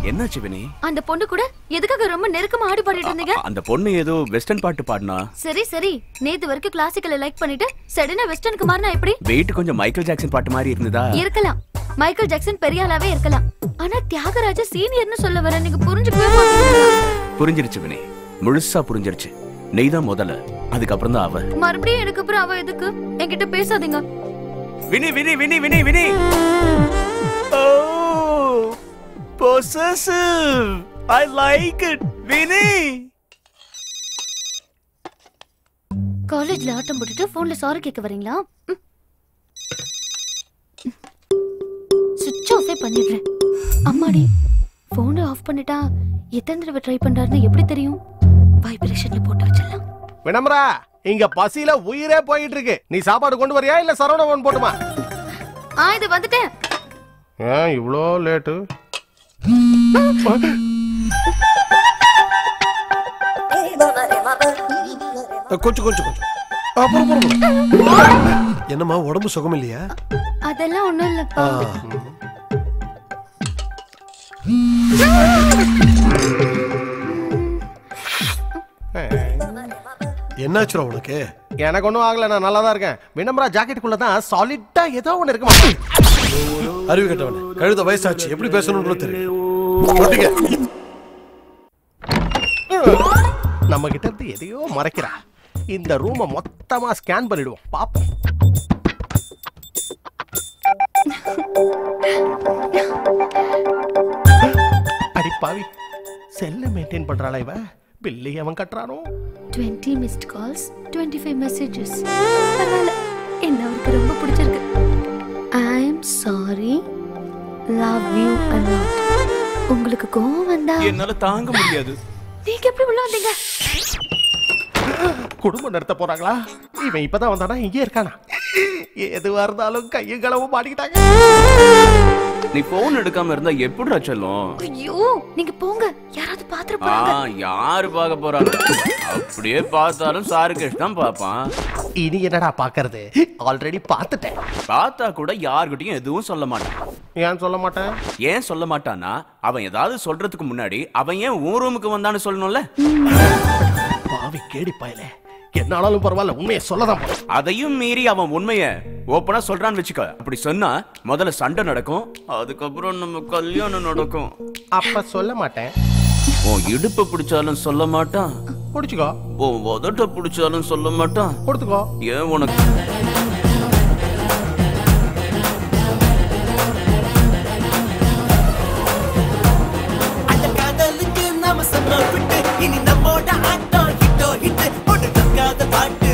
என்னாச்சு வினி? அந்த பொண்ணு கூட எதுக்காக ரொம்ப நெருக்கமா ஆடி பாடிட்டு இருந்தீங்க? அந்த பொண்ணு ஏதோ வெஸ்டர்ன் பாட்டு பாடுனா. சரி சரி, நேத்து வரைக்கும் கிளாசிக்கலை லைக் பண்ணிட்டு சடனா வெஸ்டர்னுக்கு மாறினா எப்படி? வெயிட் கொஞ்சம் மைக்கேல் ஜாக்சன் பாட்டு மாதிரி இருந்ததா? இருக்கலாம். மைக்கேல் ஜாக்சன் பெரிய ஆளாவே இருக்கலாம். ஆனா தியாகராஜ சீனியர்னு சொல்ல வர நீங்க புரிஞ்சுக்கவே மாட்டீங்க. புரிஞ்சிருச்சு வினி. முழுசா புரிஞ்சிருச்சு. நீதான் முதல்ல. அதுக்கு அப்புறம் தான் அவ. மறுபடியும் எனக்கு அப்புறம் அவ எதுக்கு? என்கிட்ட பேசாதீங்க. Vinny, Vinny, Vinny, Vinny, Vinny! Oh! Possessive! I like it! Vinny! College la aatam potittu phone la sorry kekka vareengala? Switch off pannidren. Ammadi, phone off pannita ethandra try pandrarnu eppadi theriyum? Vibration la potu vechilla. Vinamra! இங்க பசியில உயிரே போயிட்டு இருக்கு. நீ சாப்பாடு கொண்டு வரியா இல்ல சரவண போன் போட்டுமா? ஆ இது வந்துட்டேன். ஏன் இவ்ளோ லேட்? கொஞ்சம் கொஞ்சம் கொஞ்சம். அப்புறம் அப்புறம். என்னம்மா உடம்பு சுகம் இல்லையா? அதெல்லாம் ஒண்ணும் இல்லப்பா. என்னாச்சுரா உனக்கு? எனக்கு ஒன்றும் ஆகலை, நான் நல்லா தான் இருக்கேன். வினம்ரா ஜாக்கெட்டுக்குள்ளே தான் சாலிட்டாக ஏதோ ஒன்று இருக்கு. அறிவு கட்டவனே, கழுத வயசாச்சு, எப்படி பேசணும்னு தெரியும். நம்ம கிட்ட இருந்து எதையோ மறைக்கிறா. இந்த ரூமை மொத்தமாக ஸ்கேன் பண்ணிடுவோம், பார்ப்போம். அடிப்பாவி, செல்லை மெயின்டைன் பண்ணுறாளா இவ? பில்லி அவன் கட்டுறானோ? twenty missed calls, twenty-five messages. பரவாயில்ல, என்ன அவருக்கு ரொம்ப பிடிச்சிருக்கு. I am sorry, love you a lot. உங்களுக்கு கோவம் வந்தா என்னால தாங்க முடியாது. நீங்க எப்படி உள்ள வந்தீங்க? குடும்பம் நடத்த போறாங்களா? இவன் இப்பதான் வந்தானா? இங்கே இருக்கானா? எதுவா இருந்தாலும் கையும் களவும் மாட்டிக்கிட்டாங்க. நீ போன் எடுக்காம இருந்தா எப்படி ரச்சலும்? ஐயோ நீங்க போங்க, யாராவது பாத்துற போறாங்க. யாரு பாக்க போறாங்க? அப்படியே பார்த்தாலும் சாருகேஷ் தான் பாப்பான். இனி என்னடா பாக்குறது? ஆல்ரெடி பாத்துட்டேன். பாத்தா கூட யார்கிட்டயும் எதுவும் சொல்ல மாட்டான். ஏன் சொல்ல மாட்டான்? ஏன் சொல்ல மாட்டானா, அவன் ஏதாவது சொல்றதுக்கு முன்னாடி அவன் ஏன் ஊர் ரூமுக்கு வந்தான்னு சொல்லணும்ல. பாவி கேடி பாயில, என்னாலும் பரவாயில்ல உண்மையை சொல்லதான் போற. அதையும் மீறி அவன் உண்மையை ஓப்பனா சொல்றான்னு வச்சுக்க. அப்படி சொன்னா முதல்ல சண்டை நடக்கும், அதுக்கப்புறம் நம்ம கல்யாணம் நடக்கும். அப்ப சொல்ல மாட்டேன். உன் இடுப்பு பிடிச்சாலும் சொல்ல மாட்டான், பிடிச்சுக்கோ. உன் உதட்ட பிடிச்சாலும் சொல்ல மாட்டான், கொடுத்துக்கோ. ஏன் உனக்கு இனி நம்மோட ஆட்டோ ஹிட்டோ ஹிட் போட்டு தக்காத பாட்டு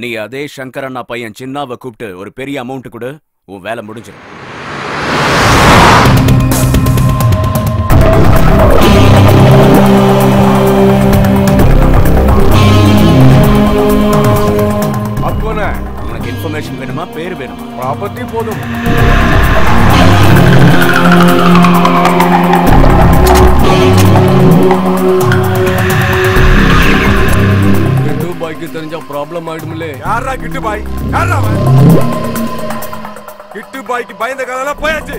நீ அதே சங்கர் அண்ணா பையன் சின்னாவை கூப்பிட்டு ஒரு பெரிய அமௌண்ட் கொடு, உன் வேலை முடிஞ்சிடும். அப்போனா உனக்கு இன்ஃபர்மேஷன் வேணுமா, பேர் வேணுமா, ப்ராப்பர்ட்டி போதும். தெரிஞ்சா ப்ராப்ளம் ஆயிடும்ல. யாரா கிட்டு பாய்? யாரா கிட்டு பாய்க்கு பயந்த கதையெல்லாம் போயாச்சு.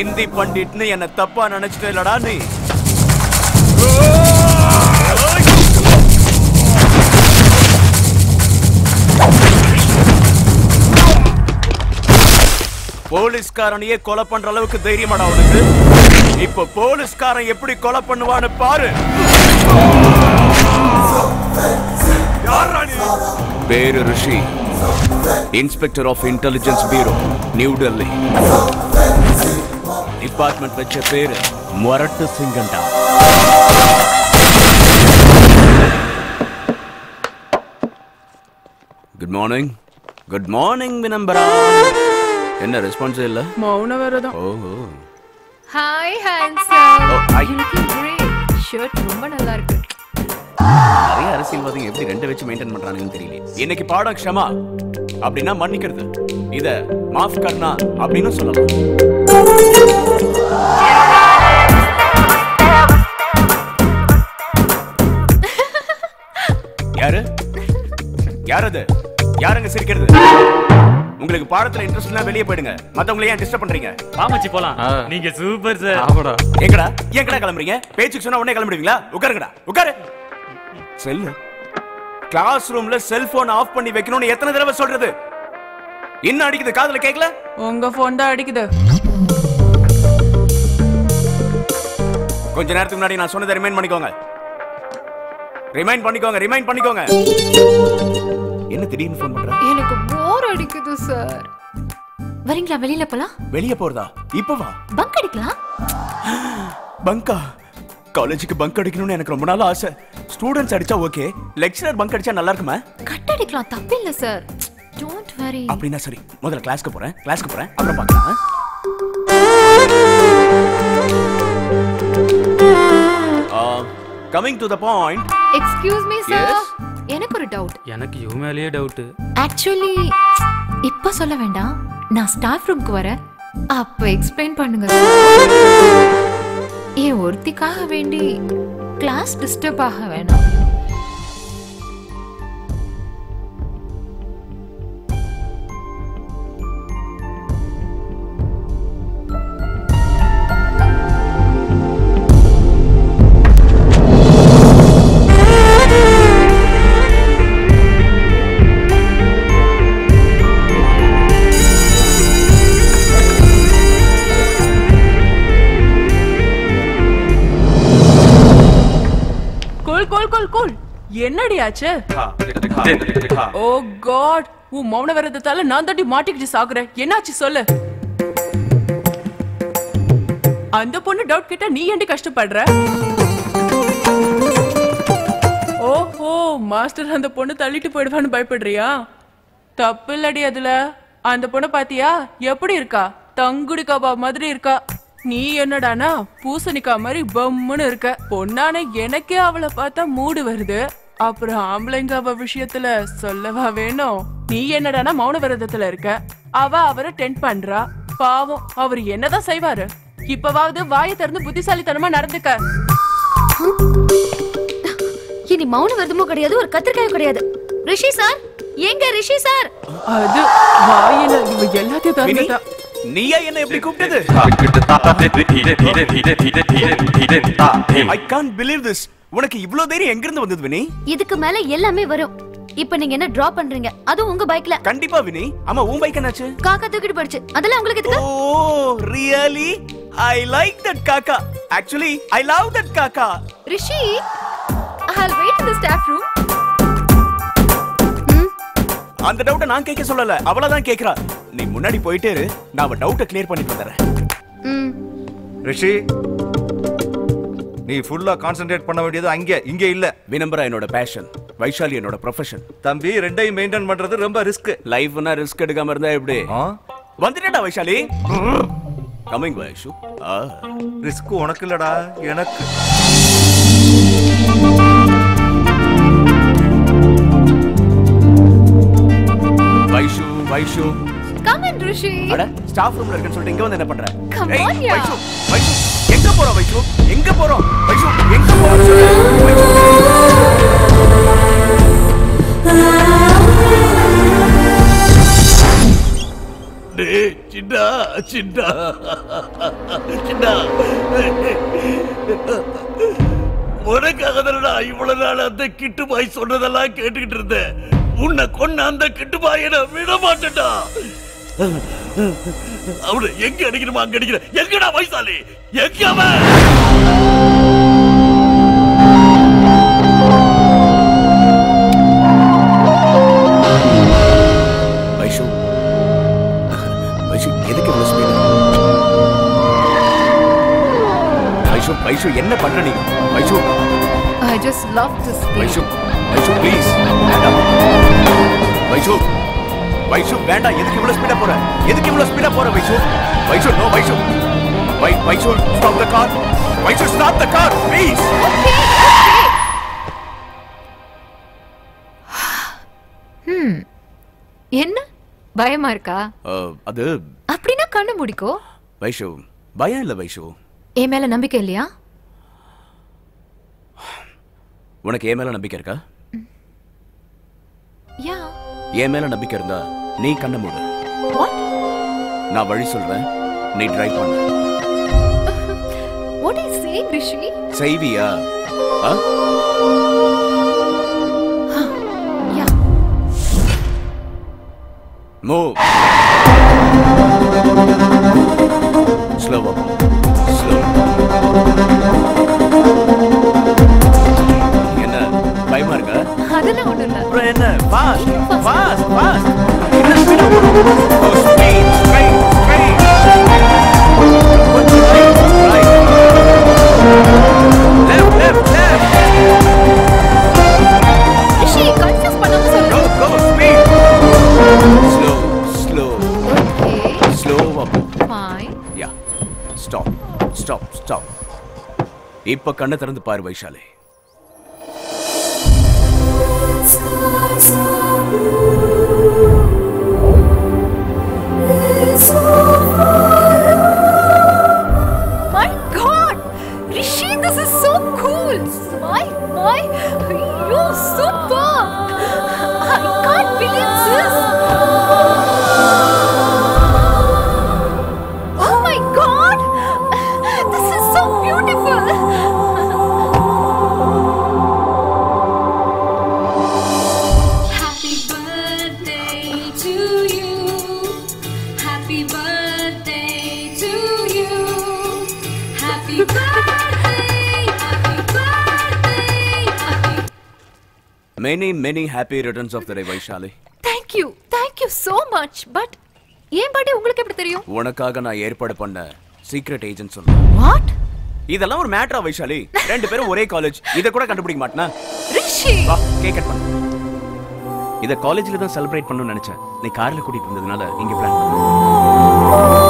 हिंदी पंडित ने என்ன தப்பா நினைச்சிட்டேலடா நீ. போலீஸ்காரனையே கொலை பண்ற அளவுக்கு தைரியமாடா உனக்கு? இப்ப போலீஸ்காரன் எப்படி கொலை பண்ணுவான்னு பாரு. யாரா நீ? பேரு ரிஷி, Inspector of Intelligence Bureau, New Delhi. Department வச்ச பேரு மொரட்டு சிங்கண்டா. Good morning. Good morning வினம்பரா. என்ன ரெஸ்பான்ஸ் இல்ல? மௌன வரதா. ஓஹோ. Hi handsome. Oh, hi. You look great. Shirt ரொம்ப நல்லா இருக்கு. நிறைய அரசியல்வாதிகள் எப்படி ரெண்டு வச்சு மெயின்டைன் பண்றாங்கன்னு தெரியல. இன்னைக்கு பாடம் க்ஷமா அப்படின்னா மன்னிக்கிறது, இத மாஃப் கர்னா அப்படின்னு சொல்லலாம். யாரு யாரது? யாருங்க சிரிக்கிறது? உங்களுக்கு பாடத்துல இன்ட்ரெஸ்ட்னா வெளியே போயிடுங்க. மத்தவங்களே ஏன் டிஸ்டர்ப் பண்றீங்க? பாமச்சி போலாம். நீங்க சூப்பர் சார். ஆமாடா. எங்கடா எங்கடா கிளம்புறீங்க? பேச்சுக்கு சொன்னா உடனே கிளம்பிடுவீங்களா? உட்காருங்கடா உட்காரு. செல் கிளாஸ் ரூம்ல செல்போன் ஆஃப் பண்ணி வைக்கணும்னு எத்தனை தடவை சொல்றது? என்ன அடிக்குது காதுல கேக்கல? உங்க போன் தான் அடிக்குது. கொஞ்ச நேரத்துக்கு முன்னாடி நான் சொன்னதை ரிமைண்ட் பண்ணிக்கோங்க. ரிமைண்ட் பண்ணிக்கோங்க ரிமைண்ட் பண்ணிக்கோங்க. என்ன திடீர்னு ஃபோன் பண்ற? எனக்கு போர் அடிக்குது சார். வரீங்களா வெளியில போலாம்? வெளிய போறதா? இப்போ வா. பங்க் அடிக்கலாம். பங்கா? காலேஜுக்கு பங்க் அடிக்கணும்னு எனக்கு ரொம்ப நாள் ஆசை. ஸ்டூடண்ட்ஸ் அடிச்சா ஓகே, லெக்சரர் பங்க் அடிச்சா நல்லா இருக்குமா? கட் அடிக்கலாம், தப்பு இல்ல சார். Don't worry. அப்படினா சரி, முதல்ல கிளாஸ்க்கு போறேன். கிளாஸ்க்கு போறேன் அப்புறம் பார்க்கலாம். Coming to the point. Excuse me sir, எனக்கு ஒரு டவுட். எனக்கு யூமேலே டவுட். ஆக்சுவலி இப்ப சொல்ல வேண்டாம், நான் ஸ்டாஃப் ரூம்க்கு வர அப்ப எக்ஸ்பிளைன் பண்ணுங்க சார். ஏ ஒருத்திக்காக வேண்டி கிளாஸ் டிஸ்டர்ப் ஆக வேணாம். என்னடி ஆச்சு? ஓ காட், உன் மௌன விரதத்தால நான் தட்டி மாட்டிக்கிட்டு சாகுறேன். என்னாச்சு சொல்லு? அந்த பொண்ணு டவுட் கேட்டா நீ ஏண்டி கஷ்டப்படுற? ஓஹோ, மாஸ்டர் அந்த பொண்ணு தள்ளிட்டு போய்டுவான்னு பயப்படுறியா? தப்பு இல்லடி அதுல. அந்த பொண்ண பாத்தியா? எப்படி இருக்கா? தங்குடி கபாப் மாதிரி இருக்கா. நீ என்னடானா பூசணிக்கா மாதிரி பம்முன்னு இருக்க. பொண்ணான எனக்கே அவளை பார்த்தா மூடு வருது. அப்புறம் ஆம்பளைங்க அவ விஷயத்துல சொல்லவா வேணும்? நீ என்னடானா மௌன விரதத்துல இருக்க. அவ அவரை டென்ட் பண்றா. பாவம் அவர் என்னதான் செய்வாரு? இப்பவாவது வாயை திறந்து புத்திசாலித்தனமா நடந்துக்க. இனி மௌன விரதமோ கிடையாது, ஒரு கத்திரிக்காயும் கிடையாது. ரிஷி சார் எங்க? ரிஷி சார் அது வாயில இவ எல்லாத்தையும் தரந்தா. நீயா என்ன எப்படி கூப்பிட்டது? I can't believe this. உனக்கு இவ்ளோ தைரியம் எங்க இருந்து வந்தது வினி? இதுக்கு மேல எல்லாமே வரும். இப்போ நீங்க என்ன டிராப் பண்றீங்க? அது உங்க பைக்ல. கண்டிப்பா வினி. ஆமா உன் பைக் என்னாச்சு? காக்கா தூக்கிட்டு போயிடுச்சு. அதெல்லாம் உங்களுக்கு எதுக்கு? Oh really? I like that காக்கா. Actually I love that காக்கா. ரிஷி I'll wait in the staff room. அந்த டவுட்ட நான் கேக்க சொல்லல, அவள தான் கேக்குறா. நீ முன்னாடி போயிட்டே இரு, நான் அவ டவுட்ட கிளியர் பண்ணிட்டு வரேன். ரிஷி நீ ஃபுல்லா கான்சென்ட்ரேட் பண்ண வேண்டியது அங்க இங்க இல்ல. வினம்பரா என்னோட பேஷன், வைஷாலி என்னோட ப்ரொபஷன். தம்பி ரெண்டையும் மெயின்டெய்ன் பண்றது ரொம்ப ரிஸ்க். லைஃப்னா ரிஸ்க் எடுக்காம இருந்தா எப்படி? வந்துட்டடா வைஷாலி. கமிங் வைஷு. ஆ ரிஸ்க் உனக்கு இல்லடா எனக்கு. Vaishu Vaishu come in Rishi. அட ஸ்டாஃப் ரூம்ல இருக்கன்னு சொல்லிட்டு இங்க வந்து என்ன பண்ற? Come on ya Vaishu. Vaishu எங்க போற? வைஷு எங்க போற? வைஷு எங்க போற? டேய் சின்டா சின்டா சின்டா உனக்காக தானடா இவ்வளவு நாள் அந்த கிட்டு பாய் சொன்னதெல்லாம் கேட்டுக்கிட்டு இருந்தேன். உன்னை கொன்ன அந்த கிட்டு பாய் என்ன விட மாட்டேன்டா. அவரு எங்க அடிக்கணுமா அங்க அடிக்கிற. எங்கடா வைசாலி எங்க அவன்? வைஷு வைஷு எதுக்கு இவ்வளவு ஸ்பீடு? வைஷு வைஷு என்ன பண்ற நீ? Vaishu I just love this thing. Vaishu Vaishu please madam. Vaishu Vaishu வேண்டாம். எதுக்கு இவ்வளவு ஸ்பீடா போற? எதுக்கு இவ்வளவு ஸ்பீடா போற வைஷு? வைஷு நோ வைஷு. வை Vaishu stop the car. Vaishu stop the car please. ஹ்ம் என்ன பயமா இருக்கா? அது அப்படினா கண்ணு மூடிக்கோ. வைஷு பயம் இல்ல வைஷு. ஏ மேல நம்பிக்கை இல்லையா உனக்கு? ஏ மேல நம்பிக்கை இருக்கா? யா ஏன் மேல நம்பிக்கை இருந்தா நீ கண்ண மூடு. நான் வழி சொல்றேன், நீ டிரைவ் பண்ணு. What is saying Rishi? சைவியா ஆ யா மூவ் ஸ்லோவா ஸ்லோ. என்ன பயமா இருக்கா? அதெல்லாம் ஒண்ணும் இல்ல. அப்புறம் என்ன? பாஸ் பாஸ் பாஸ் என்ன ஸ்பீடா போறீங்க? Stop stop stop. இப்ப கண்ணை திறந்து பாரு Vaishali. My God, Rishi, this is so cool. My, my, you're superb. I can't believe this. Oh my God, this is so beautiful. many many happy returns of the day Vaishali. thank you thank you so much. but ஏன் படி உங்களுக்கு எப்படி தெரியும்? உனக்காக நான் ஏற்பாடு பண்ண secret agent சொல்றேன். what இதெல்லாம் ஒரு மேட்டரா வைஷாலி? ரெண்டு பேரும் ஒரே காலேஜ். இத கூட கண்டுபிடிக்க மாட்டனா? ரிஷி வா கேக் கட் பண்ணு. இத காலேஜ்ல தான் செலிப்ரேட் பண்ணனும் நினைச்சேன். நீ கார்ல கூட்டிட்டு வந்ததனால இங்க பிளான் பண்ணேன்.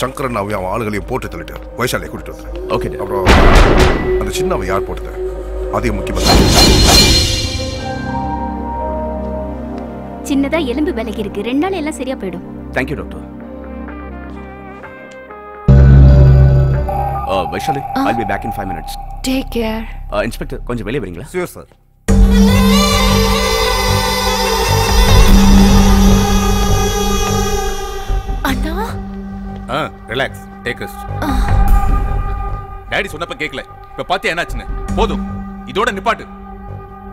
Shankar and I are going to port it later. Vaishali could do it. Okay, dear. And the Chinna, we are ported there. That's the Mukiba. Chinna, the Yelimbu Belaki, Renda Lela Seria Pedo. Thank you, Doctor. Uh, Vaishali, uh, I'll be back in five minutes. Take care. Uh, Inspector, can you bring me? Sure, sir. Uh, relax, take us. Daddy, சொன்னப்ப கேக்கல. இப்ப பாத்தி என்னாச்சுன்னு. போதும். இதோட நிப்பாட்டு.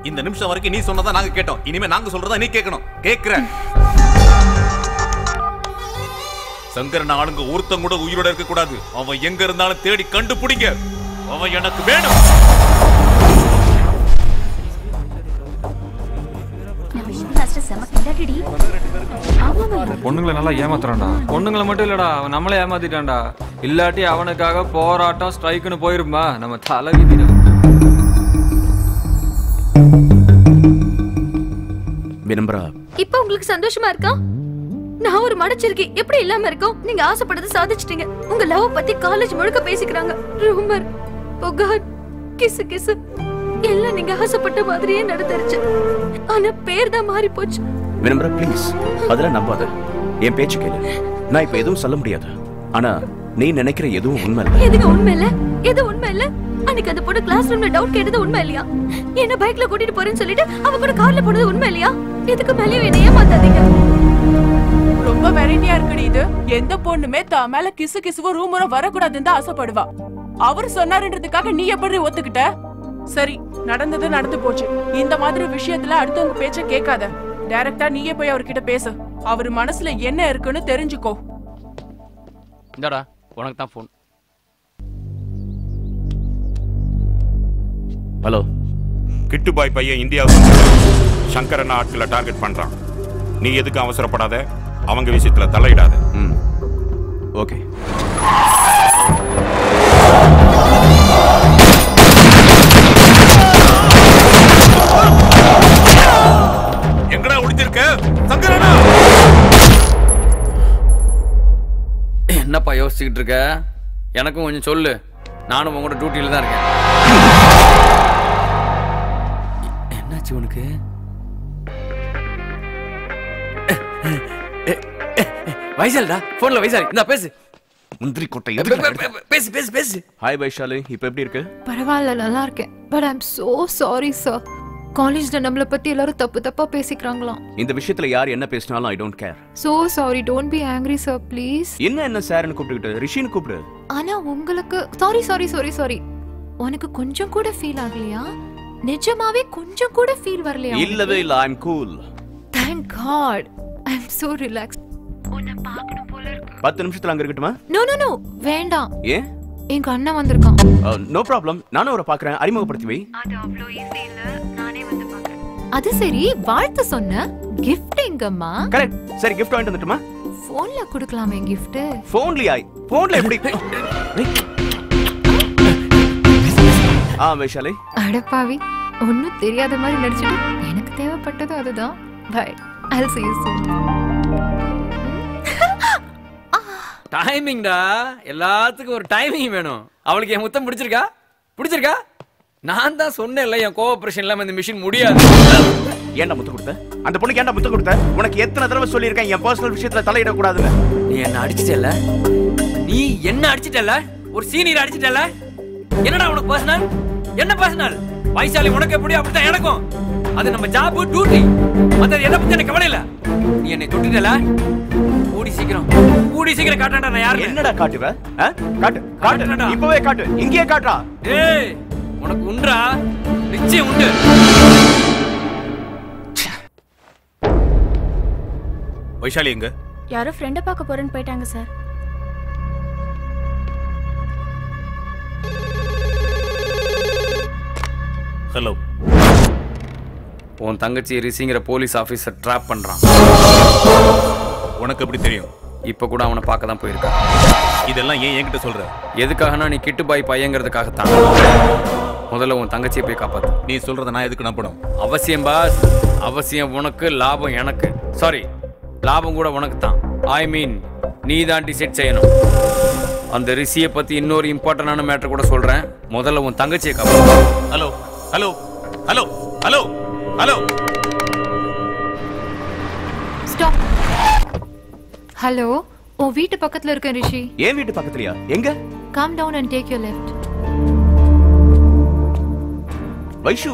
இந்த நிமிஷம் வரைக்கும் நீ சொன்னத நாங்க கேட்டோம். இனிமே நாங்க சொல்றத நீ கேட்கணும். கேக்குற. சங்கரன் ஆளுங்க ஊர்த்தம் கூட உயிரோட இருக்க கூடாது. அவன் எங்க இருந்தாலும் தேடி கண்டுபிடிங்க. அவன் எனக்கு வேணும். பொண்ணுங்கள நல்லா ஏமாத்துறான்டா. பொண்ணுங்கள மட்டும் இல்லடா, அவன் நம்மளே ஏமாத்திட்டான்டா. இல்லாட்டி அவனுக்காக போராட்டம் ஸ்ட்ரைக்னு போயிருமா நம்ம தலைவிதின. வினம்பரா. இப்போ உங்களுக்கு சந்தோஷமா இருக்கா? நான் ஒரு மடச்சிருக்கி எப்படி இல்லாம இருக்கோம்? நீங்க ஆசைப்பட்டது சாதிச்சிட்டீங்க. உங்க லவ் பத்தி காலேஜ் முழுக்க பேசிக்கறாங்க. ரூமர், புகார், கிசு கிசு. எல்லாம் நீங்க ஆசைப்பட்ட மாதிரியே நடந்துருச்சு. ஆனா பேர் தான் மாறி போச்சு. வினம்பரா ப்ளீஸ் அதெல்லாம் நம்பாத. என் பேச்சு கேளு. நான் இப்ப எதுவும் சொல்ல முடியாது. ஆனா நீ நினைக்கிற எதுவும் உண்மை இல்ல. எதுங்க உண்மை இல்ல? எது உண்மை இல்ல? அன்னைக்கு அந்த பொண்ணு கிளாஸ் ரூம்ல டவுட் கேட்டது உண்மை இல்லையா? என்ன பைக்ல கூட்டிட்டு போறேன்னு சொல்லிட்டு அவ கூட கார்ல போனது உண்மை இல்லையா? எதுக்கு மேல என்னையே மாத்தாதீங்க. ரொம்ப வெரைட்டியா இருக்குடி இது. எந்த பொண்ணுமே தா மேல கிசு கிசுவோ ரூமரோ வரக்கூடாதுன்னு தான் ஆசைப்படுவா. அவர் சொன்னாருன்றதுக்காக நீ எப்படி ஒத்துக்கிட்ட? சரி, நடந்தது நடந்து போச்சு. இந்த மாதிரி விஷயத்துல அடுத்தவங்க பேச்ச கேட்காத. டைரக்டா நீயே போய் அவர்கிட்ட பேசு. அவர் மனசுல என்ன இருக்குன்னு தெரிஞ்சுக்கோ. இந்தடா உனக்கு தான் ஃபோன். ஹலோ, கிட்டு பாய் பையன் இந்தியாவுக்கு சங்கரன் ஆட்களை டார்கெட் பண்றான். நீ எதுக்கு அவசரப்படாத, அவங்க விஷயத்துல தலையிடாத. ம், ஓகே. என்னப்பா யோசிச்சுட்டு இருக்க? எனக்கும் கொஞ்சம் சொல்லு. நானும் உங்களோட டியூட்டியில தான் இருக்கேன். என்னாச்சு உனக்கு? வைஷாலிடா போன்ல. வைஷாலி இந்த பேசு. முந்திரி கொட்டை எதுக்கு? பேசு பேசு பேசு. ஹாய் வைஷாலி, இப்போ எப்படி இருக்க? பரவாயில்ல, நல்லா இருக்கேன். But I am so sorry sir. காலேஜ்ல நம்மள பத்தி எல்லாரும் தப்பு தப்பா பேசிக்கறாங்களாம். இந்த விஷயத்துல யார் என்ன பேசினாலும் I don't care. So sorry, don't be angry sir please. என்ன என்ன சார்னு கூப்பிட்டுக்கிட்டு ரிஷின் கூப்பிடு. ஆனா உங்களுக்கு சாரி சாரி சாரி சாரி. உனக்கு கொஞ்சம் கூட ஃபீல் ஆகலையா? நிஜமாவே கொஞ்சம் கூட ஃபீல் வரலையா? இல்லவே இல்ல, I am cool. Thank God. I am so relaxed. உன்னை பார்க்கணும் போல இருக்கு. பத்து நிமிஷத்துல அங்க இருக்கட்டுமா? No no no. வேண்டாம். ஏன்? எங்க அண்ணா வந்திருக்கான். No problem. நானே அவரை பார்க்கறேன். அறிமுகப்படுத்தி வை. அது அவ்ளோ ஈஸி இல்ல. அது சரி, வார்த்தை சொன்ன gift எங்கம்மா? கரெக்ட். சரி, gift வாங்கிட்டு வந்துட்டுமா? போன்ல கொடுக்கலாமே gift. போன்லயா? போன்ல எப்படி? ஆ வைஷாலி, அடப்பாவி ஒண்ணு தெரியாத மாதிரி நடிச்சிட்டு எனக்கு தேவைப்பட்டது அதுதான். Bye, I'll see you soon. டைமிங்டா, எல்லாத்துக்கும் ஒரு டைமிங் வேணும். அவளுக்கு என் முத்தம் பிடிச்சிருக்கா? பிடிச்சிருக்கா? நான் தான் சொன்னேன்ல என் கோஆபரேஷன் இல்லாம இந்த மிஷின் முடியாது. ஏன்டா முத்து கொடுத்த? அந்த பொண்ணுக்கு ஏன்டா முத்து கொடுத்த? உனக்கு எத்தனை தடவை சொல்லியிருக்கேன் என் பர்சனல் விஷயத்துல தலையிட கூடாதுன்னு? நீ என்ன அடிச்சிட்டல? நீ என்ன அடிச்சிட்டல? ஒரு சீனியர் அடிச்சிட்டல? என்னடா உனக்கு பர்சனல்? என்ன பர்சனல்? வைஷாலி உனக்கு எப்படி அப்படிதான் எனக்கும். அது நம்ம ஜாப் டியூட்டி. மத்த எதை பத்தி எனக்கு கவலை இல்ல. நீ என்னை தொட்டிட்டல? கூடி சீக்கிரம் கூடி சீக்கிரம் காட்டடா நான் யாரு என்னடா காட்டுவே காட்டு காட்டுடா இப்பவே காட்டு இங்கயே காட்றா ஏய் உனக்கு உண்டா நிச்சயம் உண்டு வைஷாலி எங்க யாரோ ஃப்ரெண்ட பார்க்க போறேன்னு போய்ட்டாங்க சார் ஹலோ உன் தங்கச்சி ரிஷிங்கற போலீஸ் ஆபீசர் ட்ராப் பண்றான். உனக்கு எப்படி தெரியும்? இப்ப கூட அவனை பார்க்க தான் போயிருக்கான். இதெல்லாம் ஏன் என்கிட்ட சொல்ற? எதுக்காகனா நீ கிட்டு பாய் பையங்கிறதுக்காக தான். முதல்ல உன் தங்கச்சியை போய் காப்பாத்து. நீ சொல்றத நான் எதுக்கு நம்பணும்? அவசியம் பாஸ். அவசியம் உனக்கு லாபம் எனக்கு. சாரி. லாபம் கூட உனக்கு தான். ஐ மீன் நீ தான் டிசைட் செய்யணும். அந்த ரிஷியை பத்தி இன்னொரு இம்பார்ட்டன்டான மேட்டர் கூட சொல்றேன். முதல்ல உன் தங்கச்சியை காப்பாத்து. Hello. Hello. Hello. Hello. Hello. Stop. Hello. ஓ வீட்டு பக்கத்துல இருக்கேன் ரிஷி. ஏன் வீட்டு பக்கத்துலயா? எங்க? Come down and take your left. Vaishu,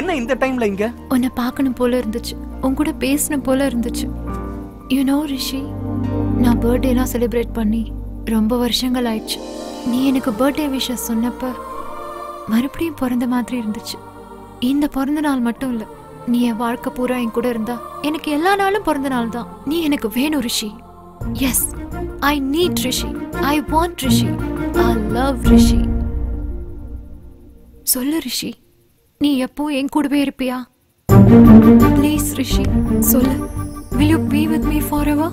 என்ன இந்த டைம்ல இங்க? உன்னை பார்க்கணும் போல இருந்துச்சு. உன் கூட பேசணும் போல இருந்துச்சு. You know ரிஷி, நான் பர்த்டேலாம் செலிப்ரேட் பண்ணி ரொம்ப வருஷங்கள் ஆயிடுச்சு. நீ எனக்கு பர்த்டே விஷஸ் சொன்னப்ப மறுபடியும் பிறந்த மாதிரி இருந்துச்சு. இந்த பிறந்த நாள் மட்டும் இல்ல. நீ என் வாழ்க்கை பூரா என் கூட இருந்தா எனக்கு எல்லா நாளும் பிறந்த நாள் தான். நீ எனக்கு வேணும் Rishi. Yes I need Rishi. I want Rishi. I love Rishi. சொல்லு ரிஷி, நீ எப்போ என் கூடவே இருப்பியா? ப்ளீஸ் ரிஷி சொல்லு. Will you be with me forever?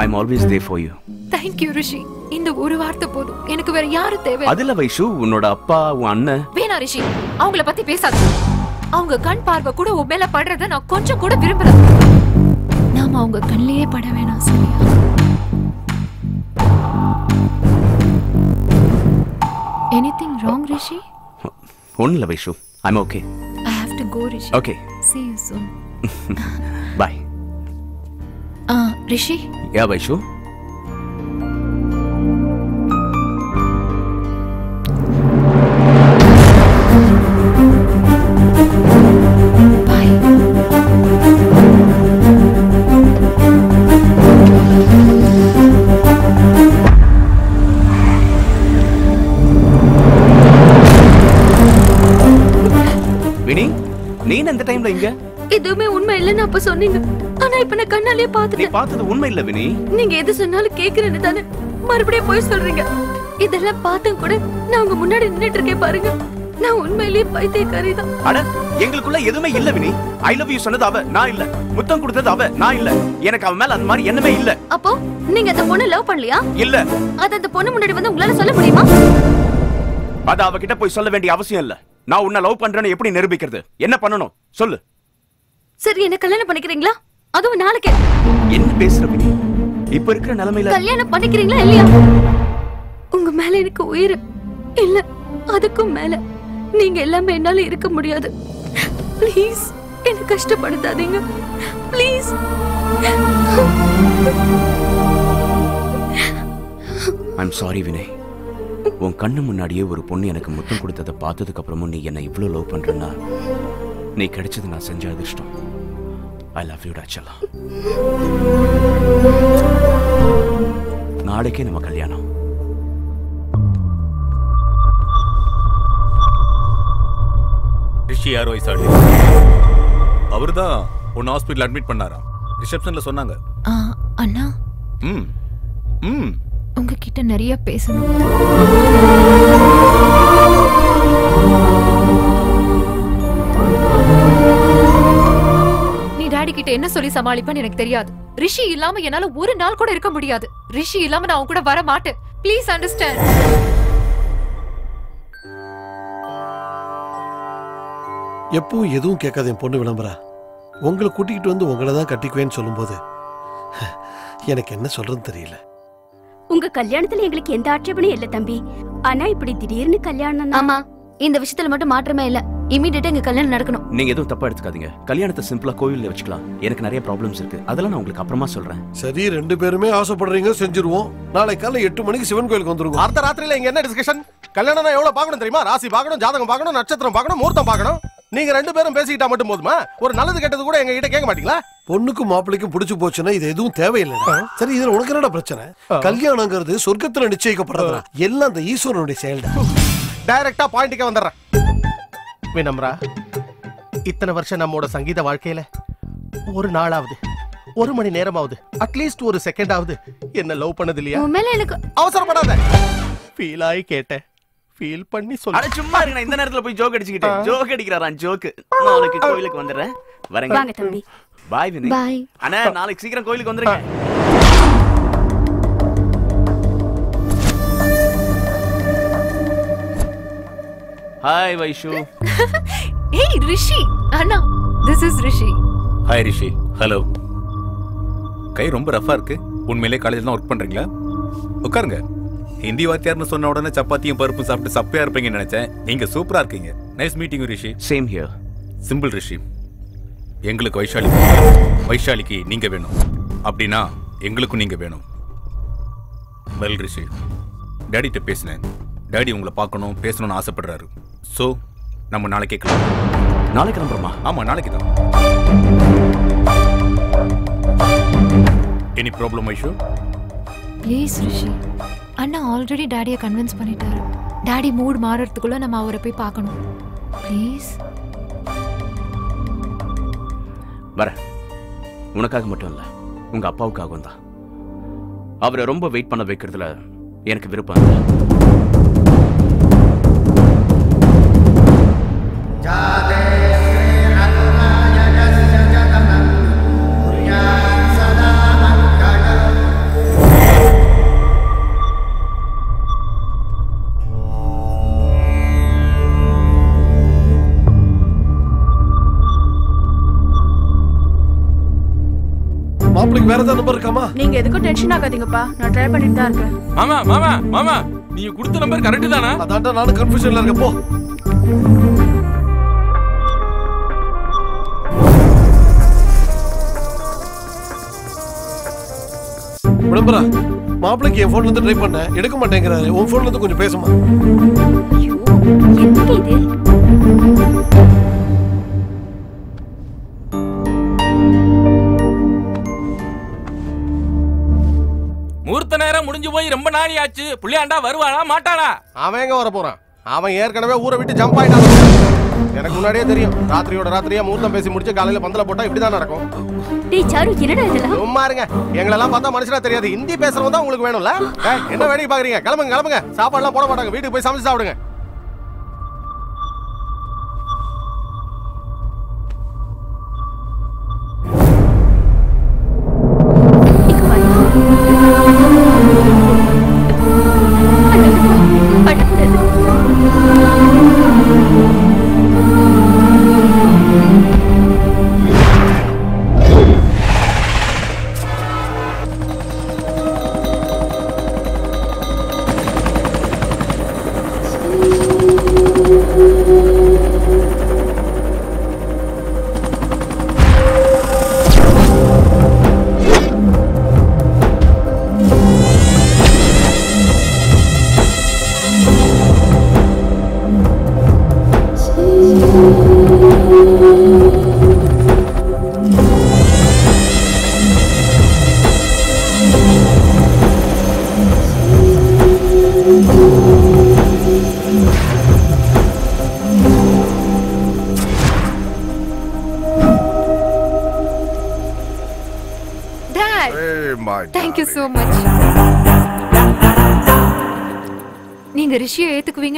I'm always there for you. Thank you ரிஷி. இந்த ஒரு வார்த்தை போதும். எனக்கு வேற யாரு தேவை? அதுல வைஷு உன்னோட அப்பா உன் அண்ணன் வேணா ரிஷி. அவங்கள பத்தி பேசாத. அவங்க கண் பார்வை கூட உன் மேல படுறத நான் கொஞ்சம் கூட விரும்பல. நாம அவங்க கண்ணிலேயே பட வேணாம் சரியா? Anything wrong ரிஷி? ஒண்ணுல Vaishu. I'm okay. I have to go Rishi. Okay. See you soon. Bye. ஆ ரிஷி. யா வைஷு. இதுமே உண்மை இல்லன்னு அப்ப சொன்னீங்க. ஆனா இப்ப நான் கண்ணாலே பாத்துட்டேன். நீ பார்த்தது உண்மை இல்ல வினி. நீங்க எது சொன்னாலும் கேக்குறது தானே. மறுபடியும் போய் சொல்றீங்க. இதெல்லாம் பார்த்தேன் கூட நான் உங்க முன்னாடி நின்னுட்டு இருக்கே பாருங்க. நான் உண்மையிலேயே பைத்தியக்காரி தான். அட எங்களுக்குள்ள எதுமே இல்ல வினி. ஐ லவ் யூ சொன்னது அவ நான் இல்ல. முத்தம் கொடுத்தது அவ நான் இல்ல. எனக்கு அவ மேல அந்த மாதிரி என்னமே இல்ல. அப்போ நீங்க அந்த பொண்ண லவ் பண்ணலையா? இல்ல. அத அந்த பொண்ணு முன்னாடி வந்து உங்களால சொல்ல முடியுமா? அத அவ கிட்ட போய் சொல்ல வேண்டிய அவசியம் இல்ல. நான் உன்ன லவ் பண்றேன்னு எப்படி நிரூபிக்கிறது? என்ன பண்ணனும் சொல்லு. சரி என்ன கல்யாணம் பண்ணிக்கிறீங்களா? அதுவும் நாளைக்கு. என்ன பேசுற வினி? இப்ப இருக்கிற நிலைமையில கல்யாணம் பண்ணிக்கிறீங்களா இல்லையா? உங்க மேல எனக்கு உயிர் இல்ல. அதுக்கும் மேல நீங்க எல்லாமே என்னால இருக்க முடியாது. ப்ளீஸ் என்ன கஷ்டப்படுத்தாதீங்க. Please I'm sorry Vinay. உன் கண்ணு முன்னாடியே ஒரு பொண்ணு எனக்கு முத்தம் கொடுத்ததை பார்த்ததுக்கு அப்புறமும் நீ என்ன இவ்ளோ லவ் பண்றேன்னா நீ கிடைச்சது நான் செஞ்ச அதிர்ஷ்டம். ஐ லவ் யூ ரச்சலா. நாளைக்கே நம்ம கல்யாணம். ரிஷி யார் வைசாலி? அவர்தான் உன்னை ஹாஸ்பிட்டல் அட்மிட் பண்ணாரா? ரிசப்ஷன்ல சொன்னாங்க. அண்ணா ம் ம் உங்ககிட்ட நிறைய பேசணும். கிட்ட என்ன சொல்லி சமாளிப்பேன்னு எனக்கு தெரியாது. ரிஷி இல்லாம என்னால ஒரு நாள் கூட இருக்க முடியாது. ரிஷி இல்லாம நான் கூட வர மாட்டேன். Please understand. எப்போ எதுவும் கேட்காத என் பொண்ணு விளம்பரா உங்களை கூட்டிகிட்டு வந்து உங்களை தான் கட்டிக்குவேன்னு சொல்லும்போது எனக்கு என்ன சொல்றதுன்னு தெரியல. உங்க கல்யாணத்துல எங்களுக்கு எந்த ஆட்சேபனையும் இல்ல தம்பி. ஆனா இப்படி திடீர்னு கல்யாணம். ஆமா இந்த விஷயத்துல மட்டும் மாற்றமே இல்ல. இமிடியேட்டா எங்க கல்யாணம் நடக்கணும். நீங்க எதுவும் தப்பா எடுத்துக்காதீங்க. கல்யாணத்தை சிம்பிளா கோவில்ல வச்சுக்கலாம். எனக்கு நிறைய ப்ராப்ளம்ஸ் இருக்கு. அதெல்லாம் நான் உங்களுக்கு அப்புறமா சொல்றேன். சரி ரெண்டு பேருமே ஆசைப்படுறீங்க செஞ்சிருவோம். நாளை காலை எட்டு மணிக்கு சிவன் கோயிலுக்கு வந்துருங்க. அடுத்த ராத்திரில இங்க என்ன டிஸ்கஷன்? கல்யாணம்னா எவ்வளவு பார்க்கணும் தெரியுமா? ராசி பார்க்கணும், ஜாதகம் பார்க்கணும், நட்சத்திரம் பார்க்கணும், முகூர்த்தம் பார்க்கணும். நீங்க ரெண்டு பேரும் பேசிக்கிட்டா மட்டும் போதுமா? ஒரு நல்லது கெட்டது கூட எங்க கிட்ட கேட்க மாட்டீங்களா? பொண்ணுக்கு மாப்பிளைக்கும் புடிச்சு போச்சுனா இது எதுவும் தேவையில்லை. சரி இதுல உனக்கு என்னடா பிரச்சனை? கல்யாணம்ங்கிறது சொர்க்கத்துல நிச்சயிக்கப்படுறதுடா. எல்லாம் அந்த ஈஸ்வரனுடைய செயல்டா. டைரக்டா பாயிண்ட்க்கே வந்தறேன். வினம்ரா இத்தனை வருஷம் நம்மோட சங்கீத வாழ்க்கையில ஒரு நாளாவது ஒரு மணி நேரமாவது அட்லீஸ்ட் ஒரு செகண்ட் ஆவது என்ன லவ் பண்ணது இல்லையா? உண்மையில எனக்கு அவசரப்படாத. ஃபீல் ஆயி கேட்டேன். ஃபீல் பண்ணி சொல்ல. அட சும்மா இருங்க, இந்த நேரத்துல போய் ஜோக் அடிச்சிட்டே. ஜோக் அடிக்குறாரான் ஜோக். நான் உங்களுக்கு கோயிலுக்கு வந்தறேன். வரேன். வாங்க தம்பி. Bye Vinay. Bye. அண்ணா நாளைக்கு சீக்கிரம் கோயிலுக்கு வந்துருங்க. ஹாய் வைஷு. ஏய் ரிஷி. அண்ணா this is Rishi. Hi Rishi. Hello. கை ரொம்ப ரஃபா இருக்கு. உண்மையிலே காலேஜ்ல தான் வர்க் பண்றீங்களா? உட்காருங்க. ஹிந்தி வாத்தியார்னு சொன்ன உடனே சப்பாத்தியும் பருப்பும் சாப்பிட்டு சப்பையா இருப்பீங்கன்னு நினைச்சேன். நீங்க சூப்பரா இருக்கீங்க. Nice meeting Rishi. Same here. Simple Rishi. எங்களுக்கு வைஷாலி வைஷாலிக்கு நீங்க வேணும் அப்படின்னா எங்களுக்கும் நீங்க வேணும். வெல் ரிஷி, டேடிட்ட பேசினேன். டேடி உங்களை பார்க்கணும் பேசணும்னு ஆசைப்படுறாரு. ஸோ நம்ம நாளைக்கே கிளம்புறோம். நாளைக்கு கிளம்புறோமா? ஆமாம் நாளைக்கு தான். Any problem Vaishu? Please Rishi, அண்ணா ஆல்ரெடி டேடியை கன்வின்ஸ் பண்ணிட்டாரு. டேடி மூட் மாறுறதுக்குள்ளே நம்ம அவரை போய் பார்க்கணும். ப்ளீஸ் வர. உனக்காக மட்டும் இல்லை, உங்கள் அப்பாவுக்காகவும் தான். அவரை ரொம்ப வெயிட் பண்ண வைக்கிறதுல எனக்கு விருப்பம் இல்லை. உங்களுக்கு வேற ஏதாவது நம்பர் இருக்காமா? நீங்க எதுக்கு டென்ஷன் ஆகாதீங்கப்பா, நான் ட்ரை பண்ணிட்டு தான் இருக்கேன். மாமா மாமா மாமா நீங்க கொடுத்த நம்பர் கரெக்ட் தானா? அதான்டா நான் கன்ஃபியூஷன்ல இருக்கேன். போ விளம்பரா. மாப்பிளைக்கு என் போன்ல இருந்து ட்ரை பண்ண எடுக்க மாட்டேங்கிறாரு. உன் போன்ல இருந்து கொஞ்சம் பேசுமா? ஐயோ என்ன இது? மூர்த்த நேரம் முடிஞ்சு போய் ரொம்ப நாளி ஆச்சு. புள்ளியாண்டா வருவானா மாட்டானா? அவன் எங்க வர போறான்? அவன் ஏற்கனவே ஊரை விட்டு ஜம்ப் ஆயிட்டான். எனக்கு முன்னாடியே தெரியும். ராத்திரியோட ராத்திரியா மூர்த்தம் பேசி முடிச்சு காலையில பந்தல போட்டா இப்படிதான் நடக்கும். டேய் சாரு என்னடா இதெல்லாம்? சும்மா இருங்க, எங்களெல்லாம் பார்த்தா மனுஷனா தெரியாது. ஹிந்தி பேசுறவங்க தான் உங்களுக்கு வேணும்ல. என்ன வேடிக்கை பாக்குறீங்க? கிளம்புங்க கிளம்புங்க. சாப்பாடு எல்லாம் போட மாட்டாங்க, வீட்டுக்கு போய் சமைச்சு சாப்பிடுங்க.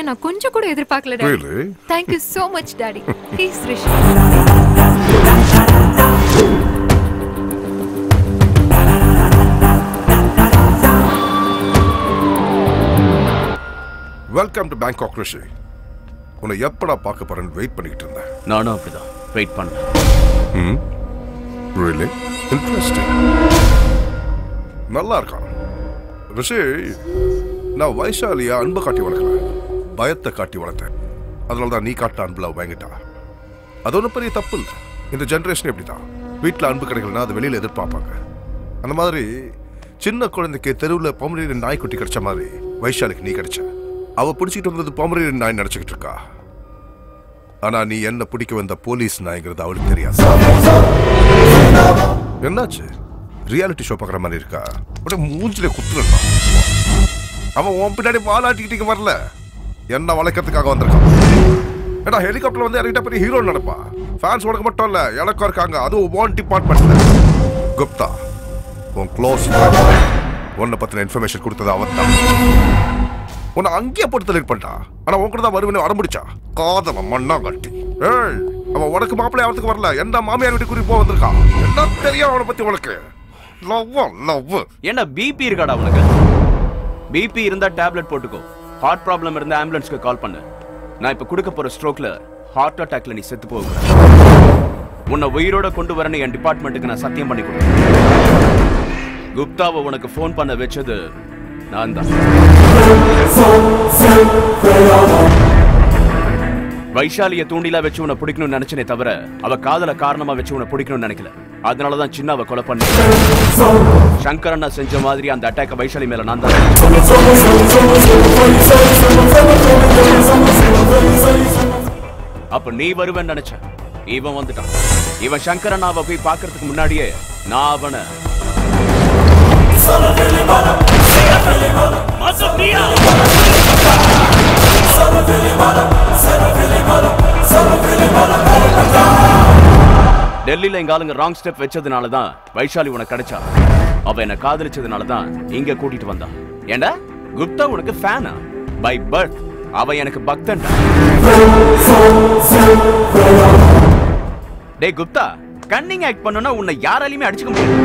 நான் கொஞ்சம் கூட எதிர்பார்க்கல. Thank you so much daddy. Please Rishi. Welcome to Bangkok Rishi. உன்னை எப்படா பார்க்க போறேன்னு வெயிட் பண்ணிட்டு இருந்தேன். நானும் அப்படிதான் வெயிட் பண்ணேன். ம் really interesting. நல்லா இருக்கான் ரிஷி. நான் வைஷாலியா அன்பு காட்டி வளர்க்கிறேன், பயத்தை காட்டி வளர்த்தேன். அதனால தான் நீ காட்ட அன்புல வாங்கிட்டா. அது ஒன்றும் பெரிய தப்பு இல்லை. இந்த ஜென்ரேஷன் எப்படி தான் வீட்டில் அன்பு கிடைக்கலன்னா அது வெளியில் எதிர்பார்ப்பாங்க. அந்த மாதிரி சின்ன குழந்தைக்கு தெருவில் பொமரேனியன் நாய்க்குட்டி கிடைச்ச மாதிரி வைஷாலிக்கு நீ கிடைச்ச. அவள் பிடிச்சிக்கிட்டு வந்தது பொமரேனியன் நாய் நினச்சிக்கிட்டு இருக்கா. ஆனா நீ என்ன பிடிக்க வந்த போலீஸ் நாய்ங்கிறது அவளுக்கு தெரியாது. என்னாச்சு? ரியாலிட்டி ஷோ பார்க்குற மாதிரி இருக்கா? உடனே மூஞ்சில குத்துறா. அவன் உன் பின்னாடி வாலாட்டிக்கிட்டே வரல, என்ன வளர்க்கறதுக்காக வந்திருக்கான். ஏன்னா ஹெலிகாப்டர்ல வந்து என்கிட்ட பெரிய ஹீரோ நடப்பா. ஃபேன்ஸ் உனக்கு மட்டும் இல்லை எனக்கும் இருக்காங்க, அதுவும் ஒன் டிபார்ட்மெண்ட்ல. குப்தா உன் க்ளோஸ் உன்னை பற்றின இன்ஃபர்மேஷன் கொடுத்தது அவன் தான். உன்னை அங்கேயே போட்டு தலீட் பண்ணிட்டான். ஆனால் உன் கூட தான் வருவேன்னு அடம்பிடிச்சா காதவன் மண்ணா கட்டி. ஏய் அவன் உனக்கு மாப்பிள்ளைய அவனுக்கு வரல, என்ன மாமியார் வீட்டு குறி போக வந்திருக்கான். என்ன தெரியும் அவனை பற்றி உனக்கு? லவ் லவ் என்ன பிபி இருக்காடா அவனுக்கு? பிபி இருந்தால் டேப்லெட் போட்டுக்கோ, ஹார்ட் ப்ராப்ளம் இருந்தால் ஆம்புலன்ஸ்க்கு கால் பண்ணு. நான் இப்போ கொடுக்க போகிற ஸ்ட்ரோக்கில் ஹார்ட் அட்டாக்ல நீ செத்து போக, உன்னை உயிரோட கொண்டு வரேன்னு என் டிபார்ட்மெண்ட்டுக்கு நான் சத்தியம் பண்ணி கொடுத்தேன். குப்தாவை உனக்கு ஃபோன் பண்ண வச்சது நான் தான். வைஷாலியை தூண்டிலா வச்சு உன்னை பிடிக்கணும்னு நினைச்சனே தவிர அவ காதல காரணமா வச்சு உன்னை பிடிக்கணும்னு நினைக்கல. அதனாலதான் சின்ன அவ கொலை பண்ண. சங்கர் அண்ணா செஞ்ச மாதிரி அந்த அட்டாக்க வைஷாலி மேல நான் தான். அப்ப நீ வருவேன்னு நினைச்ச, இவன் வந்துட்டான். இவன் சங்கர் அண்ணாவை போய் பாக்குறதுக்கு முன்னாடியே நான் அவனை டெல்லியில எங்க ஆளுங்க ராங் ஸ்டெப் வச்சதுனால தான் வைஷாலி உனக்கு கிடைச்சா. அவ என்ன காதலிச்சதுனால தான் இங்க கூட்டிட்டு வந்தான். ஏண்டா குப்தா உனக்கு ஃபேனா? பை பர்த் அவ எனக்கு பக்தன்டா. டே குப்தா, கன்னிங் ஆக்ட் பண்ணுனா உன்னை யாராலையுமே அடிச்சுக்க முடியாது.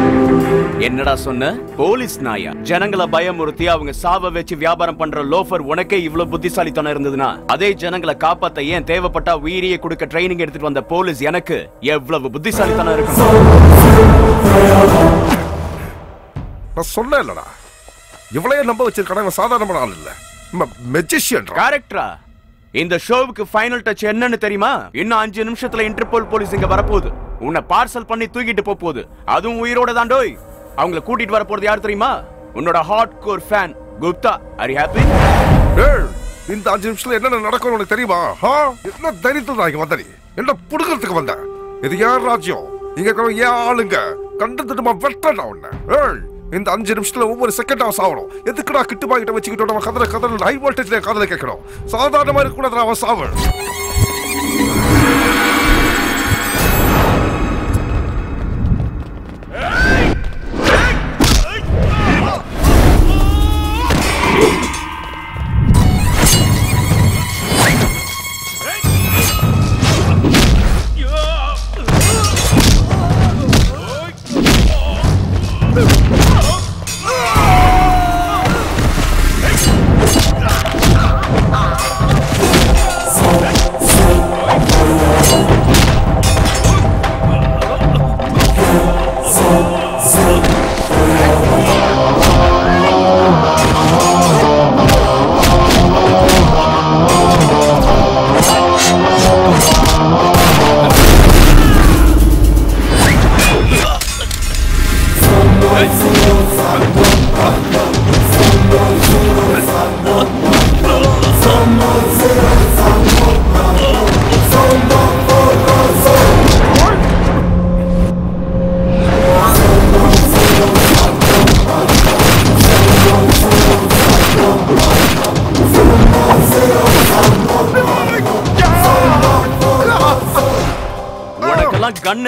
என்னடா சொன்ன போலீஸ் நாயா? ஜனங்களை பயமுறுத்தி அவங்க சாவை வச்சு வியாபாரம் பண்ற லோஃபர் உனக்கே இவ்வளவு புத்திசாலித்தனம் இருந்ததுன்னா, அதே ஜனங்களை காப்பாத்த ஏன் தேவைப்பட்டா உயிரியை கொடுக்க ட்ரைனிங் எடுத்துட்டு வந்த போலீஸ் எனக்கு எவ்வளவு புத்திசாலித்தனம் இருக்கும்? சொல்ல இல்லடா, இவ்வளவு நம்ப வச்சிருக்கா இவன் சாதாரணமான ஆள் இல்ல, மெஜிஷியன் கேரக்டரா. இந்த ஷோவுக்கு ஃபைனல் டச் என்னன்னு தெரியுமா? இன்னும் அஞ்சு நிமிஷத்துல இன்டர்போல் போலீஸ் இங்க வரப்போகுது, உன்னை பார்சல் பண்ணி தூக்கிட்டு போகுது. அதுவும் உயிரோட தான் டோய். அவங்கள கூட்டிட்டு வர போறது யார் தெரியுமா? உன்னோட hardcore fan Gupta. Are you happy? டேய் இந்த அஞ்சு நிமிஷத்துல என்ன நடக்கும் உனக்கு தெரியுமா? ஹா என்ன தைரியத்துல இங்க வந்தடி? என்ன புடுக்கிறதுக்கு வந்த? இது யார் ராஜ்யம்? இங்க கரோ ஏ ஆளுங்க கண்டதுட்டுமா வெட்டடா உன்னை. ஏய் இந்த அஞ்சு நிமிஷத்துல ஒவ்வொரு செகண்ட் அவ சாவணும். எதுக்குடா கிட்டு பாக்கிட்ட வச்சுக்கிட்டோட அவன் கதற கதற ஹை வோல்டேஜ்ல கதற கேட்கணும். சாதாரணமா இருக்க கூடாதுடா அவன் சாவு.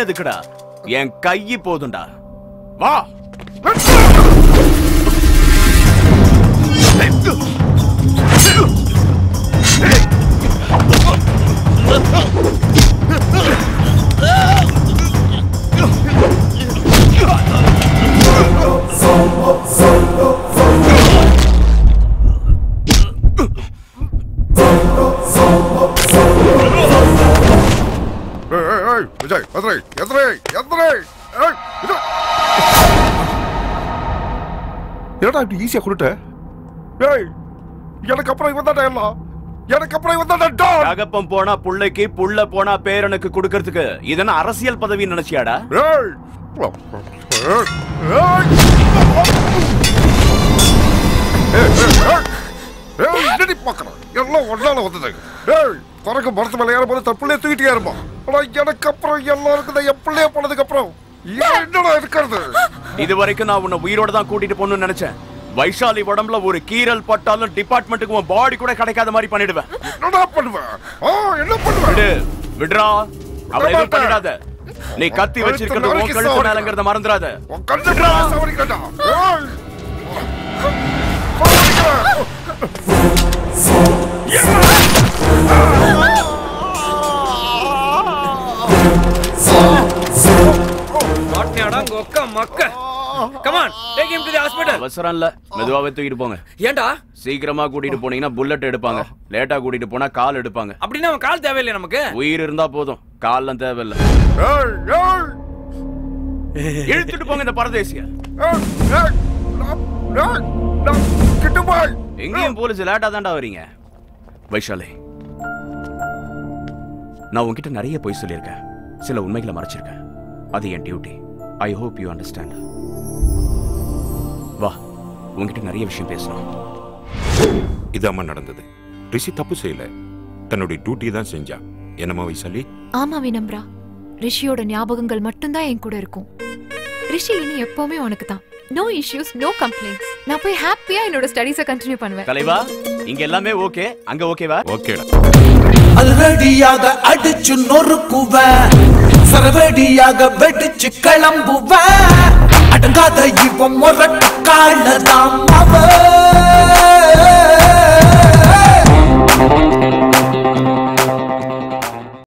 எதுக்குடா என் கையை போதுண்டா? வா ஈஸியா குடுட்ட. ஏய் எனக்கு அப்புறம் இவன் தான் எல்லாம், எனக்கு அப்புறம் இவன் தான் டான். தகப்பம் போனா புள்ளைக்கு, புள்ள போனா பேரனுக்கு கொடுக்கிறதுக்கு இதென்ன அரசியல் பதவி நினைச்சியாடா? ஏய் ஏய் ஏய் ஏய் என்னடி பாக்குற? எல்லாம் ஒன்னால வந்தது. டேய் குரங்கு மரத்து மேல ஏற போது தப்புள்ளே தூக்கிட்டே இருப்பான். ஆனா எனக்கப்புறம் எல்லாருக்கும் தான் எப்படியே போனதுக்கு அப்புறம் என்னடா இருக்கிறது? இது வரைக்கும் நான் உன்னை உயிரோட தான் கூட்டிட்டு போகணும்னு நினைச்சேன். வைஷாலி உடம்புல ஒரு கீரல் பட்டாலும் டிபார்ட்மெண்ட்டுக்கு உன் பாடி கூட கிடைக்காத மாதிரி பண்ணிடுவேன். என்னடா பண்ணுவேன்? ஆ என்ன பண்ணுவேன்? விடுறா. அவளை எது பண்ணிடாத. நீ கத்தி வச்சிருக்கிறது உன் கழுத்து மேலங்கறத மறந்துடாத. உன் கழுத்து சவரிக்கடா. ஓய். மாட்னேடா கொக்க மக்க. Come on, take him to the hospital. அவசரம் இல்ல, மெதுவாவே தூக்கிட்டு போங்க. ஏண்டா? சீக்கிரமா கூட்டிட்டு போனீங்கன்னா புல்லட் எடுப்பாங்க. லேட்டா கூட்டிட்டு போனா கால் எடுப்பாங்க. அப்படினா அவன் கால் தேவை இல்ல நமக்கு. உயிர் இருந்தா போதும். கால்லாம் தேவை இல்ல. ஏய் ஏய். இழுத்துட்டு போங்க இந்த பரதேசியை. ஏய் ஏய். ஏய். கிட்டு பாய். எங்கேயும் போலீஸ் லேட்டா தான்டா வரீங்க. வைஷாலி. நான் உன்கிட்ட நிறைய போய் சொல்லியிருக்கேன். சில உண்மைகளை மறைச்சிருக்கேன். அது என் duty. I hope you understand. வா, உன்கிட்ட நிறைய விஷயம் பேசணும். இதாம்மா நடந்தது. ரிஷி தப்பு செய்யல. தன்னுடைய டியூட்டி தான் செஞ்சா. என்னமா வைசாலி? ஆமா வினம்ரா. ரிஷியோட ஞாபகங்கள் மட்டும்தான் என் கூட இருக்கும். ரிஷி இனி எப்பவுமே உனக்கு தான். No issues, no complaints. நான் போய் ஹாப்பியா என்னோட ஸ்டடீஸை கண்டினியூ பண்ணுவேன். தலைவா, இங்க எல்லாமே ஓகே. அங்க ஓகேவா? ஓகேடா. அல்ரெடியாக அடிச்சு நொறுக்குவே. சரவடியாக வெடிச்சு கிளம்புவே. அடங்காத இவன் முரட்டு காலதான் அவ.